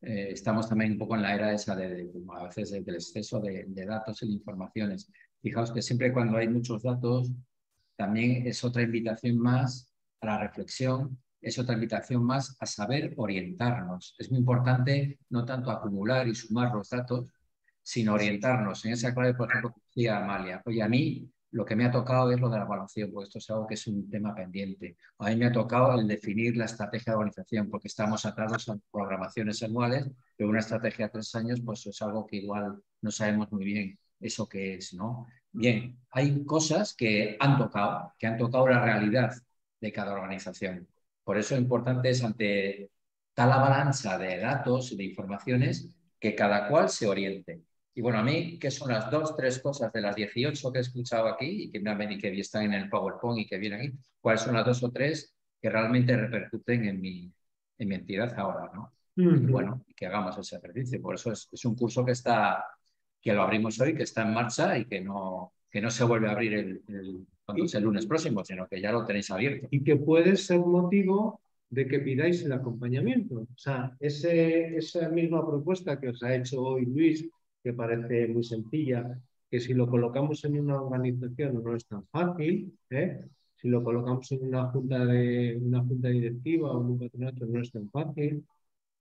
Eh, estamos también un poco en la era esa de, de a veces del exceso de, de datos y de informaciones. Fijaos que siempre cuando hay muchos datos también es otra invitación más a la reflexión, es otra invitación más a saber orientarnos. Es muy importante no tanto acumular y sumar los datos, sino orientarnos. En esa clave, por ejemplo, decía Amalia, oye, a mí... Lo que me ha tocado es lo de la evaluación, porque esto es algo que es un tema pendiente. A mí me ha tocado el definir la estrategia de organización, porque estamos atados a programaciones anuales, pero una estrategia a tres años, pues es algo que igual no sabemos muy bien eso que es, ¿no? Bien, hay cosas que han tocado, que han tocado la realidad de cada organización. Por eso es importante es ante tal avalancha de datos y de informaciones que cada cual se oriente. Y bueno, a mí, que son las dos, tres cosas de las dieciocho que he escuchado aquí y que, y que están en el PowerPoint y que vienen aquí, ¿cuáles son las dos o tres que realmente repercuten en mi, en mi entidad ahora, ¿no? Uh-huh. Y bueno, que hagamos ese ejercicio. Por eso es, es un curso que está, que lo abrimos hoy, que está en marcha y que no, que no se vuelve a abrir el, el, cuando es el lunes próximo, sino que ya lo tenéis abierto. Y que puede ser motivo de que pidáis el acompañamiento. O sea, ese, esa misma propuesta que os ha hecho hoy Luis, que parece muy sencilla, que si lo colocamos en una organización no es tan fácil, ¿eh? Si lo colocamos en una junta, de, una junta directiva o en un patronato no es tan fácil,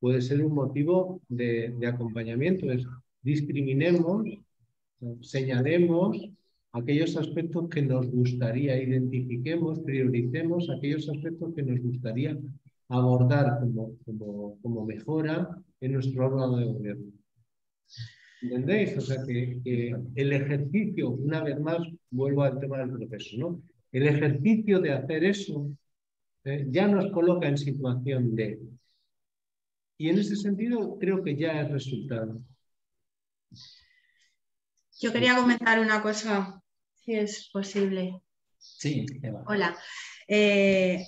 puede ser un motivo de, de acompañamiento. Es, discriminemos, señalemos aquellos aspectos que nos gustaría, identifiquemos, prioricemos aquellos aspectos que nos gustaría abordar como, como, como mejora en nuestro órgano de gobierno. ¿Entendéis? O sea, que, que el ejercicio, una vez más, vuelvo al tema del proceso, ¿no? El ejercicio de hacer eso eh, ya nos coloca en situación de... Y en ese sentido, creo que ya es resultado. Yo quería comentar una cosa, si es posible. Sí, Eva. Hola. Eh,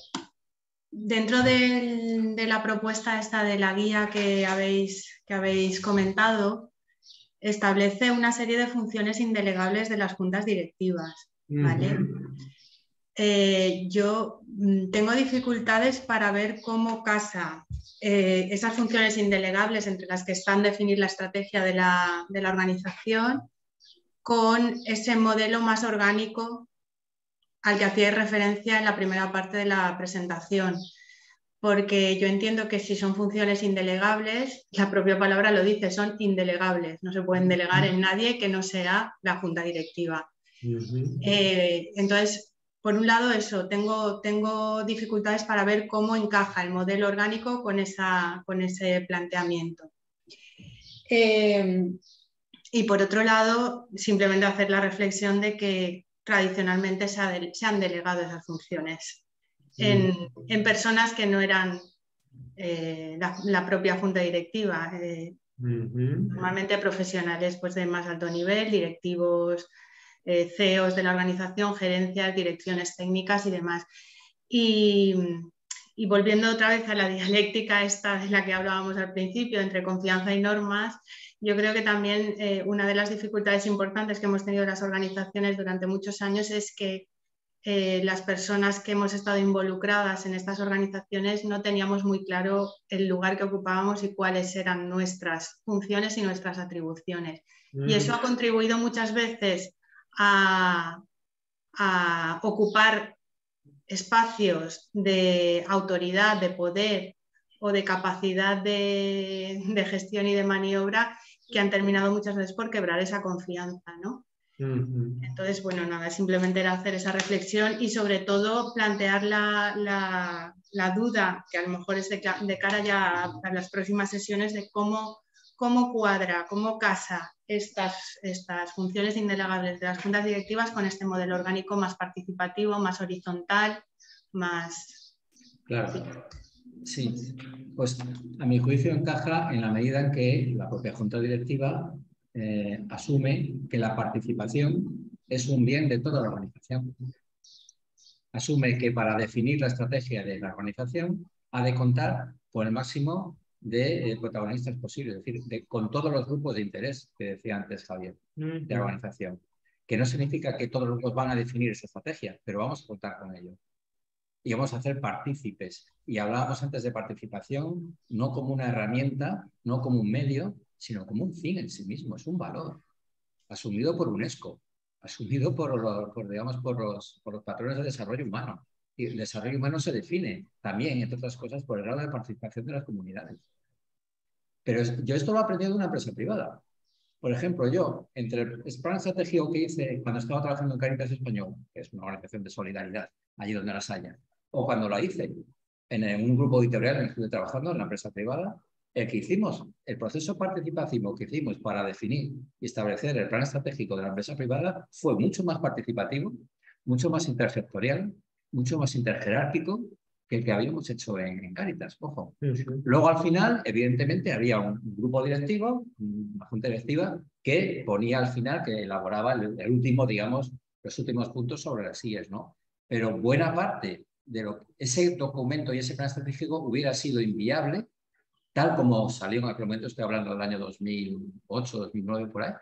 dentro del, de la propuesta esta de la guía que habéis, que habéis comentado... establece una serie de funciones indelegables de las juntas directivas, ¿vale? Uh-huh. eh, yo tengo dificultades para ver cómo casa eh, esas funciones indelegables entre las que están definir la estrategia de la, de la organización con ese modelo más orgánico al que hacía referencia en la primera parte de la presentación. Porque yo entiendo que si son funciones indelegables, la propia palabra lo dice, son indelegables, no se pueden delegar en nadie que no sea la junta directiva. Uh-huh. eh, entonces, por un lado eso, tengo, tengo dificultades para ver cómo encaja el modelo orgánico con, esa, con ese planteamiento. Eh, y por otro lado, simplemente hacer la reflexión de que tradicionalmente se, ha de, se han delegado esas funciones. En, en personas que no eran eh, la, la propia junta directiva, eh, uh-huh. Normalmente profesionales pues, de más alto nivel, directivos, eh, C E Os de la organización, gerencias, direcciones técnicas y demás. Y, Y volviendo otra vez a la dialéctica esta de la que hablábamos al principio, entre confianza y normas, yo creo que también eh, una de las dificultades importantes que hemos tenido las organizaciones durante muchos años es que eh, las personas que hemos estado involucradas en estas organizaciones no teníamos muy claro el lugar que ocupábamos y cuáles eran nuestras funciones y nuestras atribuciones. Mm. Y eso ha contribuido muchas veces a, a ocupar espacios de autoridad, de poder o de capacidad de, de gestión y de maniobra que han terminado muchas veces por quebrar esa confianza, ¿no? Uh-huh. Entonces, bueno, nada, simplemente era hacer esa reflexión y sobre todo plantear la, la, la duda, que a lo mejor es de, de cara ya a, a las próximas sesiones, de cómo, cómo cuadra, cómo casa estas, estas funciones indelegables de las juntas directivas con este modelo orgánico más participativo, más horizontal, más... Claro. Sí. Sí, pues a mi juicio encaja en la medida en que la propia Junta Directiva eh, asume que la participación es un bien de toda la organización. Asume que para definir la estrategia de la organización ha de contar con el máximo de eh, protagonistas posible, es decir, de, con todos los grupos de interés que decía antes Javier, de la organización. Que no significa que todos los grupos van a definir esa estrategia, pero vamos a contar con ello. Y vamos a hacer partícipes. Y hablábamos antes de participación, no como una herramienta, no como un medio, sino como un fin en sí mismo. Es un valor asumido por UNESCO, asumido por los, por, digamos, por los, por los patrones de desarrollo humano. Y el desarrollo humano se define también, entre otras cosas, por el grado de participación de las comunidades. Pero yo esto lo he aprendido de una empresa privada. Por ejemplo, yo, entre el plan estratégico que hice cuando estaba trabajando en Caritas Español, que es una organización de solidaridad, allí donde las haya, o cuando la hice en un grupo editorial en el que estuve trabajando, en la empresa privada, el que hicimos, el proceso participativo que hicimos para definir y establecer el plan estratégico de la empresa privada fue mucho más participativo, mucho más intersectorial, mucho más interjerárquico que el que habíamos hecho en, en Caritas. Ojo. Sí, sí. Luego, al final, evidentemente, había un grupo directivo, una junta directiva, que ponía al final, que elaboraba el, el último, digamos, los últimos puntos sobre las I E S, ¿no? Pero buena parte de lo, ese documento y ese plan estratégico hubiera sido inviable, tal como salió en aquel momento, estoy hablando del año dos mil ocho, dos mil nueve, por ahí,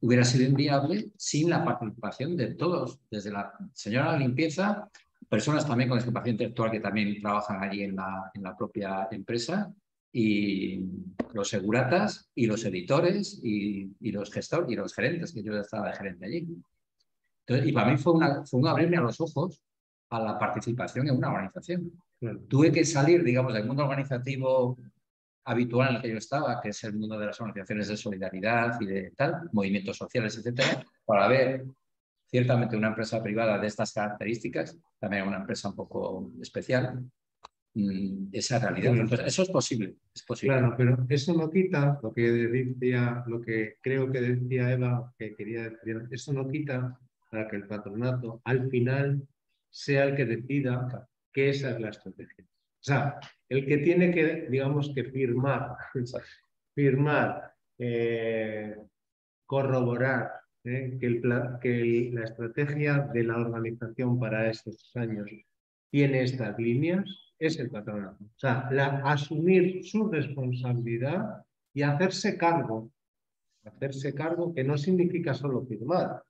hubiera sido inviable sin la participación de todos, desde la señora de limpieza, personas también con discapacidad intelectual que también trabajan allí en la, en la propia empresa, y los seguratas, y los editores, y, y los gestores, y los gerentes, que yo ya estaba de gerente allí. Entonces, y para mí fue, una, fue un abrirme a los ojos a la participación en una organización. Claro. Tuve que salir, digamos, del mundo organizativo habitual en el que yo estaba, que es el mundo de las organizaciones de solidaridad y de tal, movimientos sociales, etcétera, para ver ciertamente una empresa privada de estas características, también una empresa un poco especial, esa realidad. Entonces, eso es posible, es posible. Claro, pero eso no quita lo que decía, lo que creo que decía Eva, que quería decir, eso no quita para que el patronato al final sea el que decida que esa es la estrategia. O sea, el que tiene que, digamos, que firmar, firmar, eh, corroborar eh, que, el plan, que el, la estrategia de la organización para estos años tiene estas líneas, es el patronato. O sea, la, asumir su responsabilidad y hacerse cargo, hacerse cargo que no significa solo firmar,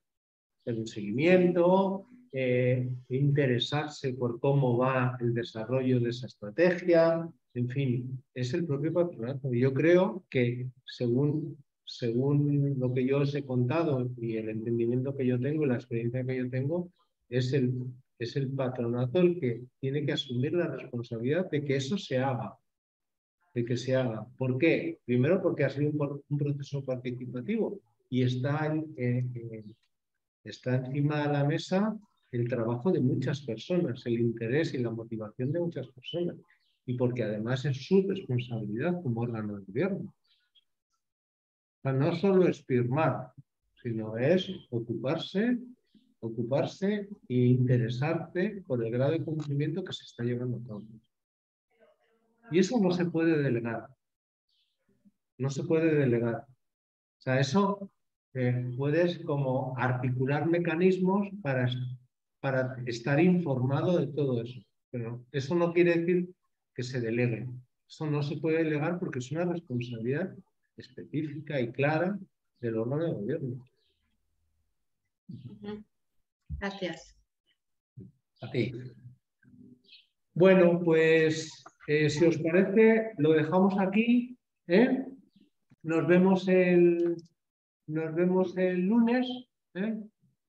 es un seguimiento, Eh, interesarse por cómo va el desarrollo de esa estrategia, en fin, es el propio patronato. Yo creo que según, según lo que yo os he contado y el entendimiento que yo tengo, la experiencia que yo tengo, es el, es el patronato el que tiene que asumir la responsabilidad de que eso se haga, de que se haga. ¿Por qué? Primero porque ha sido un, un proceso participativo y está, en, en, en, está encima de la mesa el trabajo de muchas personas, el interés y la motivación de muchas personas, y porque además es su responsabilidad como órgano de gobierno. O sea, no solo es firmar, sino es ocuparse, ocuparse e interesarte por el grado de cumplimiento que se está llevando a cabo. Y eso no se puede delegar. No se puede delegar. O sea, eso eh, puedes como articular mecanismos para... para estar informado de todo eso. Bueno, eso no quiere decir que se delegue. Eso no se puede delegar porque es una responsabilidad específica y clara del órgano de gobierno. Gracias. A ti. Bueno, pues eh, si os parece, lo dejamos aquí, ¿eh? Nos vemos el, nos vemos el lunes, ¿eh?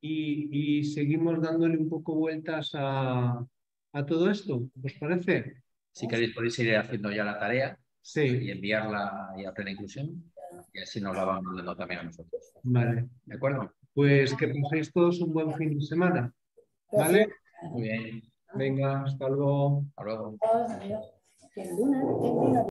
y, y seguimos dándole un poco vueltas a, a todo esto. ¿Os parece? Si queréis podéis ir haciendo ya la tarea, sí, y enviarla a Plena Inclusión, y así nos la van mandando también a nosotros. Vale. ¿De acuerdo? Pues que paséis todos un buen fin de semana. ¿Vale? Muy bien. Venga, hasta luego. Hasta luego.